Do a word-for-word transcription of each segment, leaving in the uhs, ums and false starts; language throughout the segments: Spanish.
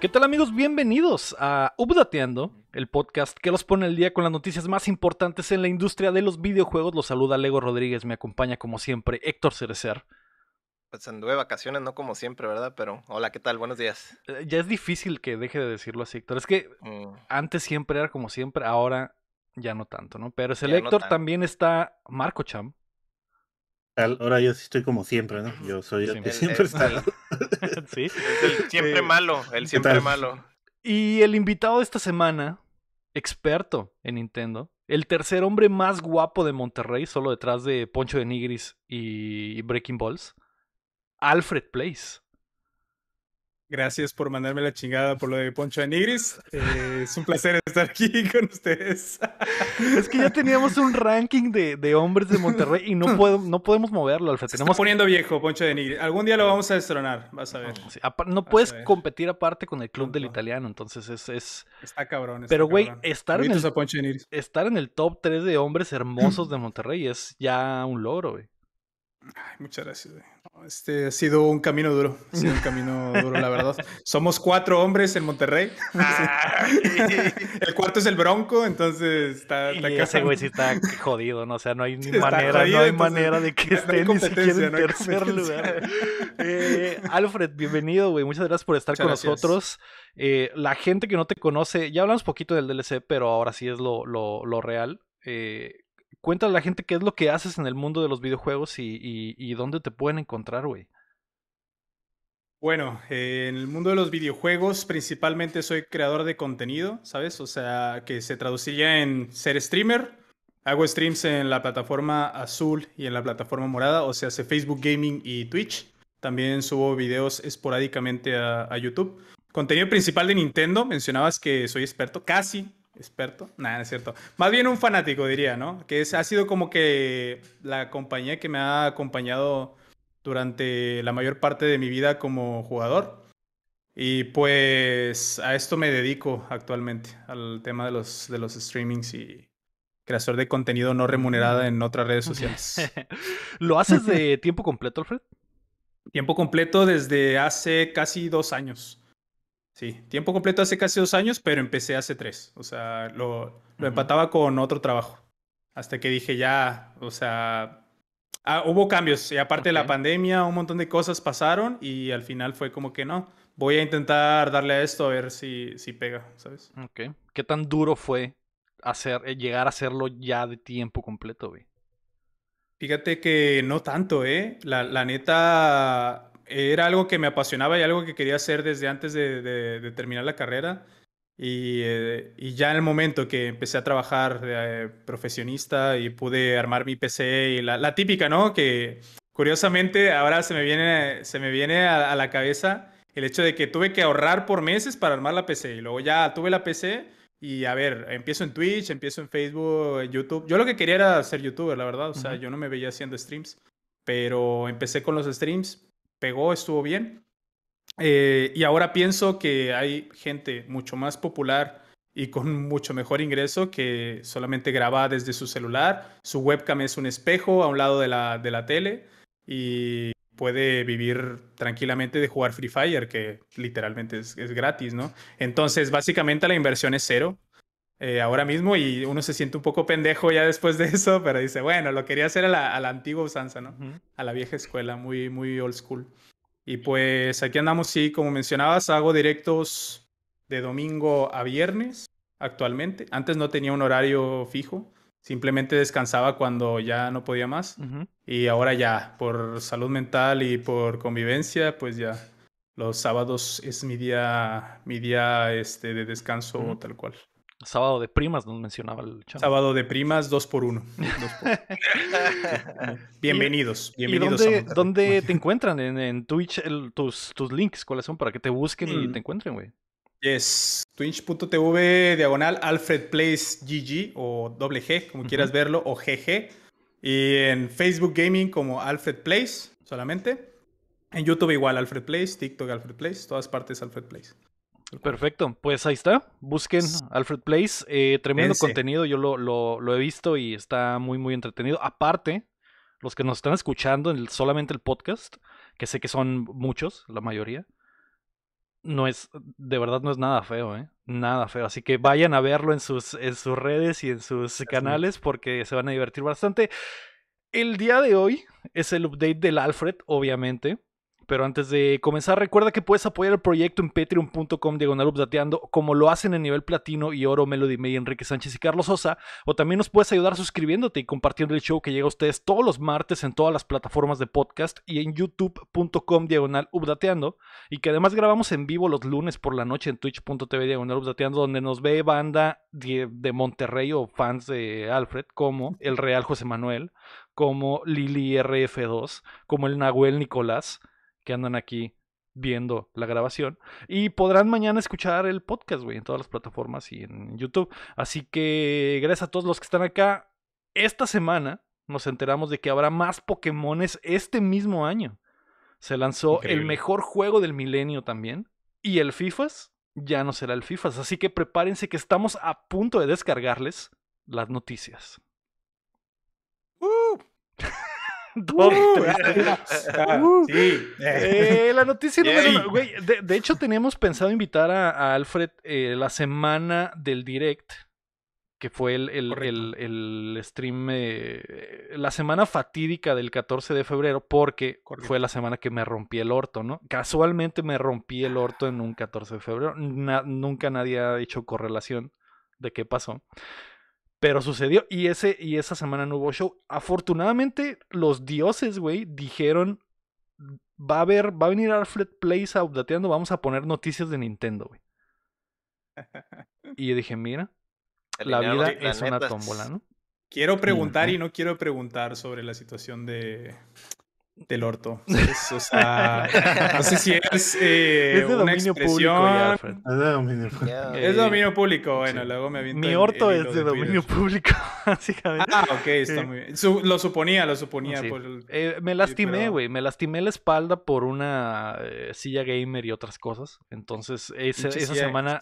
¿Qué tal, amigos? Bienvenidos a Updateando, el podcast que los pone al día con las noticias más importantes en la industria de los videojuegos. Los saluda Lego Rodríguez, me acompaña como siempre Héctor Cerecer. Pues anduve de vacaciones, no como siempre, ¿verdad? Pero hola, ¿qué tal? Buenos días. Ya es difícil que deje de decirlo así, Héctor. Es que mm. antes siempre era como siempre, ahora ya no tanto, ¿no? Pero es el ya Héctor, no también está Marco Champ. Ahora yo sí estoy como siempre, ¿no? Yo soy el que siempre está. ¿Sí? El siempre malo, el siempre malo. Y el invitado de esta semana, experto en Nintendo, el tercer hombre más guapo de Monterrey, solo detrás de Poncho de Nigris y Breaking Balls, Alfred Plays. Gracias por mandarme la chingada por lo de Poncho de Nigris. Eh, es un placer estar aquí con ustedes. Es que ya teníamos un ranking de, de hombres de Monterrey y no, puedo, no podemos moverlo, Alfred. Se está poniendo viejo, Poncho de Nigris. Algún día lo vamos a destronar, vas a ver. Sí, no puedes competir aparte con el club del italiano, entonces es... es... Está cabrón. Está Pero, güey, estar, estar en el top tres de hombres hermosos de Monterrey es ya un logro, güey. Ay, muchas gracias, güey. Este ha sido un camino duro, ha sido un camino duro, la verdad. Somos cuatro hombres en Monterrey. Ah, el cuarto es el Bronco, entonces está... está y ese güey sí está jodido, ¿no? O sea, no hay ni manera, jodido, no hay entonces, manera de que esté no ni siquiera en no tercer lugar. Eh, Alfred, bienvenido, güey. Muchas gracias por estar muchas con gracias. nosotros. Eh, la gente que no te conoce, ya hablamos poquito del D L C, pero ahora sí es lo, lo, lo real. Eh... Cuéntale a la gente qué es lo que haces en el mundo de los videojuegos y, y, y dónde te pueden encontrar, güey. Bueno, eh, en el mundo de los videojuegos principalmente soy creador de contenido, ¿sabes? O sea, que se traduciría en ser streamer. Hago streams en la plataforma azul y en la plataforma morada, o sea, hace Facebook Gaming y Twitch. También subo videos esporádicamente a, a YouTube. Contenido principal de Nintendo, mencionabas que soy experto, casi. Experto, nada, no es cierto. Más bien un fanático, diría, ¿no? Que es, ha sido como que la compañía que me ha acompañado durante la mayor parte de mi vida como jugador. Y pues a esto me dedico actualmente, al tema de los, de los streamings y creación de contenido no remunerada en otras redes sociales. ¿Lo haces de tiempo completo, Alfred? Tiempo completo desde hace casi dos años. Sí, tiempo completo hace casi dos años, pero empecé hace tres. O sea, lo, lo empataba con otro trabajo. Hasta que dije ya, o sea... Ah, hubo cambios. Y aparte okay. de la pandemia, un montón de cosas pasaron. Y al final fue como que no, voy a intentar darle a esto a ver si, si pega, ¿sabes? Ok. ¿Qué tan duro fue hacer, llegar a hacerlo ya de tiempo completo, güey? Fíjate que no tanto, ¿eh? La, la neta... Era algo que me apasionaba y algo que quería hacer desde antes de, de, de terminar la carrera. Y, eh, y ya en el momento que empecé a trabajar eh, profesionista y pude armar mi P C y la, la típica, ¿no? Que curiosamente ahora se me viene, se me viene a, a la cabeza el hecho de que tuve que ahorrar por meses para armar la P C. Y luego ya tuve la P C y a ver, empiezo en Twitch, empiezo en Facebook, en YouTube. Yo lo que quería era ser youtuber, la verdad. O sea, uh-huh. yo no me veía haciendo streams. Pero empecé con los streams. Pegó, estuvo bien. Eh, y ahora pienso que hay gente mucho más popular y con mucho mejor ingreso que solamente graba desde su celular. Su webcam es un espejo a un lado de la, de la tele y puede vivir tranquilamente de jugar Free Fire, que literalmente es, es gratis, ¿no? Entonces, básicamente la inversión es cero. Eh, ahora mismo, y uno se siente un poco pendejo ya después de eso, pero dice, bueno, lo quería hacer a la, a la antigua usanza, ¿no? Uh-huh. A la vieja escuela, muy, muy old school. Y pues aquí andamos, sí, como mencionabas, hago directos de domingo a viernes actualmente. Antes no tenía un horario fijo, simplemente descansaba cuando ya no podía más. Uh-huh. Y ahora ya, por salud mental y por convivencia, pues ya... Los sábados es mi día, mi día este, de descanso uh-huh. tal cual. Sábado de primas, nos mencionaba el chavo. Sábado de primas, dos por uno. Dos por... bienvenidos. bienvenidos. ¿Y dónde, a dónde te encuentran? En, en Twitch, el, tus, tus links, ¿cuáles son? Para que te busquen mm. y te encuentren, güey. Yes. Twitch punto tv diagonal Alfred Plays G G o doble G, como uh-huh. quieras verlo, o G G. Y en Facebook Gaming como Alfred Plays solamente. En YouTube igual Alfred Plays, TikTok Alfred Plays, todas partes Alfred Plays. Perfecto, pues ahí está, busquen Alfred Plays, eh, tremendo Pense. contenido, yo lo, lo, lo he visto y está muy muy entretenido. Aparte, los que nos están escuchando en el, solamente el podcast, que sé que son muchos, la mayoría, no es, de verdad no es nada feo, ¿eh? Nada feo. Así que vayan a verlo en sus, en sus redes y en sus canales porque se van a divertir bastante. El día de hoy es el update del Alfred, obviamente. Pero antes de comenzar, recuerda que puedes apoyar el proyecto en patreon punto com diagonal updateando, como lo hacen en nivel platino y oro Melody May, Enrique Sánchez y Carlos Sosa. O también nos puedes ayudar suscribiéndote y compartiendo el show que llega a ustedes todos los martes en todas las plataformas de podcast y en youtube punto com diagonal updateando. Y que además grabamos en vivo los lunes por la noche en twitch punto tv diagonal updateando, donde nos ve banda de, de Monterrey o fans de Alfred, como el Real José Manuel, como Lili R F dos, como el Nahuel Nicolás, que andan aquí viendo la grabación. Y podrán mañana escuchar el podcast, güey, en todas las plataformas y en YouTube. Así que gracias a todos los que están acá. Esta semana nos enteramos de que habrá más Pokémones este mismo año. Se lanzó Increíble. El mejor juego del milenio también. Y el FIFAs ya no será el FIFAs. Así que prepárense que estamos a punto de descargarles las noticias. ¡Uh! Uh, uh, sí. eh, la noticia número uno, güey. De, de hecho, teníamos pensado invitar a, a Alfred eh, la semana del Direct, que fue el, el, el, el stream, eh, la semana fatídica del catorce de febrero, porque Correcto. Fue la semana que me rompí el orto, ¿no? Casualmente me rompí el orto en un catorce de febrero. Na, nunca nadie ha hecho correlación de qué pasó. Pero sucedió y, ese, y esa semana no hubo show. Afortunadamente, los dioses, güey, dijeron, va a haber, va a venir Alfred Plays a Updateando, vamos a poner noticias de Nintendo, güey. Y yo dije, mira, la vida es una tómbola, ¿no? Quiero preguntar y no quiero preguntar sobre la situación de... del orto. Es, o sea, no sé si es, eh, es de una expresión público ya, es de dominio público. Yeah. Es de dominio público, bueno, sí. Luego me aviento. Mi orto el, el es de, de dominio público, básicamente. Ah, ok, está eh. muy bien. Su, lo suponía, lo suponía. Sí. Por el... eh, me lastimé, güey. Sí, pero... Me lastimé la espalda por una eh, silla gamer y otras cosas. Entonces, ese, esa semana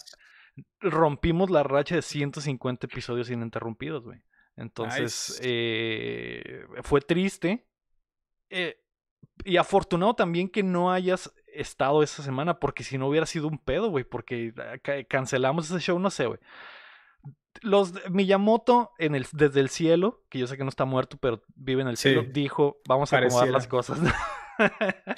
rompimos la racha de ciento cincuenta episodios ininterrumpidos, güey. Entonces, nice. eh, fue triste. Eh, Y afortunado también que no hayas estado esa semana, porque si no hubiera sido un pedo, güey, porque cancelamos ese show, no sé, güey. Los Miyamoto en el, desde el cielo, que yo sé que no está muerto, pero vive en el sí, cielo, dijo, vamos a pareciera. acomodar las cosas.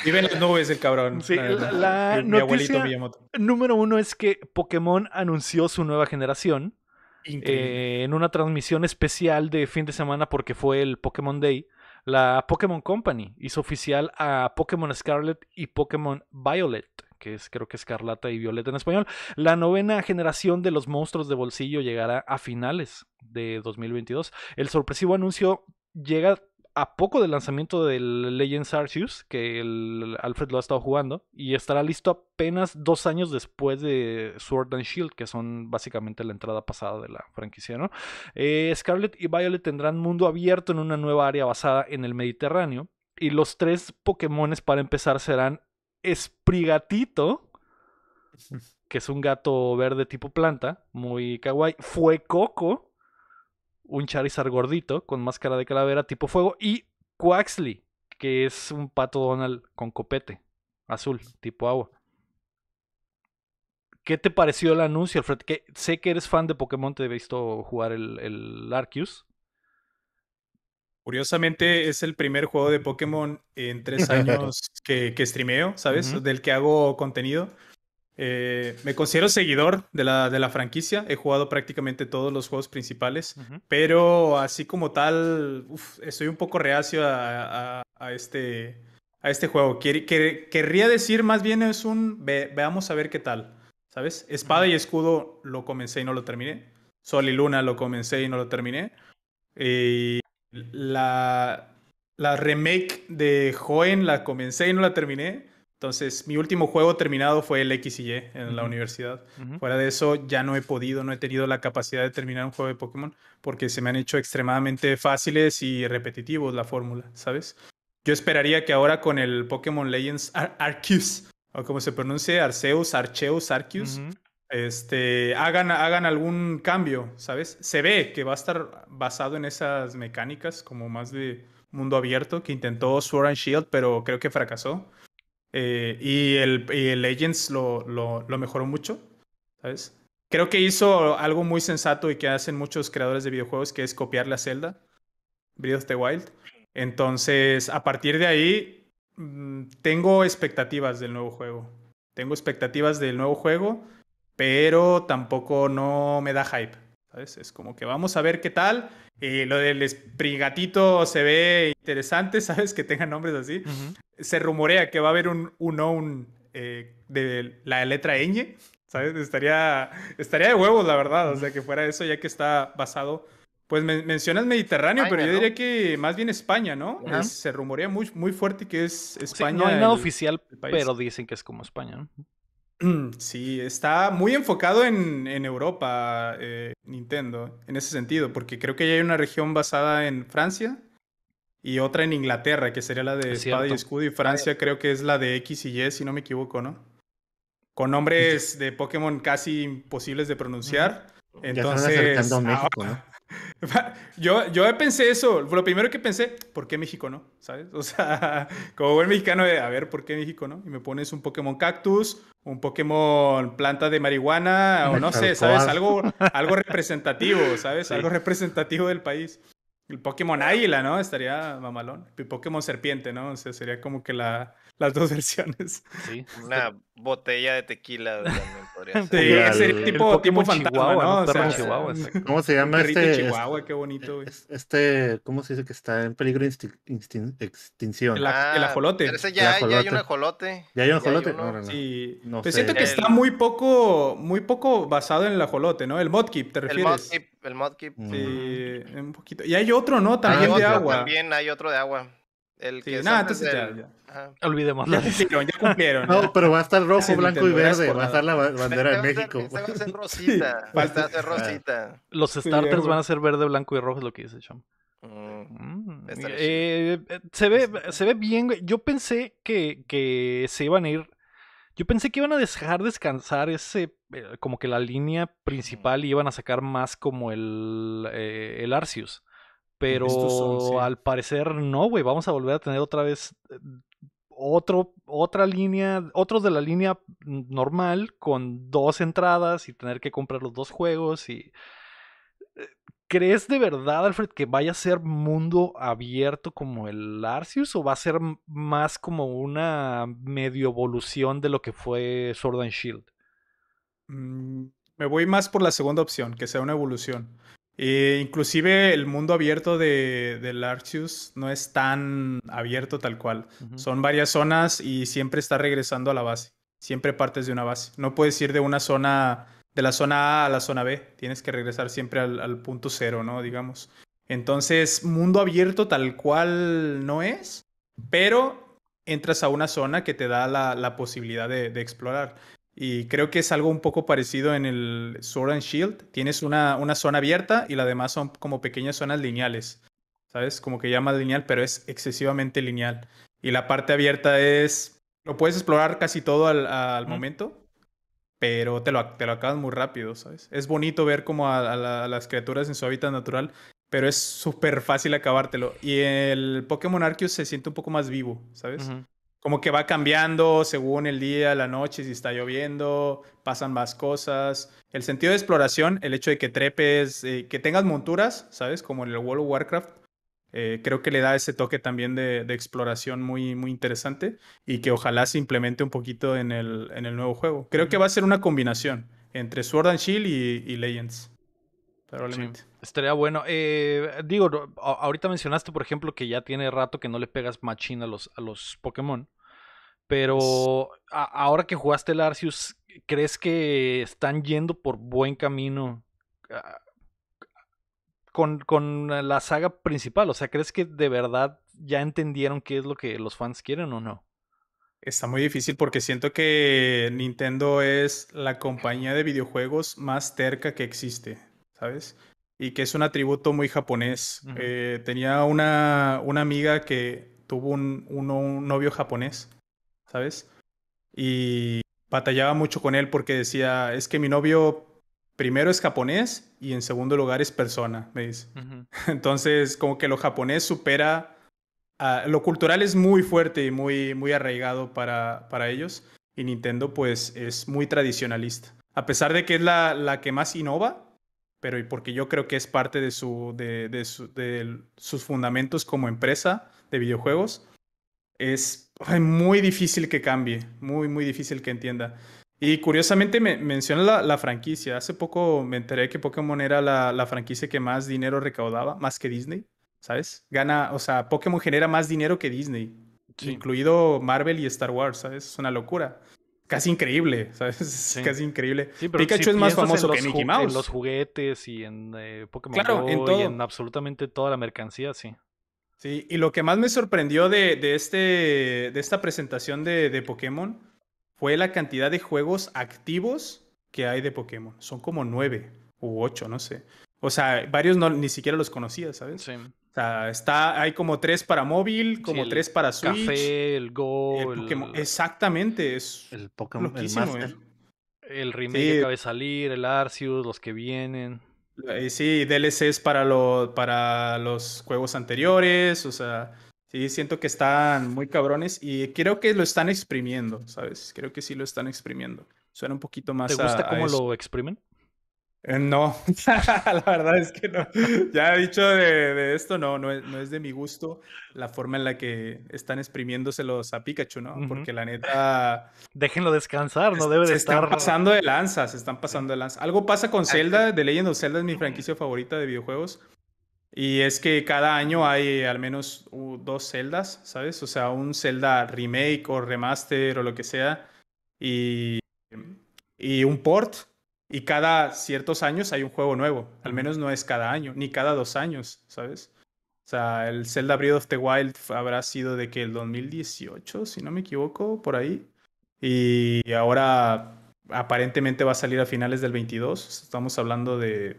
Vive en las nubes el cabrón. Sí, la, la el, mi abuelito Miyamoto. Número uno es que Pokémon anunció su nueva generación eh, en una transmisión especial de fin de semana porque fue el Pokémon Day. La Pokémon Company hizo oficial a Pokémon Scarlet y Pokémon Violet, que es creo que Escarlata y Violeta en español. La novena generación de los monstruos de bolsillo llegará a finales de dos mil veintidós. El sorpresivo anuncio llega a poco del lanzamiento del Legends Arceus, que el Alfred lo ha estado jugando, y estará listo apenas dos años después de Sword and Shield, que son básicamente la entrada pasada de la franquicia, ¿no? Eh, Scarlet y Violet tendrán mundo abierto en una nueva área basada en el Mediterráneo, y los tres Pokémones para empezar serán Esprigatito, que es un gato verde tipo planta, muy kawaii, Fuecoco, un Charizard gordito con máscara de calavera tipo fuego, y Quaxly, que es un pato Donald con copete azul tipo agua. ¿Qué te pareció el anuncio, Alfred? Que sé que eres fan de Pokémon, te he visto jugar el, el Arceus. Curiosamente es el primer juego de Pokémon en tres años que, que streameo, ¿sabes? Uh-huh. Del que hago contenido. Eh, me considero seguidor de la, de la franquicia. He jugado prácticamente todos los juegos principales. Uh-huh. Pero así como tal, uf, estoy un poco reacio a, a, a, este, a este juego. Quer, quer, querría decir más bien es un... Ve, veamos a ver qué tal, ¿sabes? Espada uh-huh. y Escudo lo comencé y no lo terminé. Sol y Luna lo comencé y no lo terminé. Eh, la, la remake de Hoenn la comencé y no la terminé. Entonces, mi último juego terminado fue el X y Y en uh-huh. la universidad. Uh-huh. Fuera de eso, ya no he podido, no he tenido la capacidad de terminar un juego de Pokémon porque se me han hecho extremadamente fáciles y repetitivos la fórmula, ¿sabes? Yo esperaría que ahora con el Pokémon Legends Ar- Arceus, o como se pronuncia, Arceus, Arceus, Arceus, uh-huh. este, hagan, hagan algún cambio, ¿sabes? Se ve que va a estar basado en esas mecánicas como más de mundo abierto que intentó Sword and Shield, pero creo que fracasó. Eh, y, el, y el Legends lo, lo, lo mejoró mucho, ¿sabes? Creo que hizo algo muy sensato y que hacen muchos creadores de videojuegos, que es copiar la Zelda, Breath of the Wild. Entonces, a partir de ahí, tengo expectativas del nuevo juego. Tengo expectativas del nuevo juego, pero tampoco no me da hype, ¿sabes? Es como que vamos a ver qué tal. Y lo del Sprigatito se ve interesante, ¿sabes? Que tengan nombres así. Uh-huh. Se rumorea que va a haber un unknown eh, de la letra ñ, ¿sabes? Estaría, estaría de huevos, la verdad. O sea, que fuera eso, ya que está basado... Pues me, mencionas Mediterráneo, España, pero yo ¿no? diría que más bien España, ¿no? Uh-huh. Es, se rumorea muy, muy fuerte que es España. Sí, no hay nada el, oficial, el pero dicen que es como España, ¿no? Sí, está muy enfocado en, en Europa, eh, Nintendo, en ese sentido, porque creo que ya hay una región basada en Francia y otra en Inglaterra, que sería la de es Espada cierto. y Escudo, y Francia Ay, creo que es la de X y Y, si no me equivoco, ¿no? Con nombres de Pokémon casi imposibles de pronunciar. Uh-huh. Entonces, ya están acercando a México, ahora, ¿no? Yo, yo pensé eso, lo primero que pensé, ¿por qué México no? ¿Sabes? O sea, como buen mexicano, a ver, ¿por qué México no? Y me pones un Pokémon cactus, un Pokémon planta de marihuana, o no sé, ¿sabes? Algo, algo representativo, ¿sabes? Sí. Algo representativo del país. El Pokémon águila, ¿no? Estaría mamalón. El Pokémon serpiente, ¿no? O sea, sería como que la, las dos versiones. Sí, una botella de tequila también podría ser. Sí, ese el, tipo, el tipo fantasma, Chihuahua, ¿no? O sea, Chihuahua, ¿cómo se llama este? Chihuahua, qué bonito, güey. Este, ¿cómo se dice que está en peligro de insti- insti- extinción? El, ah, el ajolote. Pero ese ya, ajolote. ya hay un ajolote. ¿Ya hay un ajolote? No, no, no. Sí. No pero sé. Siento que el... está muy poco, muy poco basado en el ajolote, ¿no? El Mudkip, ¿te refieres? El Mudkip. El Mudkip. Sí, uh-huh. un poquito. Y hay otro, ¿no? También hay de otro, agua. También hay otro de agua. El que sí, nada, entonces del... ya. Olvidemos. Ya cumplieron, ya cumplieron. No, ya. Pero va a estar rojo, sí, blanco y verde. Va a estar la bandera de México. Va a ser rosita. Va a ser rosita. Los starters sí, van a ser verde, blanco y rojo, es lo que dice Cham. Mm. Mm. Eh, eh, se ve, se ve bien. Yo pensé que, que se iban a ir. Yo pensé que iban a dejar descansar ese, eh, como que la línea principal y iban a sacar más como el, eh, el Arceus. Pero son, sí. al parecer no, güey. Vamos a volver a tener otra vez otro, otra línea, otros de la línea normal con dos entradas y tener que comprar los dos juegos. Y ¿crees de verdad, Alfred, que vaya a ser mundo abierto como el Arceus o va a ser más como una medio evolución de lo que fue Sword and Shield? Mm, me voy más por la segunda opción, que sea una evolución. Eh, inclusive el mundo abierto de, del Arceus no es tan abierto tal cual. Uh-huh. Son varias zonas y siempre está regresando a la base. Siempre partes de una base. No puedes ir de una zona... de la zona A a la zona B. Tienes que regresar siempre al, al punto cero, ¿no? Digamos. Entonces, mundo abierto tal cual no es, pero entras a una zona que te da la, la posibilidad de, de explorar. Y creo que es algo un poco parecido en el Sword and Shield. Tienes una, una zona abierta y las demás son como pequeñas zonas lineales, ¿sabes? Como que llamas lineal, pero es excesivamente lineal. Y la parte abierta es... lo puedes explorar casi todo al, al mm. momento. Pero te lo, te lo acabas muy rápido, ¿sabes? Es bonito ver como a, a, la, a las criaturas en su hábitat natural, pero es súper fácil acabártelo. Y el Pokémon Arceus se siente un poco más vivo, ¿sabes? Uh-huh. Como que va cambiando según el día, la noche, si está lloviendo, pasan más cosas. El sentido de exploración, el hecho de que trepes, eh, que tengas monturas, ¿sabes? Como en el World of Warcraft. Eh, creo que le da ese toque también de, de exploración muy, muy interesante y que ojalá se implemente un poquito en el, en el nuevo juego. Creo que va a ser una combinación entre Sword and Shield y, y Legends. Probablemente. Sí, estaría bueno. Eh, digo, ahorita mencionaste, por ejemplo, que ya tiene rato que no le pegas machín a los, a los Pokémon. Pero a, ahora que jugaste el Arceus, ¿crees que están yendo por buen camino? Con, con la saga principal, o sea, ¿crees que de verdad ya entendieron qué es lo que los fans quieren o no? Está muy difícil porque siento que Nintendo es la compañía de videojuegos más terca que existe, ¿sabes? Y que es un atributo muy japonés. Uh-huh. Eh, tenía una, una amiga que tuvo un, un, un novio japonés, ¿sabes? Y batallaba mucho con él porque decía, es que mi novio... primero es japonés y en segundo lugar es persona, me dice. Uh-huh. Entonces, como que lo japonés supera uh, lo cultural es muy fuerte y muy, muy arraigado para, para ellos. Y Nintendo, pues, es muy tradicionalista. A pesar de que es la, la que más innova, pero porque yo creo que es parte de, su, de, de, su, de sus fundamentos como empresa de videojuegos, es muy difícil que cambie, muy, muy difícil que entienda. Y curiosamente me, menciona la, la franquicia. Hace poco me enteré que Pokémon era la, la franquicia que más dinero recaudaba, más que Disney, ¿sabes? Gana, o sea, Pokémon genera más dinero que Disney. Sí. Incluido Marvel y Star Wars, ¿sabes? Es una locura. Casi increíble, ¿sabes? Sí. Casi increíble. Sí, Pikachu si es más famoso que Mickey Mouse. En los juguetes y en eh, Pokémon claro, Go en todo. Y en absolutamente toda la mercancía, sí. Sí, y lo que más me sorprendió de, de, este, de esta presentación de, de Pokémon fue la cantidad de juegos activos que hay de Pokémon. Son como nueve u ocho, no sé. O sea, varios no, ni siquiera los conocía, ¿sabes? Sí. O sea, está, hay como tres para móvil, como sí, tres para Switch. El café, el Go, el Pokémon. El, exactamente, es el Pokémon, el Master. Eh. El remake sí. que acaba de salir, el Arceus, los que vienen. Sí, D L Cs para, lo, para los juegos anteriores, o sea, sí, siento que están muy cabrones y creo que lo están exprimiendo, ¿sabes? Creo que sí lo están exprimiendo. Suena un poquito más a... ¿Te gusta a, cómo a lo exprimen? Eh, no, la verdad es que no. Ya he dicho de, de esto, no, no es, no es de mi gusto la forma en la que están exprimiéndoselos a Pikachu, ¿no? Uh-huh. Porque la neta... Déjenlo descansar, no debe de estar... Se están pasando de lanza, se están pasando de lanza. Algo pasa con Zelda, The Legend of Zelda es mi franquicia favorita de videojuegos. Y es que cada año hay al menos dos Zeldas, ¿sabes? O sea, un Zelda remake o remaster o lo que sea. Y, y un port. Y cada ciertos años hay un juego nuevo. Al menos no es cada año, ni cada dos años, ¿sabes? O sea, el Zelda Breath of the Wild habrá sido de que el dos mil dieciocho, si no me equivoco, por ahí. Y ahora aparentemente va a salir a finales del veintidós. Estamos hablando de...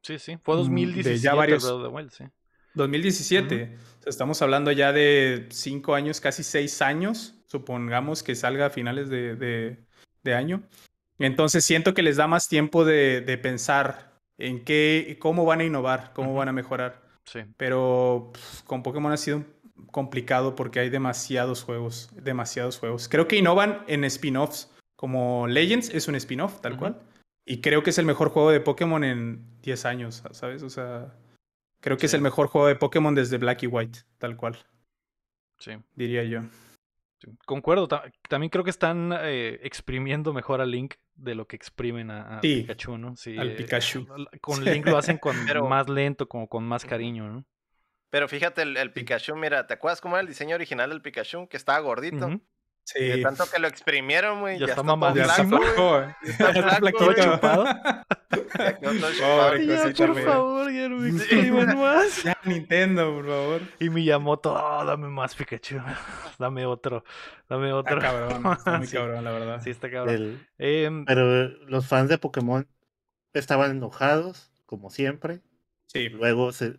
Sí, sí. Fue dos mil diecisiete. Ya varios... Breath of the Wild, sí. dos mil diecisiete. Uh-huh. O sea, estamos hablando ya de cinco años, casi seis años. Supongamos que salga a finales de, de, de año. Entonces siento que les da más tiempo de, de pensar en qué, cómo van a innovar, cómo uh-huh. van a mejorar. Sí. Pero pff, con Pokémon ha sido complicado porque hay demasiados juegos, demasiados juegos. Creo que innovan en spin-offs, como Legends es un spin-off, tal uh-huh. cual. Y creo que es el mejor juego de Pokémon en diez años, ¿sabes? O sea, creo que sí. es el mejor juego de Pokémon desde Black y White, tal cual. Sí. Diría yo. Concuerdo, también creo que están eh, exprimiendo mejor a Link de lo que exprimen a, a sí, Pikachu, ¿no? Sí, al eh, Pikachu. Con Link lo hacen con pero, más lento, como con más cariño, ¿no? Pero fíjate, el, el Pikachu, mira, ¿te acuerdas cómo era el diseño original del Pikachu? Que estaba gordito. Uh-huh. Sí. De tanto que lo exprimieron, güey. Ya, ya está mamado. Ya está flaco, güey. Está flaco, güey. chupado. Ya quedó todo chupado. Ya, por favor, ya no me expriman más. Ya, Nintendo, por favor. Y Miyamoto, oh, dame más Pikachu. Dame otro. Dame otro. Está cabrón. Está muy cabrón, sí, la verdad. Sí, está cabrón. El... Eh, pero los fans de Pokémon estaban enojados, como siempre. Sí. Luego se...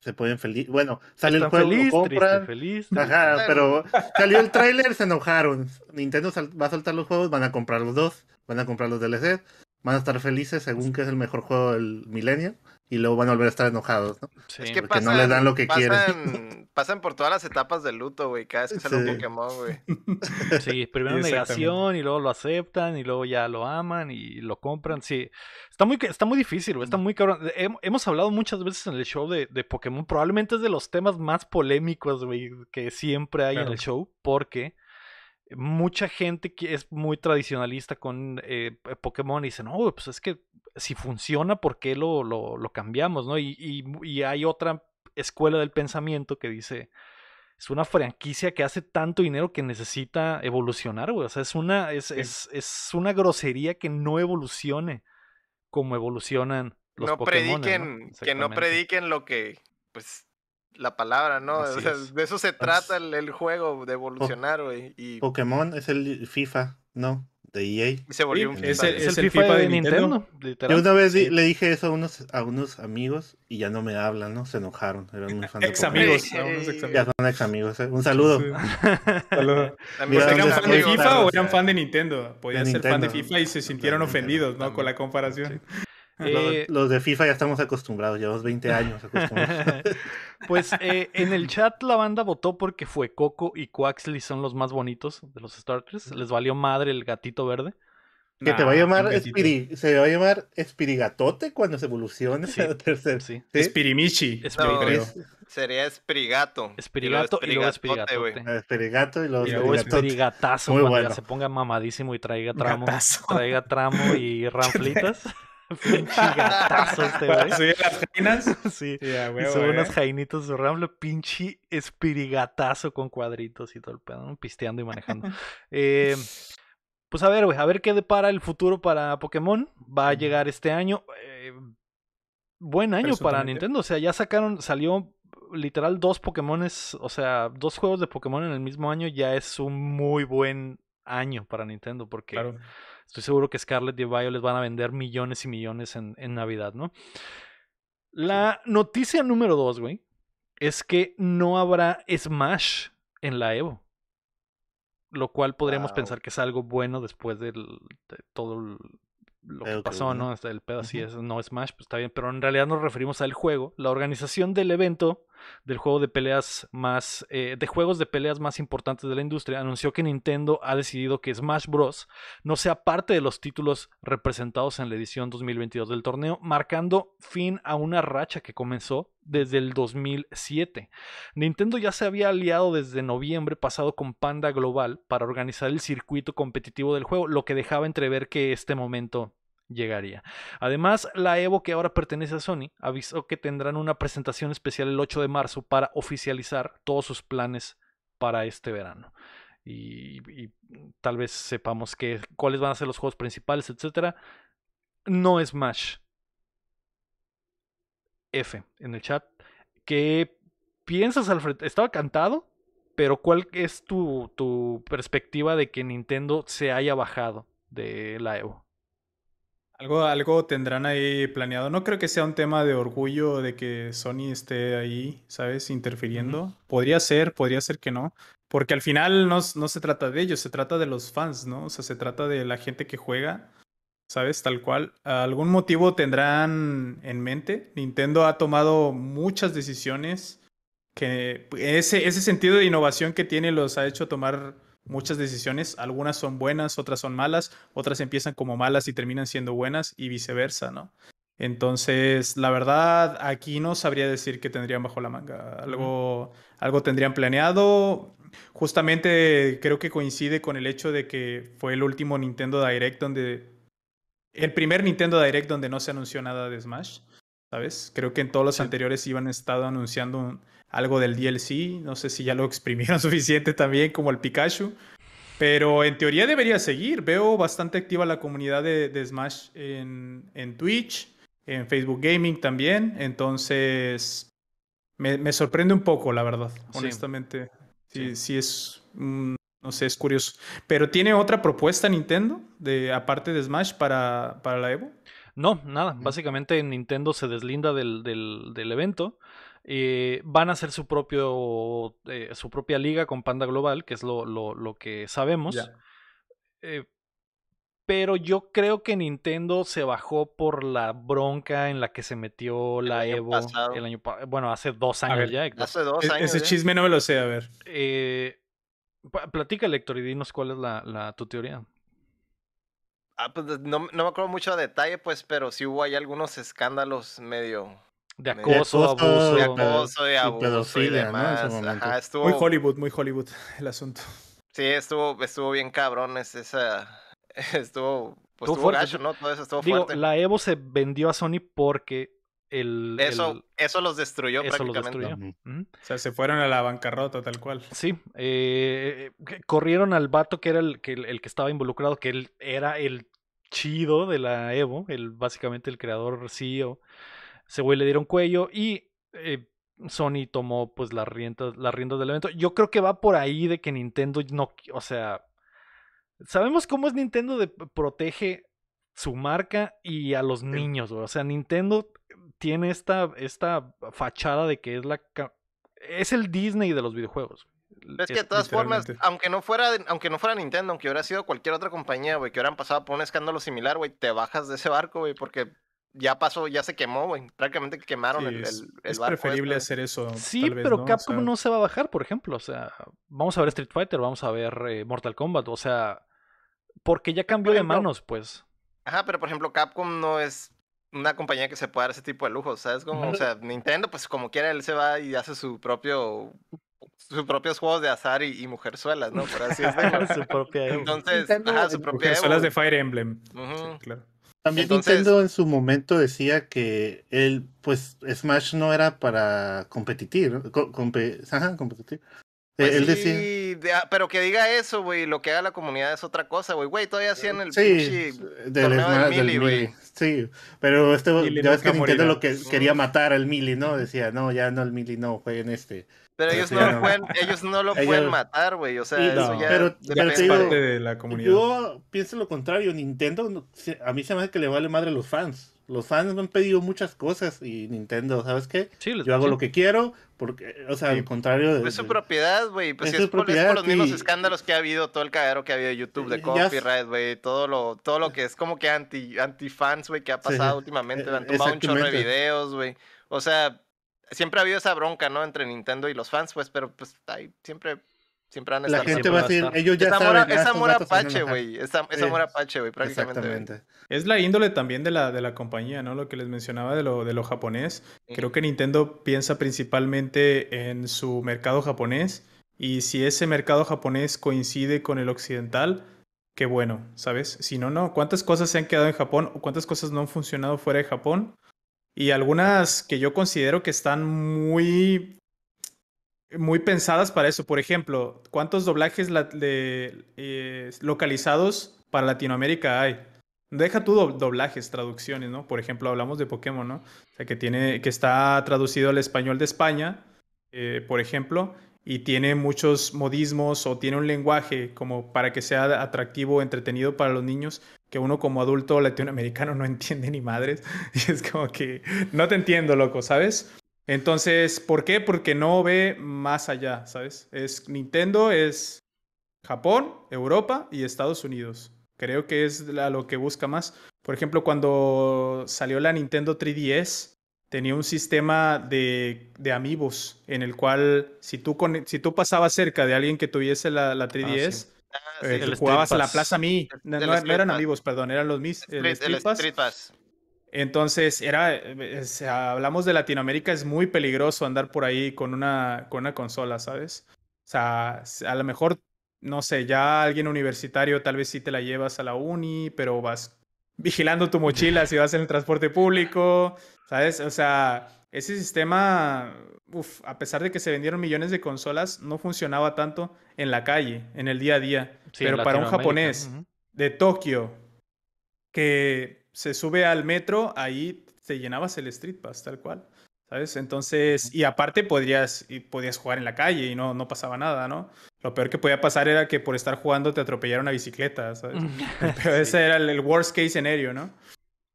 Se ponen feliz. Bueno, salió Están el juego, feliz, lo compran. Triste, feliz, ajá, pero salió el tráiler, se enojaron. Nintendo sal- va a soltar los juegos, van a comprar los dos, van a comprar los D L C, van a estar felices según que es el mejor juego del milenio, y luego van a volver a estar enojados, ¿no? Sí. Es que pasan, no les dan lo que pasan, quieren. Pasan por todas las etapas de luto, güey, cada vez que sale sí. un Pokémon, güey. Sí, primero negación, y luego lo aceptan, y luego ya lo aman, y lo compran, sí. Está muy, está muy difícil, güey, está muy cabrón. Hemos hablado muchas veces en el show de, de Pokémon, probablemente es de los temas más polémicos, güey, que siempre hay claro. en el show, porque... Mucha gente que es muy tradicionalista con eh, Pokémon y dice, no, pues es que si funciona, ¿por qué lo, lo, lo cambiamos? ¿No? Y, y, y hay otra escuela del pensamiento que dice, es una franquicia que hace tanto dinero que necesita evolucionar, güey. O sea, es una, es, sí. es, es una grosería que no evolucione como evolucionan los no Pokémon. Prediquen, ¿no? Que no prediquen lo que... pues la palabra, ¿no? O sea, de eso se trata el, el juego, de evolucionar, güey. Y... Pokémon es el FIFA, ¿no? De E A. Y se volvió sí, un FIFA. Es el, es el, el FIFA, FIFA de, de Nintendo. Nintendo literal. Yo una vez sí. le dije eso a unos, a unos amigos y ya no me hablan, ¿no? Se enojaron. Eran muy fan de ex amigos. Sí. Ya son ex amigos. ¿Eh? Un saludo. Sí. Saludos. ¿Eran fan de FIFA o eran fan de Nintendo? Podían ser fan de FIFA y se sintieron ofendidos, ¿no? Con la comparación. Eh, los, los de FIFA ya estamos acostumbrados, llevamos veinte años acostumbrados. Pues eh, en el chat la banda votó porque fue Coco y Quaxly son los más bonitos de los starters. Les valió madre el gatito verde. Que nah, te va a llamar Spiri, se va a llamar Espirigatote cuando se evolucione. Sí, a tercer. Sí. ¿Sí? Espirimichi. No, sería Espirigato. Espirigato y luego Espirigatote. Espirigato y luego Espirigatote. Y luego Espirigatazo, cuando bueno. ya se ponga mamadísimo y traiga tramo. Gatazo. Traiga tramo y ramplitas. Pinche gatazo este güey. ¿Sube las jainas? Sí. Yeah, wey, y sube wey. unas jainitas de ramble. Pinche espirigatazo con cuadritos y todo el pedo, ¿no? Pisteando y manejando. eh... Pues a ver, güey, a ver qué depara el futuro para Pokémon. Va a llegar este año. Eh, buen año para Nintendo. O sea, ya sacaron, salió literal dos Pokémones, o sea, dos juegos de Pokémon en el mismo año. Ya es un muy buen año para Nintendo porque claro. estoy seguro que Scarlet y Violet van a vender millones y millones en, en Navidad, ¿no? La sí. noticia número dos, güey, es que no habrá Smash en la Evo. Lo cual podríamos wow. pensar que es algo bueno después del, de todo el, lo el que pasó, club, ¿no? Hasta el pedo así uh-huh. es, no Smash, pues está bien. Pero en realidad nos referimos al juego. La organización del evento, del juego de peleas más, eh, de juegos de peleas más importantes de la industria, anunció que Nintendo ha decidido que Smash Bros. No sea parte de los títulos representados en la edición dos mil veintidós del torneo, marcando fin a una racha que comenzó desde el dos mil siete. Nintendo ya se había aliado desde noviembre pasado con Panda Global para organizar el circuito competitivo del juego, lo que dejaba entrever que este momento llegaría. Además, la Evo, que ahora pertenece a Sony, avisó que tendrán una presentación especial el ocho de marzo para oficializar todos sus planes para este verano. Y, y tal vez sepamos que, cuáles van a ser los juegos principales, etcétera. No Smash. F en el chat. ¿Qué piensas, Alfred? Estaba cantado, pero ¿cuál es tu, tu perspectiva de que Nintendo se haya bajado de la Evo? Algo, algo tendrán ahí planeado. No creo que sea un tema de orgullo de que Sony esté ahí, ¿sabes? Interfiriendo. Uh-huh. Podría ser, podría ser que no. Porque al final no, no se trata de ellos, se trata de los fans, ¿no? O sea, se trata de la gente que juega, ¿sabes? Tal cual. Algún motivo tendrán en mente. Nintendo ha tomado muchas decisiones que ese, ese sentido de innovación que tiene los ha hecho tomar muchas decisiones. Algunas son buenas, otras son malas, otras empiezan como malas y terminan siendo buenas y viceversa, ¿no? Entonces, la verdad, aquí no sabría decir que tendrían bajo la manga. Algo, algo tendrían planeado. Justamente creo que coincide con el hecho de que fue el último Nintendo Direct donde... El primer Nintendo Direct donde no se anunció nada de Smash, ¿sabes? Creo que en todos los sí. anteriores iban estado anunciando un... algo del D L C, no sé si ya lo exprimieron suficiente también, como el Pikachu. Pero en teoría debería seguir. Veo bastante activa la comunidad de, de Smash en, en Twitch, en Facebook Gaming también. Entonces, me, me sorprende un poco, la verdad, honestamente. Sí, sí, sí es, mm, no sé, es curioso. Pero ¿tiene otra propuesta Nintendo, de, aparte de Smash, para, para la Evo? No, nada. Básicamente Nintendo se deslinda del, del, del evento. Eh, van a hacer su propio eh, su propia liga con Panda Global, que es lo, lo, lo que sabemos. Yeah. Eh, pero yo creo que Nintendo se bajó por la bronca en la que se metió la el Evo año el año bueno, hace dos años ver, ya. Héctor. Hace dos años. E- ese ya. chisme no me lo sé, a ver. Eh, platícale, Héctor, y dinos cuál es la, la, tu teoría. Ah, pues no, no me acuerdo mucho a detalle, pues, pero sí hubo ahí algunos escándalos medio... De acoso, de acoso, abuso. De acoso y abuso y demás. ¿No? Ajá, estuvo... Muy Hollywood, muy Hollywood el asunto. Sí, estuvo, estuvo bien cabrón. Es esa... Estuvo, pues, estuvo, estuvo gacho, ¿no? Todo eso estuvo Digo, fuerte. La Evo se vendió a Sony porque el... Eso, el... eso los destruyó eso prácticamente. Los destruyó. Uh-huh. O sea, se fueron a la bancarrota tal cual. Sí. Eh, corrieron al vato que era el que, el que estaba involucrado, que él era el chido de la Evo, el, básicamente el creador C E O. Ese güey le dieron cuello y eh, Sony tomó pues las riendas, las riendas del evento. Yo creo que va por ahí de que Nintendo no... O sea, sabemos cómo es Nintendo de protege su marca y a los niños, güey. O sea, Nintendo tiene esta, esta fachada de que es la... Es el Disney de los videojuegos. Pero es que de todas formas, aunque no fuera aunque no fuera Nintendo, aunque hubiera sido cualquier otra compañía, güey, que hubieran pasado por un escándalo similar, güey, te bajas de ese barco, güey, porque... ya pasó, ya se quemó, güey. Prácticamente quemaron sí, el, el, el es barco. Es preferible este. hacer eso. Sí, tal vez, pero ¿no? Capcom o sea... no se va a bajar, por ejemplo. O sea, vamos a ver Street Fighter, vamos a ver eh, Mortal Kombat. O sea, porque ya cambió ejemplo, de manos, pues. Ajá, pero por ejemplo, Capcom no es una compañía que se pueda dar ese tipo de lujos, ¿sabes? Como, uh-huh. O sea, Nintendo, pues como quiera, él se va y hace su propio... sus propios juegos de azar y, y mujerzuelas, ¿no? Por así decirlo. Su propia Evo. Entonces, Nintendo, ajá, su propia mujerzuelas Evo. de Fire Emblem. Uh-huh. Sí, claro. También Entonces, Nintendo en su momento decía que él, pues, Smash no era para competir, ¿no? Com- comp- ajá, competir. Pues él sí, decía... de, pero que diga eso, güey, lo que haga la comunidad es otra cosa, güey. Güey, todavía hacían el sí, pinche del torneo Smash, del Mili, güey. Sí, pero este, ya ves que Nintendo lo que quería matar al Mili, ¿no? Decía, no, ya no, el Mili no, jueguen este. Pero ellos, sí, no no. Pueden, ellos no lo ellos... pueden matar, güey. O sea, no, eso ya, pero, pero es parte de la comunidad. Yo pienso lo contrario. Nintendo, a mí se me hace que le vale madre a los fans. Los fans me han pedido muchas cosas y Nintendo, ¿sabes qué? Sí, les... Yo hago lo que quiero, porque, o sea, sí. al contrario... De, de... Es su propiedad, güey. Pues es, si es, propiedad, es por los y... mismos escándalos que ha habido, todo el cagadero que ha habido de YouTube, de copyright, güey. Todo lo, todo lo que es como que anti, anti-fans, güey, que ha pasado sí. últimamente. Le han tomado un chorro de videos, güey. O sea... Siempre ha habido esa bronca, ¿no? Entre Nintendo y los fans, pues, pero pues ahí siempre, siempre han estado. La gente va a decir, ellos ya esa saben. Es amor apache, güey. Es amor apache, güey, prácticamente. Exactamente. Es la índole también de la, de la compañía, ¿no? Lo que les mencionaba de lo, de lo japonés. Mm. Creo que Nintendo piensa principalmente en su mercado japonés. Y si ese mercado japonés coincide con el occidental, qué bueno, ¿sabes? Si no, no. ¿Cuántas cosas se han quedado en Japón o cuántas cosas no han funcionado fuera de Japón? Y algunas que yo considero que están muy, muy pensadas para eso. Por ejemplo, ¿cuántos doblajes la, de, eh, localizados para Latinoamérica hay? Deja tú do- doblajes, traducciones, ¿no? Por ejemplo, hablamos de Pokémon, ¿no? O sea, que, tiene, que está traducido al español de España, eh, por ejemplo, y tiene muchos modismos o tiene un lenguaje como para que sea atractivo, entretenido para los niños, que uno como adulto latinoamericano no entiende ni madres. Y es como que no te entiendo, loco, ¿sabes? Entonces, ¿por qué? Porque no ve más allá, ¿sabes? Es Nintendo, es Japón, Europa y Estados Unidos. Creo que es la, lo que busca más. Por ejemplo, cuando salió la Nintendo tres D S, tenía un sistema de, de amiibos en el cual si tú, con, si tú pasabas cerca de alguien que tuviese la, la tres D S... Ah, sí. Ah, sí, eh, el jugabas a la Plaza Mii. No, no, no eran amigos, perdón, eran los Miis. El, el Street Pass. Pass. Entonces, era, es, hablamos de Latinoamérica, es muy peligroso andar por ahí con una, con una consola, ¿sabes? O sea, a lo mejor, no sé, ya alguien universitario tal vez sí te la llevas a la uni, pero vas vigilando tu mochila si vas en el transporte público, ¿sabes? O sea, ese sistema, uf, a pesar de que se vendieron millones de consolas, no funcionaba tanto en la calle, en el día a día. Sí, pero para un japonés uh-huh. de Tokio que se sube al metro, ahí te llenabas el Street Pass, tal cual, ¿sabes? Entonces, y aparte podrías, y podías jugar en la calle y no, no pasaba nada, ¿no? Lo peor que podía pasar era que por estar jugando te atropellaron una bicicleta, ¿sabes? Pero sí. Ese era el, el worst case scenario, ¿no?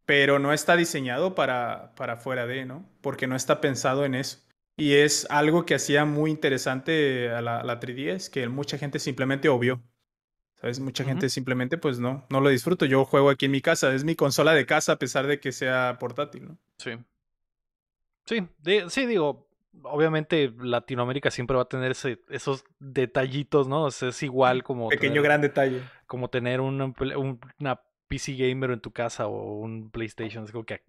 Pero no está diseñado para, para fuera de, ¿no? Porque no está pensado en eso. Y es algo que hacía muy interesante a la, a la tres D S, que mucha gente simplemente obvió. ¿Sabes? Mucha uh-huh. gente simplemente, pues, no, no lo disfruto. Yo juego aquí en mi casa. Es mi consola de casa, a pesar de que sea portátil, ¿no? Sí. Sí, de, sí digo, obviamente Latinoamérica siempre va a tener ese, esos detallitos, ¿no? O sea, es igual como... Pequeño tener, gran detalle. Como tener una... una P C gamer en tu casa o un PlayStation, es como que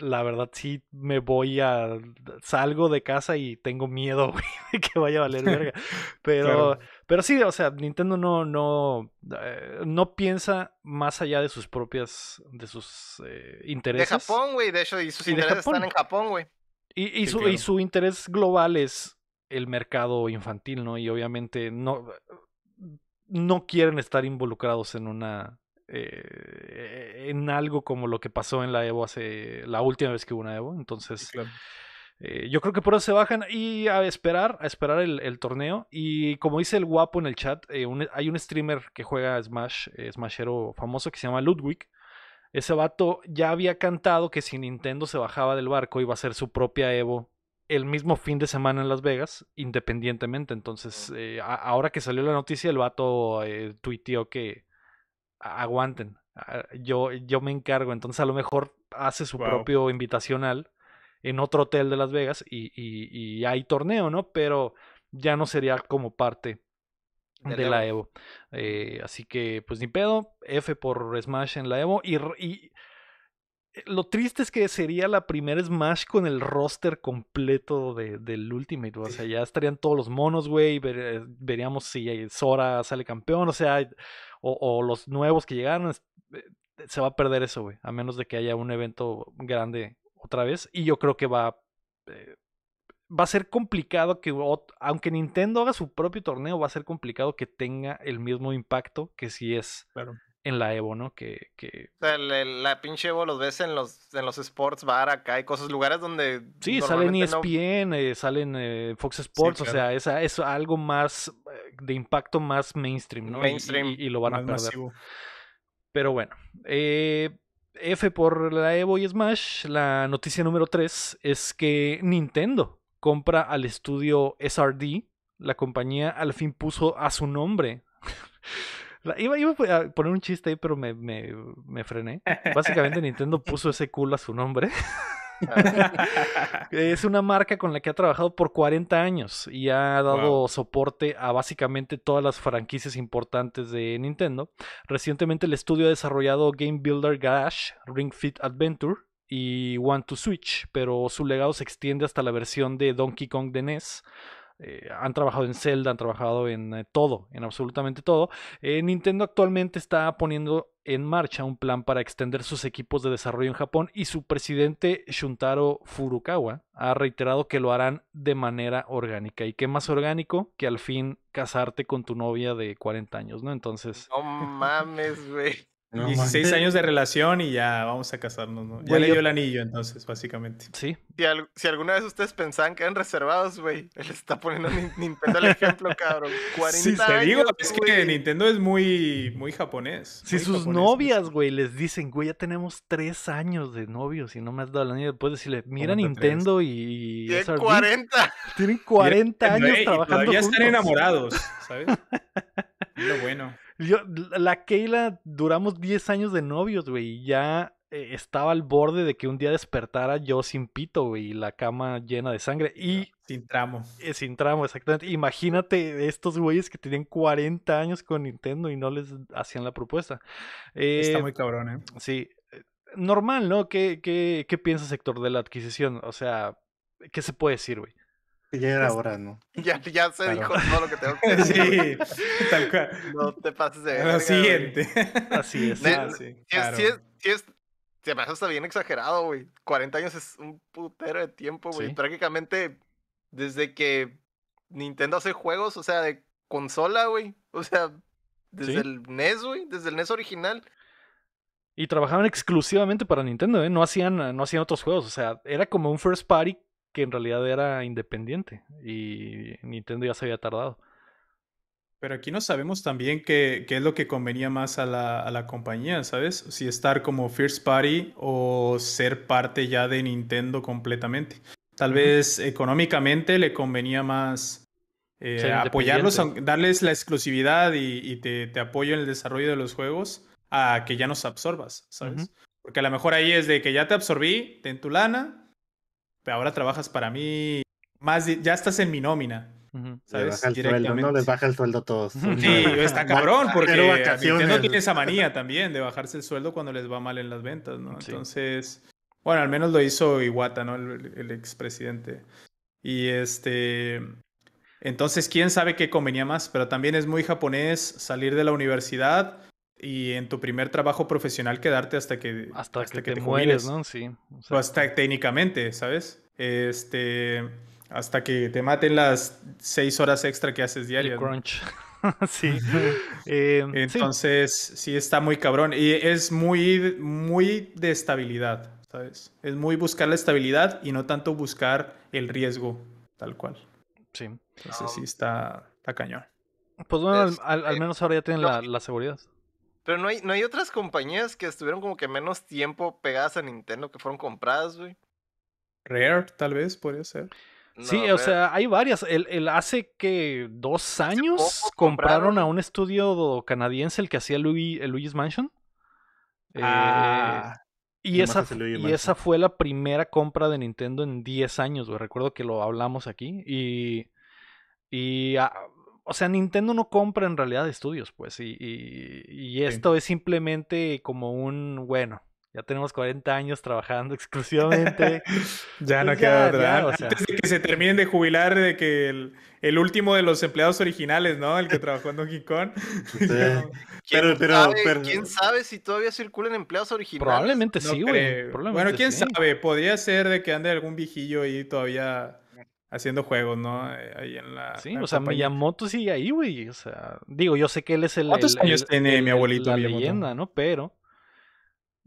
la verdad sí me voy a salgo de casa y tengo miedo, güey, de que vaya a valer verga. Pero, claro. pero sí, o sea, Nintendo no, no, eh, no piensa más allá de sus propias, de sus eh, intereses. De Japón, güey, de hecho, y sus y intereses están en Japón, güey. Y, y, sí, su, claro. y su interés global es el mercado infantil, ¿no? Y obviamente no, no quieren estar involucrados en una Eh, en algo como lo que pasó en la Evo hace la última vez que hubo una Evo. Entonces sí, claro. eh, yo creo que por eso se bajan y a esperar a esperar el, el torneo. Y como dice el guapo en el chat, eh, un, hay un streamer que juega Smash, eh, Smashero famoso, que se llama Ludwig. Ese vato ya había cantado que si Nintendo se bajaba del barco iba a hacer su propia Evo el mismo fin de semana en Las Vegas, independientemente. Entonces eh, a, ahora que salió la noticia, el vato eh, tuiteó que aguanten, yo, yo me encargo. Entonces a lo mejor hace su wow. propio invitacional en otro hotel de Las Vegas y, y, y hay torneo, ¿no? Pero ya no sería como parte de, de la Evo. Eh, así que, pues ni pedo, F por Smash en la Evo. Y, y lo triste es que sería la primera Smash con el roster completo de, del Ultimate. O sea, ya estarían todos los monos, güey. Ver, veríamos si Sora sale campeón, o sea, o, o los nuevos que llegaron. Se va a perder eso, güey, a menos de que haya un evento grande otra vez. Y yo creo que va... Eh, va a ser complicado que... Aunque Nintendo haga su propio torneo, va a ser complicado que tenga el mismo impacto que si es claro. en la Evo, ¿no? Que... que... O sea, la, la pinche Evo los ves en los, en los sports bar acá y cosas, lugares donde... Sí, salen E S P N, no... eh, salen eh, Fox Sports, sí, claro. o sea, esa, es algo más... de impacto más mainstream, ¿no? Mainstream. Y, y, y lo van a perder. Masivo. Pero bueno... Eh... F por la Evo y Smash. La noticia número tres es que Nintendo compra al estudio S R D. La compañía al fin puso a su nombre. la, iba, iba a poner un chiste ahí, pero me, me, me frené. Básicamente Nintendo puso ese culo a su nombre. Es una marca con la que ha trabajado por cuarenta años y ha dado wow. soporte a básicamente todas las franquicias importantes de Nintendo. Recientemente el estudio ha desarrollado Game Builder Garage, Ring Fit Adventure y One to Switch, pero su legado se extiende hasta la versión de Donkey Kong de N E S. Eh, han trabajado en Zelda, han trabajado en eh, todo, en absolutamente todo. Eh, Nintendo actualmente está poniendo en marcha un plan para extender sus equipos de desarrollo en Japón y su presidente Shuntaro Furukawa ha reiterado que lo harán de manera orgánica. ¿Y qué más orgánico que al fin casarte con tu novia de cuarenta años, no? Entonces... No mames, güey. No, dieciséis años de relación y ya vamos a casarnos, ¿no? Ya wey, le dio yo... el anillo, entonces, básicamente. Sí. Si, al... si alguna vez ustedes pensaban que eran reservados, güey, él está poniendo Nintendo el ejemplo, cabrón. cuarenta sí, te digo, años, es wey. Que Nintendo es muy, muy japonés. Si muy sus japonés, novias, güey, les dicen, güey, ya tenemos tres años de novios y no me has dado el anillo, después decirle, mira Nintendo y... Tienen cuarenta. Tienen cuarenta años wey, trabajando juntos. Ya están enamorados, ¿sabes? Lo bueno. Yo, la Keila duramos diez años de novios, güey, y ya eh, estaba al borde de que un día despertara yo sin pito, güey, y la cama llena de sangre. Y sin tramo. Eh, sin tramo, exactamente. Imagínate estos güeyes que tenían cuarenta años con Nintendo y no les hacían la propuesta. Eh, Está muy cabrón, ¿eh? Sí. Normal, ¿no? ¿Qué, qué, qué piensas, Héctor, de la adquisición? O sea, ¿qué se puede decir, güey? Ya era hora, ¿no? Ya, ya se claro. dijo todo lo que tengo que decir. Sí, tal cual. No te pases de verga. Lo siguiente. Así es. Ah, sí, sí, claro. sí, es, sí es, se me hace hasta bien exagerado, güey. cuarenta años es un putero de tiempo, güey. ¿Sí? Prácticamente desde que Nintendo hace juegos, o sea, de consola, güey. O sea, desde ¿Sí? el N E S, güey. Desde el N E S original. Y trabajaban exclusivamente para Nintendo, ¿eh? No hacían, no hacían otros juegos. O sea, era como un first party que en realidad era independiente y Nintendo ya se había tardado. Pero aquí no sabemos también qué, qué es lo que convenía más a la, a la compañía, ¿sabes? Si estar como first party o ser parte ya de Nintendo completamente. Tal uh-huh. vez económicamente le convenía más eh, apoyarlos, darles la exclusividad y, y te, te apoyo en el desarrollo de los juegos a que ya nos absorbas, ¿sabes? Uh-huh. Porque a lo mejor ahí es de que ya te absorbí, ten tu lana, ahora trabajas para mí, más de, ya estás en mi nómina, uh-huh. ¿sabes? Le baja el sueldo, ¿no? Les baja el sueldo a todos. Sí, está cabrón, porque Nintendo tiene esa manía también de bajarse el sueldo cuando les va mal en las ventas, ¿no? Sí. Entonces, bueno, al menos lo hizo Iwata, ¿no? El, el expresidente. Y este... Entonces, quién sabe qué convenía más, pero también es muy japonés salir de la universidad y en tu primer trabajo profesional quedarte hasta que hasta, hasta que, que te, te mueres, ¿no? Sí. O sea, hasta técnicamente, ¿sabes? Este, hasta que te maten las seis horas extra que haces diarias. El crunch. ¿No? Sí. eh, Entonces, sí. sí está muy cabrón. Y es muy, muy de estabilidad, ¿sabes? Es muy buscar la estabilidad y no tanto buscar el riesgo, tal cual. Sí. Entonces no. sí está, está cañón. Pues bueno, es, al, al menos ahora ya tienen no, la, la seguridad. Pero no hay, no hay otras compañías que estuvieron como que menos tiempo pegadas a Nintendo que fueron compradas, güey. Rare, tal vez, podría ser. No, sí, Rare. O sea, hay varias. El, el hace que dos años compraron, compraron a un estudio canadiense el que hacía Luigi, el Luigi's Mansion. Ah. Eh, Y, esa, y esa fue la primera compra de Nintendo en diez años, güey. Recuerdo que lo hablamos aquí. Y, y a, o sea, Nintendo no compra en realidad estudios, pues. Y, y, y esto sí. es simplemente como un, bueno, ya tenemos cuarenta años trabajando exclusivamente. Ya no ya, queda otra. O sea. Antes de que se terminen de jubilar, de que el, el último de los empleados originales, ¿no? El que trabajó en Donkey Kong. Sí. ¿Quién, pero, pero, sabe, pero... ¿Quién sabe si todavía circulan empleados originales? Probablemente no sí, güey. Bueno, quién sí. sabe. Podría ser de que ande algún viejillo ahí todavía haciendo juegos, ¿no? Ahí en la... Sí, la o sea, Miyamoto sigue ahí, güey. O sea, digo, yo sé que él es el... ¿Cuántos el, años el, tiene el, mi abuelito? La Miyamoto? Leyenda, ¿no? Pero...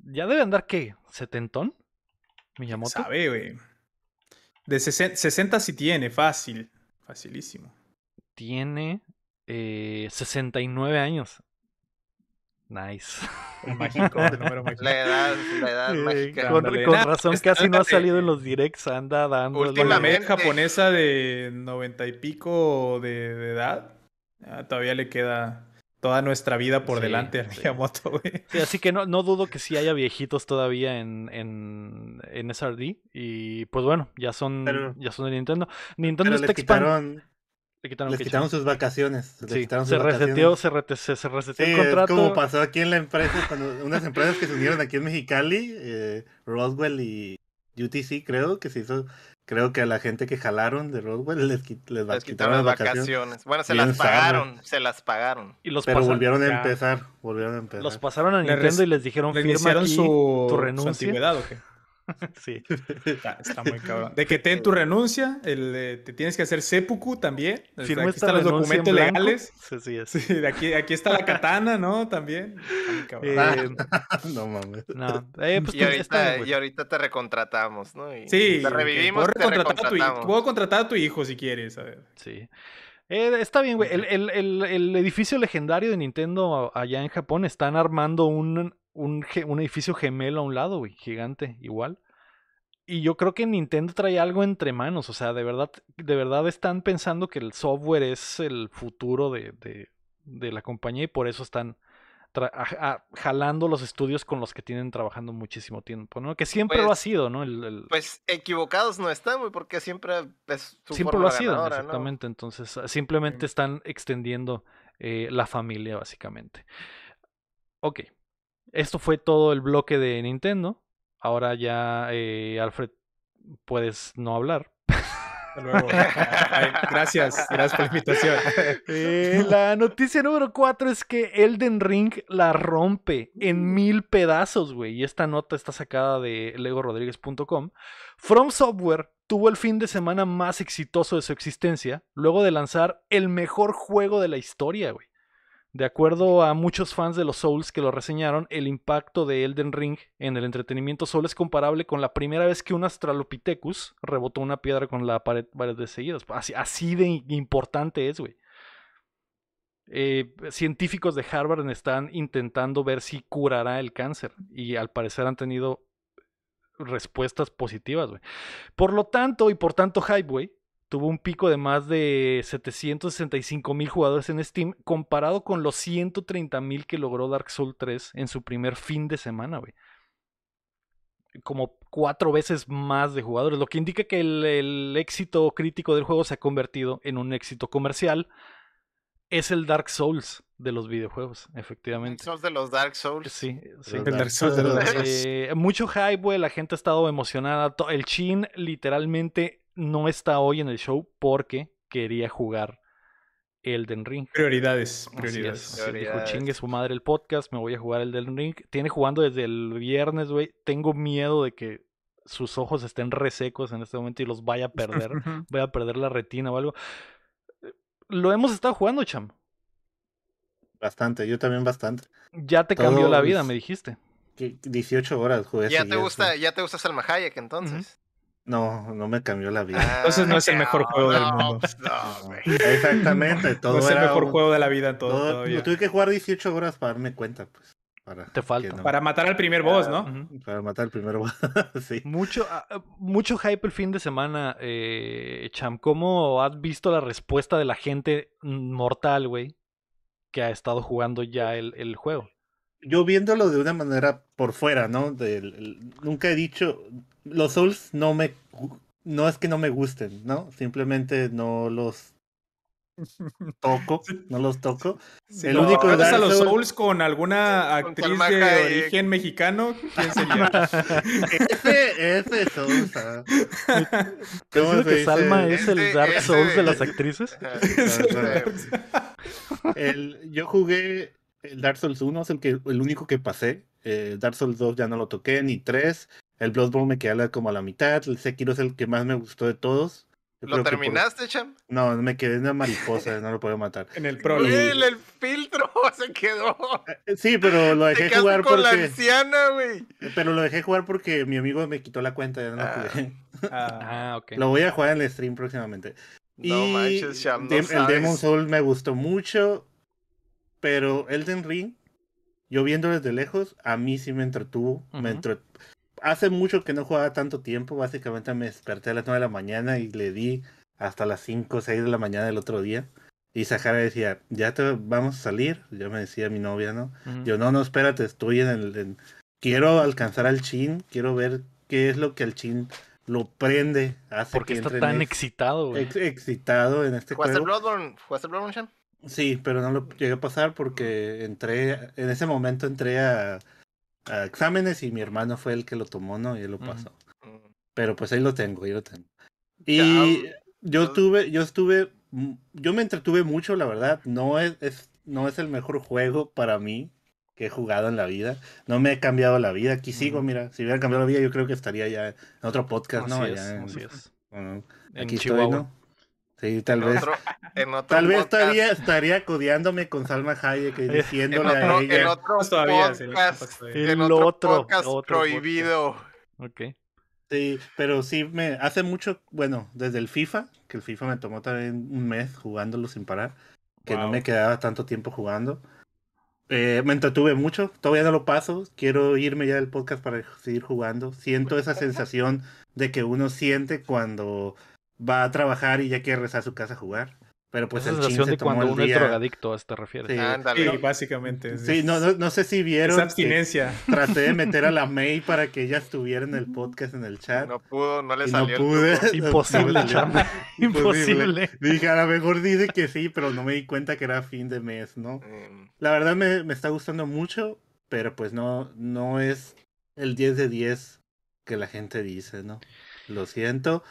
¿Ya debe andar qué? ¿Setentón? Miyamoto. Sabe, güey. De sesenta sí tiene, fácil. Facilísimo. Tiene eh, sesenta y nueve años. Nice. El mágico, el número mágico. La edad, la edad eh, mágica. Con, con razón casi no ha salido en los directs. Anda dando... Últimamente japonesa de noventa y pico de, de edad. Ah, todavía le queda... Toda nuestra vida por sí, delante, sí. Miyamoto, güey. Sí, así que no, no dudo que sí haya viejitos todavía en, en, en S R D. Y pues bueno, ya son, pero, ya son de Nintendo. Nintendo está expandiendo. Le quitaron, les quitaron sus vacaciones. Les sí, quitaron sus se, vacaciones. Reseteó, se, rete, se, se reseteó sí, el contrato. Es como pasó aquí en la empresa, cuando unas empresas que se unieron aquí en Mexicali, eh, Roswell y U T C, creo que se hizo. Creo que a la gente que jalaron de Roswell les, les, les quitaron, quitaron las vacaciones. vacaciones. Bueno, se Bien las pagaron, sano. se las pagaron. Y los Pero pasaron, volvieron a ya. empezar, volvieron a empezar. Los pasaron a Nintendo les, y les dijeron, les firma aquí su, tu renuncia. Su antigüedad, ¿o qué? Sí. Está, está muy cabrón. De que te den tu renuncia, el, eh, te tienes que hacer seppuku también. O sea, aquí están los documentos legales. Sí, sí, es. Sí, de aquí, aquí está la katana, ¿no? También. Eh, no mames. No. Eh, pues, y, ahorita, está, y ahorita te recontratamos, ¿no? Y, sí. Te revivimos, puedo, te recontratar recontratamos. A tu, puedo contratar a tu hijo si quieres. A ver. Sí. Eh, está bien, güey. El, el, el, el edificio legendario de Nintendo allá en Japón están armando un... Un, un edificio gemelo a un lado, güey, gigante, igual. Y yo creo que Nintendo trae algo entre manos, o sea, de verdad, de verdad están pensando que el software es el futuro de, de, de la compañía y por eso están tra- a, a, jalando los estudios con los que tienen trabajando muchísimo tiempo, ¿no? Que siempre pues, lo ha sido, ¿no? El, el... Pues equivocados no están, güey, porque siempre es su Siempre forma lo ha sido, ganadora, exactamente. ¿No? Entonces, simplemente están extendiendo eh, la familia, básicamente. Ok. Esto fue todo el bloque de Nintendo. Ahora ya, eh, Alfred, puedes no hablar. Hasta luego. Ay, gracias, gracias por la invitación. Eh, la noticia número cuatro es que Elden Ring la rompe en mil pedazos, güey. Y esta nota está sacada de lego rodríguez punto com. From Software tuvo el fin de semana más exitoso de su existencia, luego de lanzar el mejor juego de la historia, güey. De acuerdo a muchos fans de los Souls que lo reseñaron, el impacto de Elden Ring en el entretenimiento Soul es comparable con la primera vez que un Australopithecus rebotó una piedra con la pared varias veces seguidas. Así, así de importante es, güey. Eh, científicos de Harvard están intentando ver si curará el cáncer y al parecer han tenido respuestas positivas, güey. Por lo tanto, y por tanto hype, güey, tuvo un pico de más de setecientos sesenta y cinco mil jugadores en Steam, comparado con los ciento treinta mil que logró Dark Souls tres en su primer fin de semana, güey. Como cuatro veces más de jugadores, lo que indica que el, el éxito crítico del juego se ha convertido en un éxito comercial. Es el Dark Souls de los videojuegos, efectivamente. Dark Souls de los Dark Souls. Sí, sí. El Dark Souls de los Dark Souls. Eh, mucho hype, güey, la gente ha estado emocionada. El Chin literalmente... no está hoy en el show porque quería jugar Elden Ring. Prioridades, prioridades. Así es, prioridades. Dijo, chingue su madre el podcast, me voy a jugar Elden Ring. Tiene jugando desde el viernes, güey. Tengo miedo de que sus ojos estén resecos en este momento y los vaya a perder. Voy a perder la retina o algo. Lo hemos estado jugando, Cham. Bastante, yo también bastante. Ya te Todos... cambió la vida, me dijiste. dieciocho horas jugué. ¿Ya te gusta, ya te gusta Salma Hayek entonces? Uh-huh. No, no me cambió la vida. Ah, Entonces no es el mejor no, juego del mundo. No, no, exactamente. Todo no es el mejor un... juego de la vida en todo. todo no, tuve que jugar dieciocho horas para darme cuenta, pues. Para Te falta. No... Para matar al primer boss, ¿no? Uh-huh. Para matar al primer boss, sí. Mucho, uh, mucho hype el fin de semana, eh, Cham. ¿Cómo has visto la respuesta de la gente mortal, güey, que ha estado jugando ya el, el juego? yo viéndolo de una manera por fuera, ¿no? De, el, nunca he dicho... Los Souls no me... No es que no me gusten, ¿no? Simplemente no los toco, no los toco. Sí, el no, único de Dark a los Souls, Souls con alguna actriz con de y... origen mexicano, ¿quién sería? Ese, ese Souls, ¿ah? ¿Cómo que Salma es el este, Dark Souls este... de las actrices? el, yo jugué el Dark Souls uno, es el, que, el único que pasé. El Dark Souls dos ya no lo toqué, ni tres. El Bloodborne me quedé como a la mitad. El Sekiro es el que más me gustó de todos. Yo ¿Lo terminaste, por... Champ? No, me quedé en una mariposa, no lo puedo matar. En el prólogo. El, el filtro se quedó. Sí, pero lo dejé jugar con porque... con la anciana, güey. Pero lo dejé jugar porque mi amigo me quitó la cuenta, ya no ah, lo jugué. Ah, ok. Lo voy a jugar en el stream próximamente. No y manches, Champ, no de- El Demon's Souls me gustó mucho, pero Elden Ring, yo viendo desde lejos, a mí sí me entretuvo, uh-huh. me entretuvo. Hace mucho que no jugaba tanto tiempo, básicamente me desperté a las nueve de la mañana y le di hasta las cinco o seis de la mañana del otro día. Y Sahara decía, ya te vamos a salir, yo me decía mi novia, ¿no? Uh-huh. Yo, no, no, espérate, estoy en el... En... Quiero alcanzar al Chin, quiero ver qué es lo que al Chin lo prende. Hace porque que está tan en... excitado, güey. Ex- excitado en este juego. ¿Jugaste Bloodborne? ¿Jugaste Bloodborne, Sean? Sí, pero no lo llegué a pasar porque entré, en ese momento entré a... a exámenes y mi hermano fue el que lo tomó, ¿no? Y él lo pasó. Uh-huh. Pero pues ahí lo tengo, ahí lo tengo. Y ya, yo tuve, yo estuve, yo me entretuve mucho, la verdad. No es, es, no es el mejor juego para mí que he jugado en la vida. No me he cambiado la vida. Aquí uh-huh. sigo, mira. Si hubiera cambiado la vida, yo creo que estaría ya en otro podcast, ¿no? Así es, en, así es. Bueno, aquí Chihuahua. Estoy, ¿no? Sí, tal en vez. Otro, en otro tal podcast. Vez estaría, estaría codeándome con Salma Hayek y diciéndole en otro, a ella. En otro podcast, en otro otro, podcast otro prohibido. Podcast. Ok. Sí, pero sí, me hace mucho, bueno, desde el FIFA, que el FIFA me tomó también un mes jugándolo sin parar, que wow. no me quedaba tanto tiempo jugando. Eh, me entretuve mucho, todavía no lo paso, quiero irme ya del podcast para seguir jugando. Siento esa sensación de que uno siente cuando... va a trabajar y ya quiere rezar a su casa a jugar. Pero pues esa el sensación de cuando uno día... es drogadicto, a esto te refieres. Sí, ah, sí básicamente. Sí, sí no, no, no sé si vieron. Esa abstinencia. Traté de meter a la May para que ella estuviera en el podcast, en el chat. No pudo, no le salió. No pude. Imposible, chamba. Imposible. Dije, a lo mejor dice que sí, pero no me di cuenta que era fin de mes, ¿no? Mm. La verdad me, me está gustando mucho, pero pues no, no es el diez de diez que la gente dice, ¿no? Lo siento.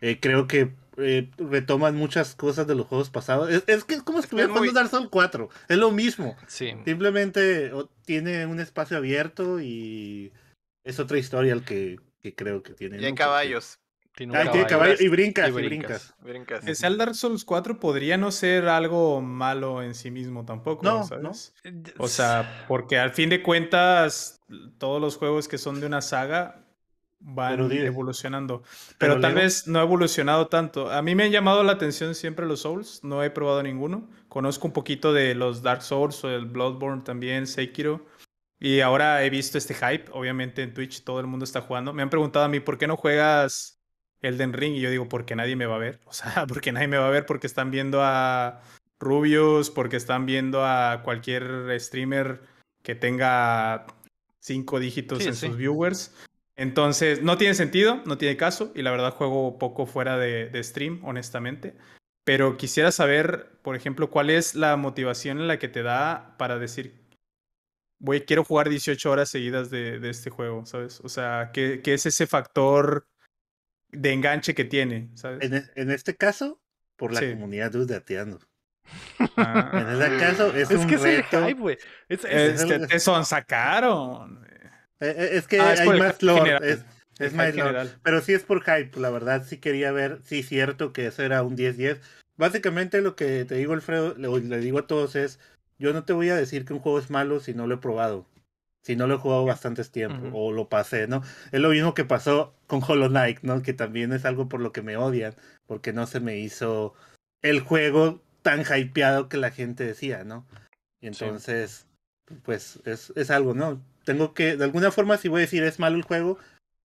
Eh, creo que eh, retoman muchas cosas de los juegos pasados. Es, es que es como si estuviera jugando muy... Dark Souls cuatro. Es lo mismo. Sí. Simplemente o, tiene un espacio abierto y es otra historia el que, que creo que tiene. Y hay ¿no? caballos. Tiene ah, caballo. Tiene caballo y brincas, y brincas. Y brincas. brincas. El Dark Souls cuatro podría no ser algo malo en sí mismo tampoco, no, ¿sabes? No. O sea, porque al fin de cuentas todos los juegos que son de una saga... van pero, evolucionando, pero, pero tal Lego. Vez no ha evolucionado tanto. A mí me han llamado la atención siempre los Souls, no he probado ninguno. Conozco un poquito de los Dark Souls o el Bloodborne también, Sekiro. Y ahora he visto este hype, obviamente en Twitch todo el mundo está jugando. Me han preguntado a mí, ¿por qué no juegas Elden Ring? Y yo digo, porque nadie me va a ver. O sea, porque nadie me va a ver, porque están viendo a Rubius, porque están viendo a cualquier streamer que tenga cinco dígitos sí, en sí. sus viewers. Entonces, no tiene sentido, no tiene caso, y la verdad juego poco fuera de, de stream, honestamente. Pero quisiera saber, por ejemplo, cuál es la motivación en la que te da para decir, voy, quiero jugar dieciocho horas seguidas de, de este juego, ¿sabes? O sea, ¿qué, qué es ese factor de enganche que tiene, ¿sabes? En, en este caso, por la sí. comunidad de Updateando. Ah, en este caso, es, es un que es el hype, güey. Es, es, es, es, te, te sonsacaron. Es que ah, es hay más lore, es, es más lore, pero sí es por hype, la verdad sí quería ver, sí es cierto que eso era un diez diez, básicamente lo que te digo Alfredo, le, le digo a todos es, yo no te voy a decir que un juego es malo si no lo he probado, si no lo he jugado bastantes tiempo, uh-huh. o lo pasé, ¿no? Es lo mismo que pasó con Hollow Knight, ¿no? Que también es algo por lo que me odian, porque no se me hizo el juego tan hypeado que la gente decía, ¿no? Y entonces, sí. pues es, es algo, ¿no? Tengo que, de alguna forma, si voy a decir es malo el juego,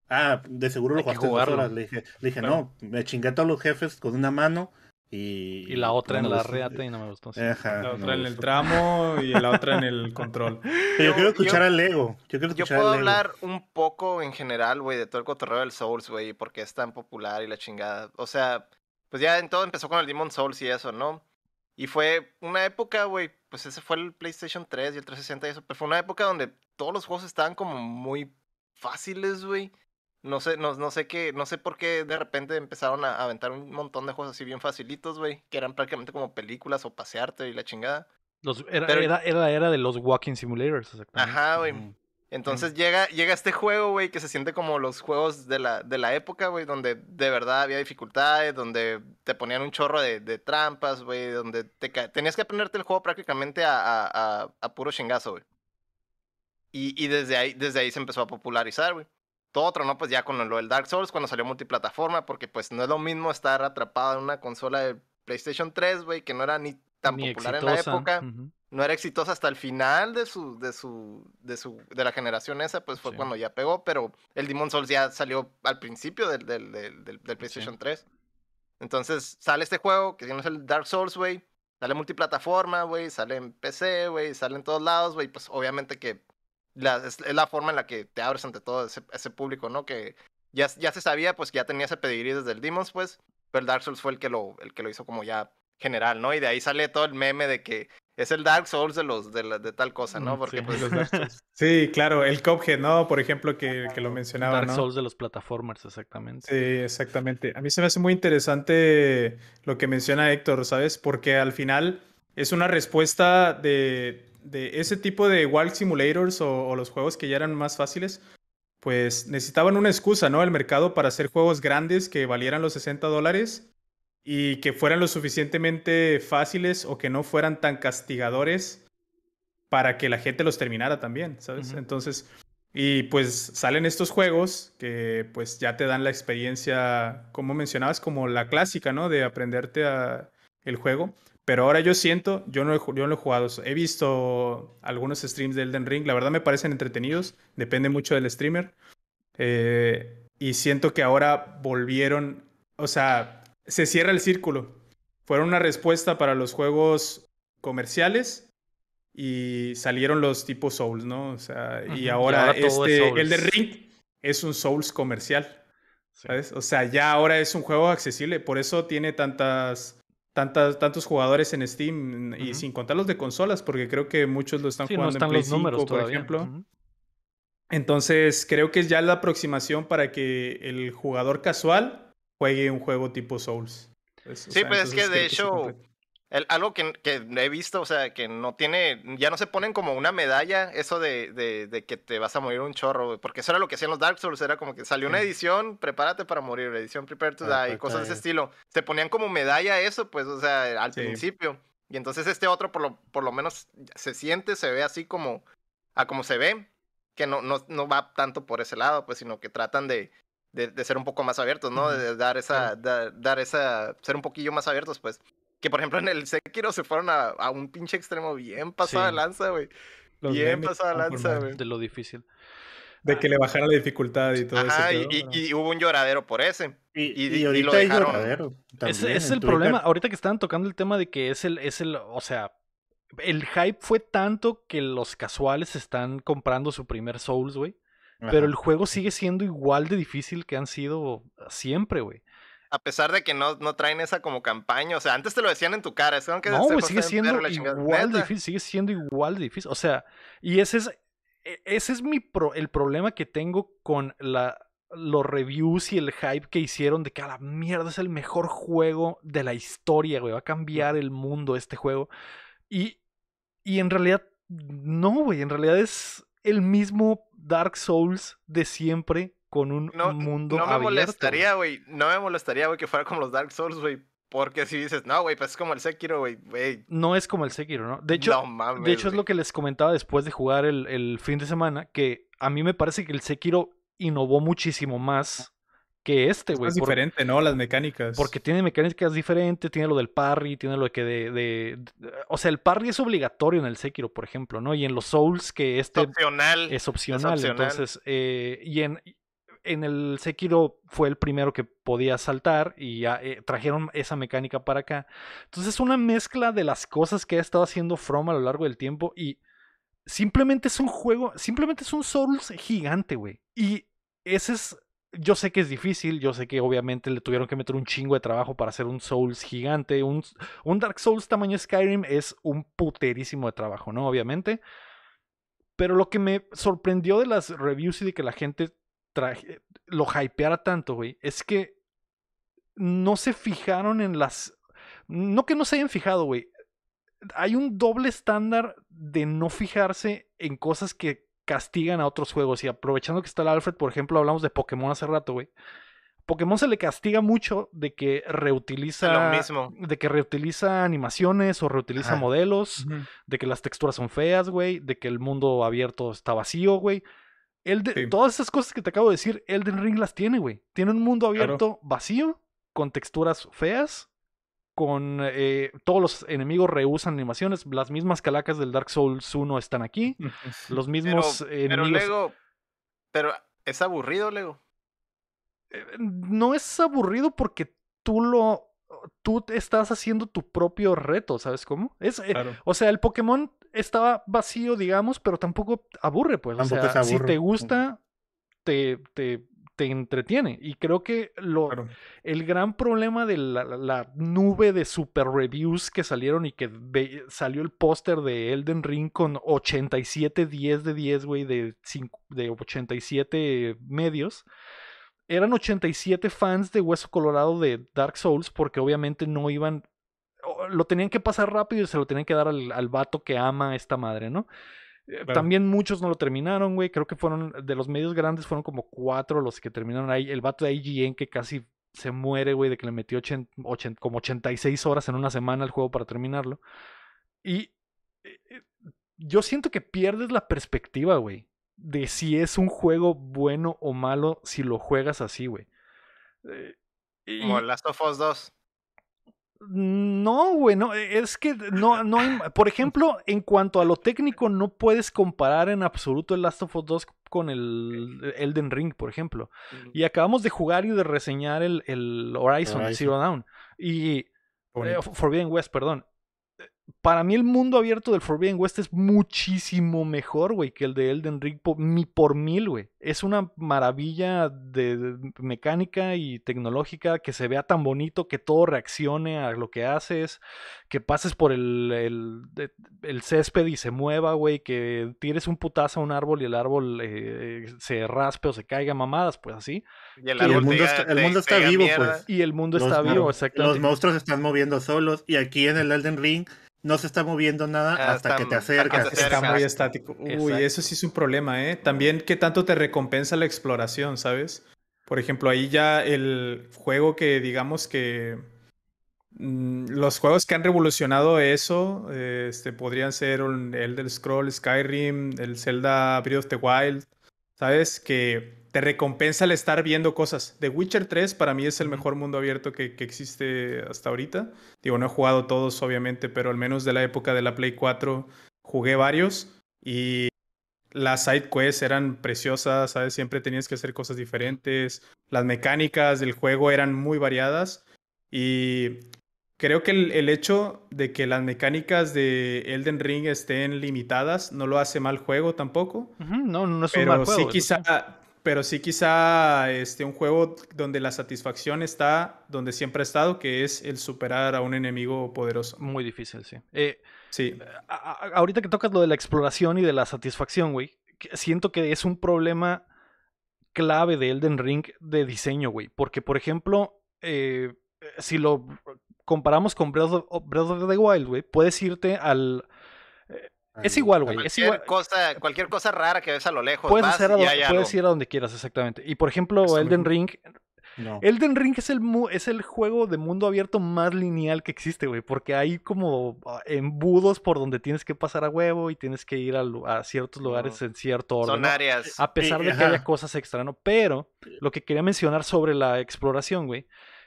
ah, de seguro lo jugaste dos horas. Le dije, le dije claro. no, me chingué a todos los jefes con una mano Y, y la otra en la reata y no me gustó. Sí. Ajá, la otra no en gustó. El tramo y la otra en el control. Pero yo, yo quiero escuchar yo, al Lego. Yo, quiero escuchar yo puedo al Lego. Hablar un poco en general, güey, de todo el cotorreo del Souls, güey, porque es tan popular y la chingada. O sea, pues ya en todo empezó con el Demon's Souls y eso, ¿no? Y fue una época, güey, pues ese fue el PlayStation tres y el trescientos sesenta y eso, pero fue una época donde todos los juegos estaban como muy fáciles, güey. No sé, no, no sé qué, no sé por qué de repente empezaron a aventar un montón de juegos así bien facilitos, güey, que eran prácticamente como películas o pasearte y la chingada. Los, era, Pero, era, era, era de los walking simulators, exactamente. Ajá, güey. Mm. Entonces mm. llega, llega este juego, güey, que se siente como los juegos de la, de la época, güey, donde de verdad había dificultades, donde te ponían un chorro de, de trampas, güey, donde te tenías que aprenderte el juego prácticamente a, a, a, a puro chingazo, güey. Y, y desde ahí, desde ahí se empezó a popularizar, güey. Todo otro, ¿no? Pues ya con lo del Dark Souls, cuando salió multiplataforma, porque pues no es lo mismo estar atrapado en una consola de PlayStation tres, güey, que no era ni tan ni popular exitosa en la época. Uh-huh. No era exitosa hasta el final de su, de su, de su, de la generación esa, pues fue sí. cuando ya pegó, pero el Demon's Souls ya salió al principio del, del, del, del, del PlayStation sí. tres. Entonces sale este juego, que si no es el Dark Souls, güey, sale multiplataforma, güey, sale en P C, güey, sale en todos lados, güey, pues obviamente que La, es, es la forma en la que te abres ante todo ese, ese público, ¿no? Que ya, ya se sabía, pues, que ya tenía ese pedigrí desde el Demon's, pues, pero el Dark Souls fue el que, lo, el que lo hizo como ya general, ¿no? Y de ahí sale todo el meme de que es el Dark Souls de los de, la, de tal cosa, ¿no? Porque sí, pues, los Dark Souls. Sí, claro, el Cuphead, ¿no? Por ejemplo, que, que lo mencionaba, Dark ¿no? Souls de los platformers, exactamente. Sí, exactamente. A mí se me hace muy interesante lo que menciona Héctor, ¿sabes? Porque al final es una respuesta de... de ese tipo de walk simulators o, o los juegos que ya eran más fáciles, pues necesitaban una excusa, ¿no? El mercado para hacer juegos grandes que valieran los sesenta dólares y que fueran lo suficientemente fáciles o que no fueran tan castigadores para que la gente los terminara también, ¿sabes? Uh-huh. Entonces, y pues salen estos juegos que pues ya te dan la experiencia, como mencionabas, como la clásica, ¿no? De aprenderte a el juego. Pero ahora yo siento, yo no, he, yo no lo he jugado, he visto algunos streams de Elden Ring, la verdad me parecen entretenidos, depende mucho del streamer, eh, y siento que ahora volvieron, o sea, se cierra el círculo, fueron una respuesta para los juegos comerciales y salieron los tipos Souls, ¿no? O sea, uh-huh. y ahora, ahora este es Elden Ring es un Souls comercial, ¿sabes? Sí. O sea, ya ahora es un juego accesible, por eso tiene tantas... Tantas, tantos jugadores en Steam y uh-huh. sin contar los de consolas, porque creo que muchos lo están sí, jugando no están en Play cinco, por todavía. Ejemplo. Uh-huh. Entonces, creo que es ya la aproximación para que el jugador casual juegue un juego tipo Souls. Pues, sí, sea, pues es que de hecho, que el, algo que, que he visto, o sea, que no tiene, ya no se ponen como una medalla eso de, de, de que te vas a morir un chorro, porque eso era lo que hacían los Dark Souls, era como que salió una edición, prepárate para morir, edición prepare to die, y cosas de ese estilo. Se ponían como medalla eso, pues, o sea, al sí. principio. Y entonces este otro por lo, por lo menos se siente, se ve así como, a como se ve, que no, no, no va tanto por ese lado, pues, sino que tratan de... De, de ser un poco más abiertos, ¿no? De, de dar esa... De, dar esa... Ser un poquillo más abiertos, pues. Que, por ejemplo, en el Sekiro se fueron a, a un pinche extremo bien pasada sí. lanza, güey. Bien pasada lanza, güey. De lo difícil. De que le bajara la dificultad y todo eso. Ah, y, y, y hubo un lloradero por ese. Y, y, y ahorita y lo dejaron. Hay lloradero. También, ese es el Twitter. Problema. Ahorita que estaban tocando el tema de que es el... Es el o sea... El hype fue tanto que los casuales están comprando su primer Souls, güey. Pero el juego sigue siendo igual de difícil que han sido siempre, güey. A pesar de que no, no traen esa como campaña. O sea, antes te lo decían en tu cara. Es como que no, güey, sigue siendo igual de difícil. Sigue siendo igual de difícil. O sea, y ese es, ese es mi pro, el problema que tengo con la, los reviews y el hype que hicieron de que a la mierda es el mejor juego de la historia, güey. Va a cambiar el mundo este juego. Y, y en realidad, no, güey. En realidad es... el mismo Dark Souls de siempre con un no, mundo no me abierto. Molestaría, güey. No me molestaría, güey, que fuera como los Dark Souls, güey. Porque si dices, no, güey, pues es como el Sekiro, güey. No es como el Sekiro, ¿no? De hecho, no, mames, de hecho es lo que les comentaba después de jugar el, el fin de semana, que a mí me parece que el Sekiro innovó muchísimo más que este, güey. Es por, diferente, ¿no? Las mecánicas. Porque tiene mecánicas diferentes, tiene lo del parry, tiene lo que de, de, de... O sea, el parry es obligatorio en el Sekiro, por ejemplo, ¿no? Y en los Souls que este... Es opcional. Es opcional, es opcional. Entonces, eh, y en... en el Sekiro fue el primero que podía saltar y ya, eh, trajeron esa mecánica para acá. Entonces es una mezcla de las cosas que ha estado haciendo From a lo largo del tiempo y simplemente es un juego, simplemente es un Souls gigante, güey. Y ese es, yo sé que es difícil, yo sé que obviamente le tuvieron que meter un chingo de trabajo para hacer un Souls gigante. Un, un Dark Souls tamaño Skyrim es un puterísimo de trabajo, ¿no? Obviamente. Pero lo que me sorprendió de las reviews y de que la gente traje, lo hypeara tanto, güey, es que no se fijaron en las... No que no se hayan fijado, güey. Hay un doble estándar de no fijarse en cosas que castigan a otros juegos. Y aprovechando que está el Alfred, por ejemplo, hablamos de Pokémon hace rato, güey. Pokémon se le castiga mucho de que reutiliza... Lo mismo. De que reutiliza animaciones o reutiliza Ajá. modelos. Uh-huh. De que las texturas son feas, güey. De que el mundo abierto está vacío, güey. Elden, sí. Todas esas cosas que te acabo de decir, Elden Ring las tiene, güey. Tiene un mundo abierto claro. vacío, con texturas feas, con eh, todos los enemigos rehusan animaciones. Las mismas calacas del Dark Souls uno están aquí. Los mismos pero, eh, pero enemigos... Lego, pero es aburrido, Lego. Eh, no es aburrido porque tú lo... Tú estás haciendo tu propio reto, ¿sabes cómo? Es, eh, claro. O sea, el Pokémon estaba vacío, digamos, pero tampoco aburre, pues. Tampoco o sea, si te gusta, te, te, te entretiene. Y creo que lo, claro. el gran problema de la, la nube de super reviews que salieron y que ve, salió el póster de Elden Ring con ochenta y siete diez de diez, güey, de, de ochenta y siete medios. Eran ochenta y siete fans de Hueso Colorado de Dark Souls porque obviamente no iban... Lo tenían que pasar rápido y se lo tenían que dar al, al vato que ama esta madre, ¿no? Claro. También muchos no lo terminaron, güey. Creo que fueron... De los medios grandes fueron como cuatro los que terminaron ahí. El vato de I G N que casi se muere, güey, de que le metió ochenta, ochenta, como ochenta y seis horas en una semana al juego para terminarlo. Y yo siento que pierdes la perspectiva, güey, de si es un juego bueno o malo si lo juegas así, güey. Eh, y... Como Last of Us dos. No, güey, no, es que no, no hay... Por ejemplo, en cuanto a lo técnico, no puedes comparar en absoluto el Last of Us dos con el Elden Ring, por ejemplo. Y acabamos de jugar y de reseñar el, el Horizon, Horizon Zero Dawn. Y... Eh, Forbidden West, perdón. Para mí el mundo abierto del Forbidden West es muchísimo mejor, güey, que el de Elden Ring por, mi, por mil, güey. Es una maravilla de, de mecánica y tecnológica, que se vea tan bonito, que todo reaccione a lo que haces, que pases por el, el, el césped y se mueva, güey, que tires un putazo a un árbol y el árbol eh, se raspe o se caiga, mamadas, pues así. Y el, árbol y el mundo está, el mundo está vivo, mierda. Pues. Y el mundo los, está vivo, exactamente. Los monstruos se están moviendo solos y aquí en el Elden Ring... No se está moviendo nada ah, hasta, está, que te acercas. Hasta que te acercas. Está muy estático. Uy, exacto. Eso sí es un problema, ¿eh? También, ¿qué tanto te recompensa la exploración, sabes? Por ejemplo, ahí ya el juego que, digamos que... Mmm, los juegos que han revolucionado eso eh, este, podrían ser un, el del Scroll, Skyrim, el Zelda, Breath of the Wild, ¿sabes? Que te recompensa el estar viendo cosas. The Witcher tres para mí es el mejor mundo abierto que, que existe hasta ahorita. Digo, no he jugado todos, obviamente, pero al menos de la época de la Play cuatro jugué varios. Y las side quests eran preciosas, ¿sabes? Siempre tenías que hacer cosas diferentes. Las mecánicas del juego eran muy variadas. Y creo que el, el hecho de que las mecánicas de Elden Ring estén limitadas no lo hace mal juego tampoco. Uh-huh. No, no es un mal juego. Pero sí quizá... Pero sí quizá este, un juego donde la satisfacción está donde siempre ha estado, que es el superar a un enemigo poderoso. Muy difícil, sí. Eh, sí. A, a, ahorita que tocas lo de la exploración y de la satisfacción, güey, siento que es un problema clave de Elden Ring de diseño, güey. Porque, por ejemplo, eh, si lo comparamos con Breath of, Breath of the Wild, güey, puedes irte al... Es igual, güey. Cualquier, es igual. Cosa, cualquier cosa rara que ves a lo lejos. Puedes, vas, hacer a donde, puedes ir a donde quieras, exactamente. Y por ejemplo, Eso Elden me... Ring. No. Elden Ring es el, es el juego de mundo abierto más lineal que existe, güey. Porque hay como embudos por donde tienes que pasar a huevo y tienes que ir a, a ciertos lugares no. en cierto orden. Son áreas. ¿No? A pesar sí, de ajá. que haya cosas extra, ¿no? Pero lo que quería mencionar sobre la exploración, güey,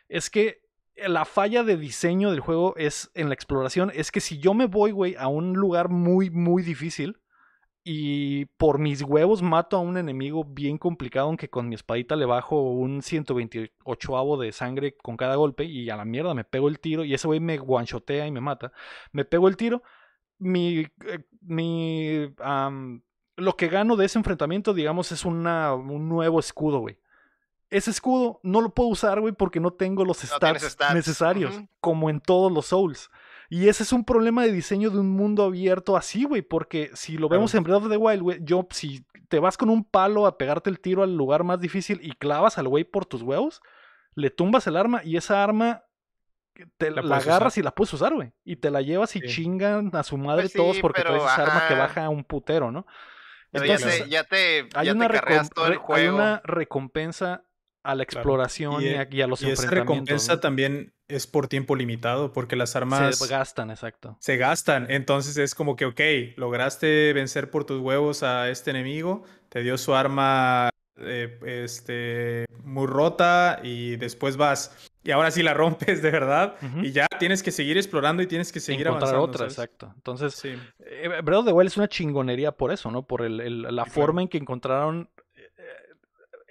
es que la falla de diseño del juego es en la exploración. Es que si yo me voy, güey, a un lugar muy, muy difícil y por mis huevos mato a un enemigo bien complicado, aunque con mi espadita le bajo un ciento veintiochoavo de sangre con cada golpe, y a la mierda me pego el tiro, y ese güey me guanchotea y me mata, me pego el tiro, mi... Eh, mi um, lo que gano de ese enfrentamiento, digamos, es una, un nuevo escudo, güey. Ese escudo no lo puedo usar, güey, porque no tengo los no stats, stats necesarios, uh-huh. como en todos los Souls. Y ese es un problema de diseño de un mundo abierto así, güey, porque si lo vemos uh-huh. en Breath of the Wild, güey, yo, si te vas con un palo a pegarte el tiro al lugar más difícil y clavas al güey por tus huevos, le tumbas el arma y esa arma... Te la, la agarras usar. y la puedes usar, güey. Y te la llevas y sí. chingan a su madre pues sí, todos porque traes esa arma que baja un putero, ¿no? Entonces, ya te, ya te, ya te carreas todo el juego. Hay una recompensa a la exploración claro. y, y, a, y a los y enfrentamientos. Y esa recompensa ¿no? también es por tiempo limitado porque las armas... Se gastan, exacto. Se gastan. Entonces es como que, ok, lograste vencer por tus huevos a este enemigo, te dio su arma eh, este, muy rota y después vas... Y ahora sí la rompes de verdad. Uh-huh. Y ya tienes que seguir explorando y tienes que seguir encontrar avanzando. Otra, ¿sabes? Exacto. Entonces, sí. eh, Breath of the Wild es una chingonería por eso, ¿no? Por el, el, la sí, forma claro. en que encontraron... Eh,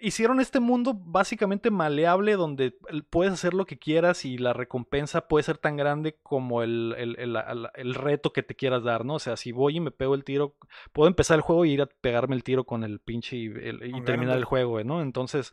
hicieron este mundo básicamente maleable donde puedes hacer lo que quieras y la recompensa puede ser tan grande como el, el, el, el, el reto que te quieras dar, ¿no? O sea, si voy y me pego el tiro... Puedo empezar el juego y ir a pegarme el tiro con el pinche y, el, y terminar el juego, ¿no? Entonces...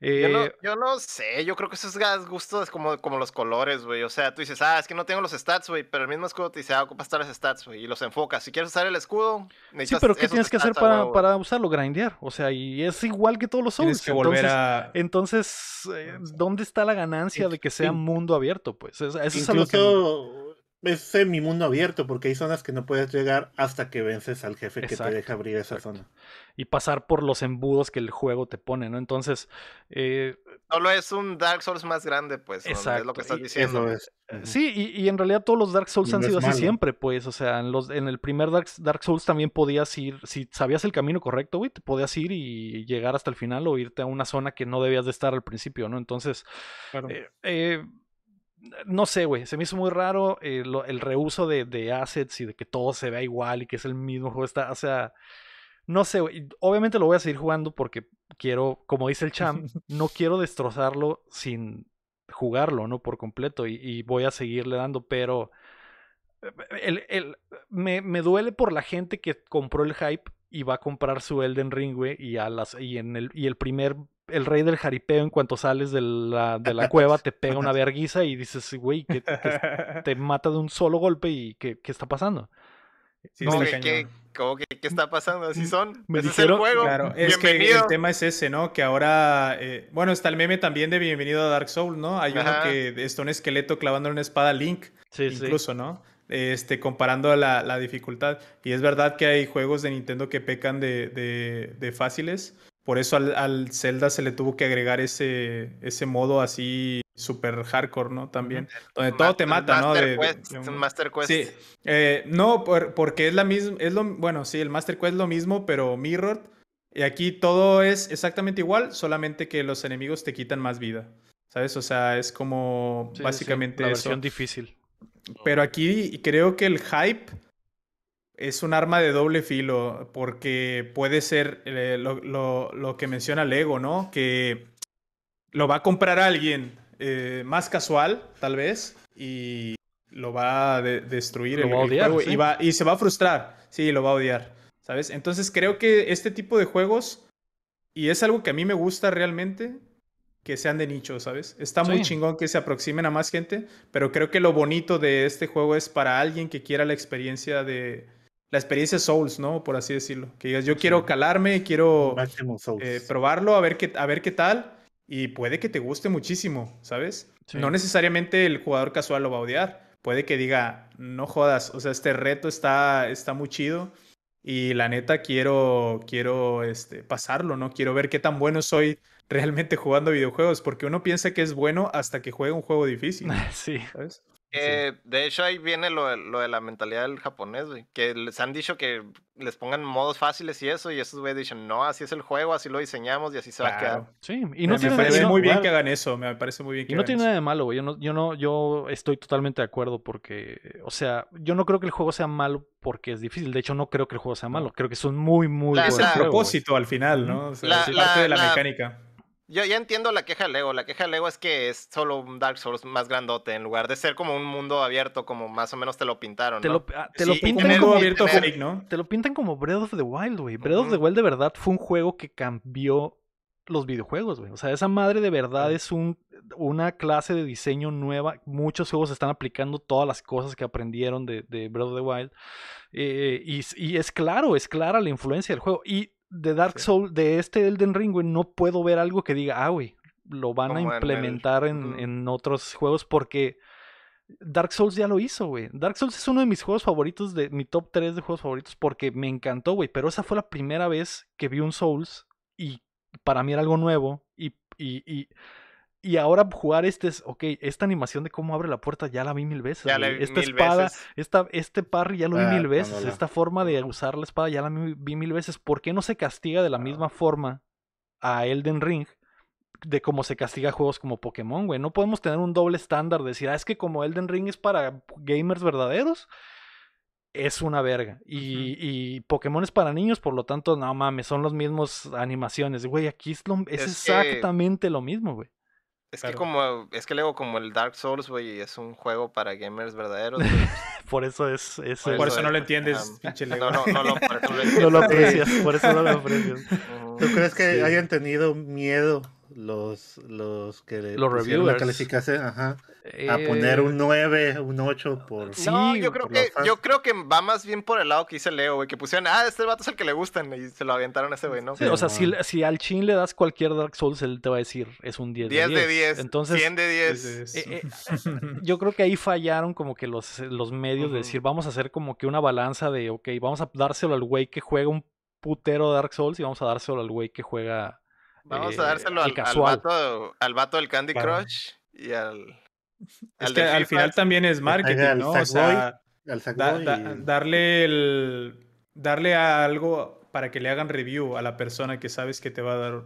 Eh, yo, no, yo no sé. Yo creo que eso es gustos como, como los colores, güey. O sea, tú dices, ah, es que no tengo los stats, güey. Pero el mismo escudo te dice, ah, ocupas estar los stats, güey. Y los enfocas. Si quieres usar el escudo... Sí, pero ¿qué tienes que hacer para, para usarlo? Grindear. O sea, y es igual que todos los Souls. Que entonces, a... entonces eh, ¿dónde está la ganancia de que sea mundo abierto? Pues eso es algo que... es semi mundo abierto, porque hay zonas que no puedes llegar hasta que vences al jefe exacto, que te deja abrir esa exacto. zona. Y pasar por los embudos que el juego te pone, ¿no? Entonces... Eh... Solo es un Dark Souls más grande, pues. Exacto. Es lo que estás diciendo. Es. Sí, y, y en realidad todos los Dark Souls y han no sido así malo. siempre, pues. O sea, en, los, en el primer Dark, Dark Souls también podías ir, si sabías el camino correcto, güey, te podías ir y llegar hasta el final o irte a una zona que no debías de estar al principio, ¿no? Entonces... Claro. Eh, eh, no sé, güey, se me hizo muy raro eh, lo, el reuso de, de assets y de que todo se vea igual y que es el mismo juego. Está, o sea... No sé, güey. Obviamente lo voy a seguir jugando porque quiero, como dice el Champ, no quiero destrozarlo sin jugarlo, ¿no? Por completo. Y, y voy a seguirle dando, pero el, el, me, me duele por la gente que compró el hype y va a comprar su Elden Ring, güey, y, a las, y, en el, y el primer... El rey del jaripeo, en cuanto sales de la, de la cueva, te pega una verguiza y dices, güey, que, que te mata de un solo golpe y ¿qué, qué está pasando? Sí, no, que, que, como que, ¿qué está pasando? Así son. Me ¿Ese dijeron, es el juego. Claro, es que el tema es ese, ¿no? Que ahora. Eh, bueno, está el meme también de Bienvenido a Dark Souls, ¿no? Hay Ajá. uno que está un esqueleto clavando una espada Link, sí, incluso, sí. ¿no? Este, comparando la, la dificultad. Y es verdad que hay juegos de Nintendo que pecan de, de, de fáciles. Por eso al, al Zelda se le tuvo que agregar ese, ese modo así super hardcore, ¿no? También. Donde todo master, te mata, ¿no? De, Quest, de un... Master Quest. Sí. Eh, no, por, porque es la misma... Es lo, bueno, sí, el Master Quest es lo mismo, pero mirrored. Y aquí todo es exactamente igual, solamente que los enemigos te quitan más vida. ¿Sabes? O sea, es como sí, básicamente sí, la versión eso. difícil. Pero aquí creo que el hype... Es un arma de doble filo, porque puede ser eh, lo, lo, lo que menciona Lego, ¿no? Que lo va a comprar a alguien eh, más casual, tal vez, y lo va a de destruir. Lo el, va a odiar, el juego, ¿sí? y, va, y se va a frustrar. Sí, lo va a odiar, ¿sabes? Entonces creo que este tipo de juegos, y es algo que a mí me gusta realmente, que sean de nicho, ¿sabes? Está sí. muy chingón que se aproximen a más gente, pero creo que lo bonito de este juego es para alguien que quiera la experiencia de... La experiencia Souls, ¿no? Por así decirlo. Que digas, yo sí. quiero calarme, quiero eh, probarlo, a ver, qué, a ver qué tal. Y puede que te guste muchísimo, ¿sabes? Sí. No necesariamente el jugador casual lo va a odiar. Puede que diga, no jodas, o sea, este reto está, está muy chido. Y la neta quiero, quiero este, pasarlo, ¿no? Quiero ver qué tan bueno soy realmente jugando videojuegos. Porque uno piensa que es bueno hasta que juega un juego difícil. Sí. ¿Sabes? Que sí. De hecho ahí viene lo, lo de la mentalidad del japonés, güey. Que les han dicho que les pongan modos fáciles y eso, y esos güeyes dicen, no, así es el juego, así lo diseñamos y así se claro. va a quedar. Sí, y no me, tiene me parece nada, muy no, bien mal. que hagan eso, me parece muy bien que Y no hagan tiene eso. nada de malo, güey. Yo no, yo no, yo estoy totalmente de acuerdo porque, o sea, yo no creo que el juego sea malo porque es difícil. De hecho, no creo que el juego sea malo. Creo que es un muy, muy la, buen la, juego. Es el propósito güey. al final, ¿no? O sea, la, es parte la, de la, la mecánica. Yo ya entiendo la queja de Lego. La queja de Lego es que es solo un Dark Souls más grandote en lugar de ser como un mundo abierto, como más o menos te lo pintaron, ¿no? Te lo, te lo sí, pintan como, como abierto fake, ¿no? Te lo pintan como Breath of the Wild, güey. Breath uh-huh. of the Wild de verdad fue un juego que cambió los videojuegos, güey. O sea, esa madre de verdad uh-huh. es un, una clase de diseño nueva. Muchos juegos están aplicando todas las cosas que aprendieron de, de Breath of the Wild. Eh, y, y es claro, es clara la influencia del juego. Y de Dark sí. Souls, de este Elden Ring, güey, no puedo ver algo que diga, ah, güey, lo van Como a implementar en, el... en, mm. en otros juegos porque Dark Souls ya lo hizo, güey. Dark Souls es uno de mis juegos favoritos, de mi top tres de juegos favoritos porque me encantó, güey, pero esa fue la primera vez que vi un Souls y para mí era algo nuevo y... y, y... Y ahora jugar este es, ok, esta animación de cómo abre la puerta ya la vi mil veces. Ya la vi esta mil espada, veces. Esta, este parry ya lo ah, vi mil veces. No, no. Esta forma de usar la espada ya la vi mil veces. ¿Por qué no se castiga de la no. misma forma a Elden Ring de cómo se castiga juegos como Pokémon, güey? No podemos tener un doble estándar de decir, ah, es que como Elden Ring es para gamers verdaderos, es una verga. Y, uh-huh. y Pokémon es para niños, por lo tanto, no mames, son las mismas animaciones. Güey, aquí es, lo, es, es exactamente que... lo mismo, güey. Es claro. que como, es que luego como el Dark Souls, güey, es un juego para gamers verdaderos. Por eso es... es por, el, por eso no lo entiendes, um, pinche Lego. No, no, no, por eso lo entiendes. No lo aprecias, por eso no lo aprecias. Uh-huh. ¿Tú crees que sí. hayan tenido miedo los, los que le los reviewers la calificación ajá, eh... a poner un nueve, un ocho por... Sí, no, yo creo, que, yo creo que va más bien por el lado que dice Leo, güey, que pusieron, ah, este vato es el que le gustan, y se lo aventaron a ese güey, ¿no? Sí, sí, o sea, si, si al chin le das cualquier Dark Souls, él te va a decir, es un diez de diez, entonces, cien de diez. Eh, eh, yo creo que ahí fallaron como que los, los medios uh-huh. de decir, vamos a hacer como que una balanza de, ok, vamos a dárselo al güey que juega un putero Dark Souls y vamos a dárselo al güey que juega... Vamos eh, a dárselo al, al, vato, al vato del Candy bueno. Crush y al... al, es que al final también es marketing, al, al ¿no? Sac o sea, al da, da, darle, el, darle a algo para que le hagan review a la persona que sabes que te va a dar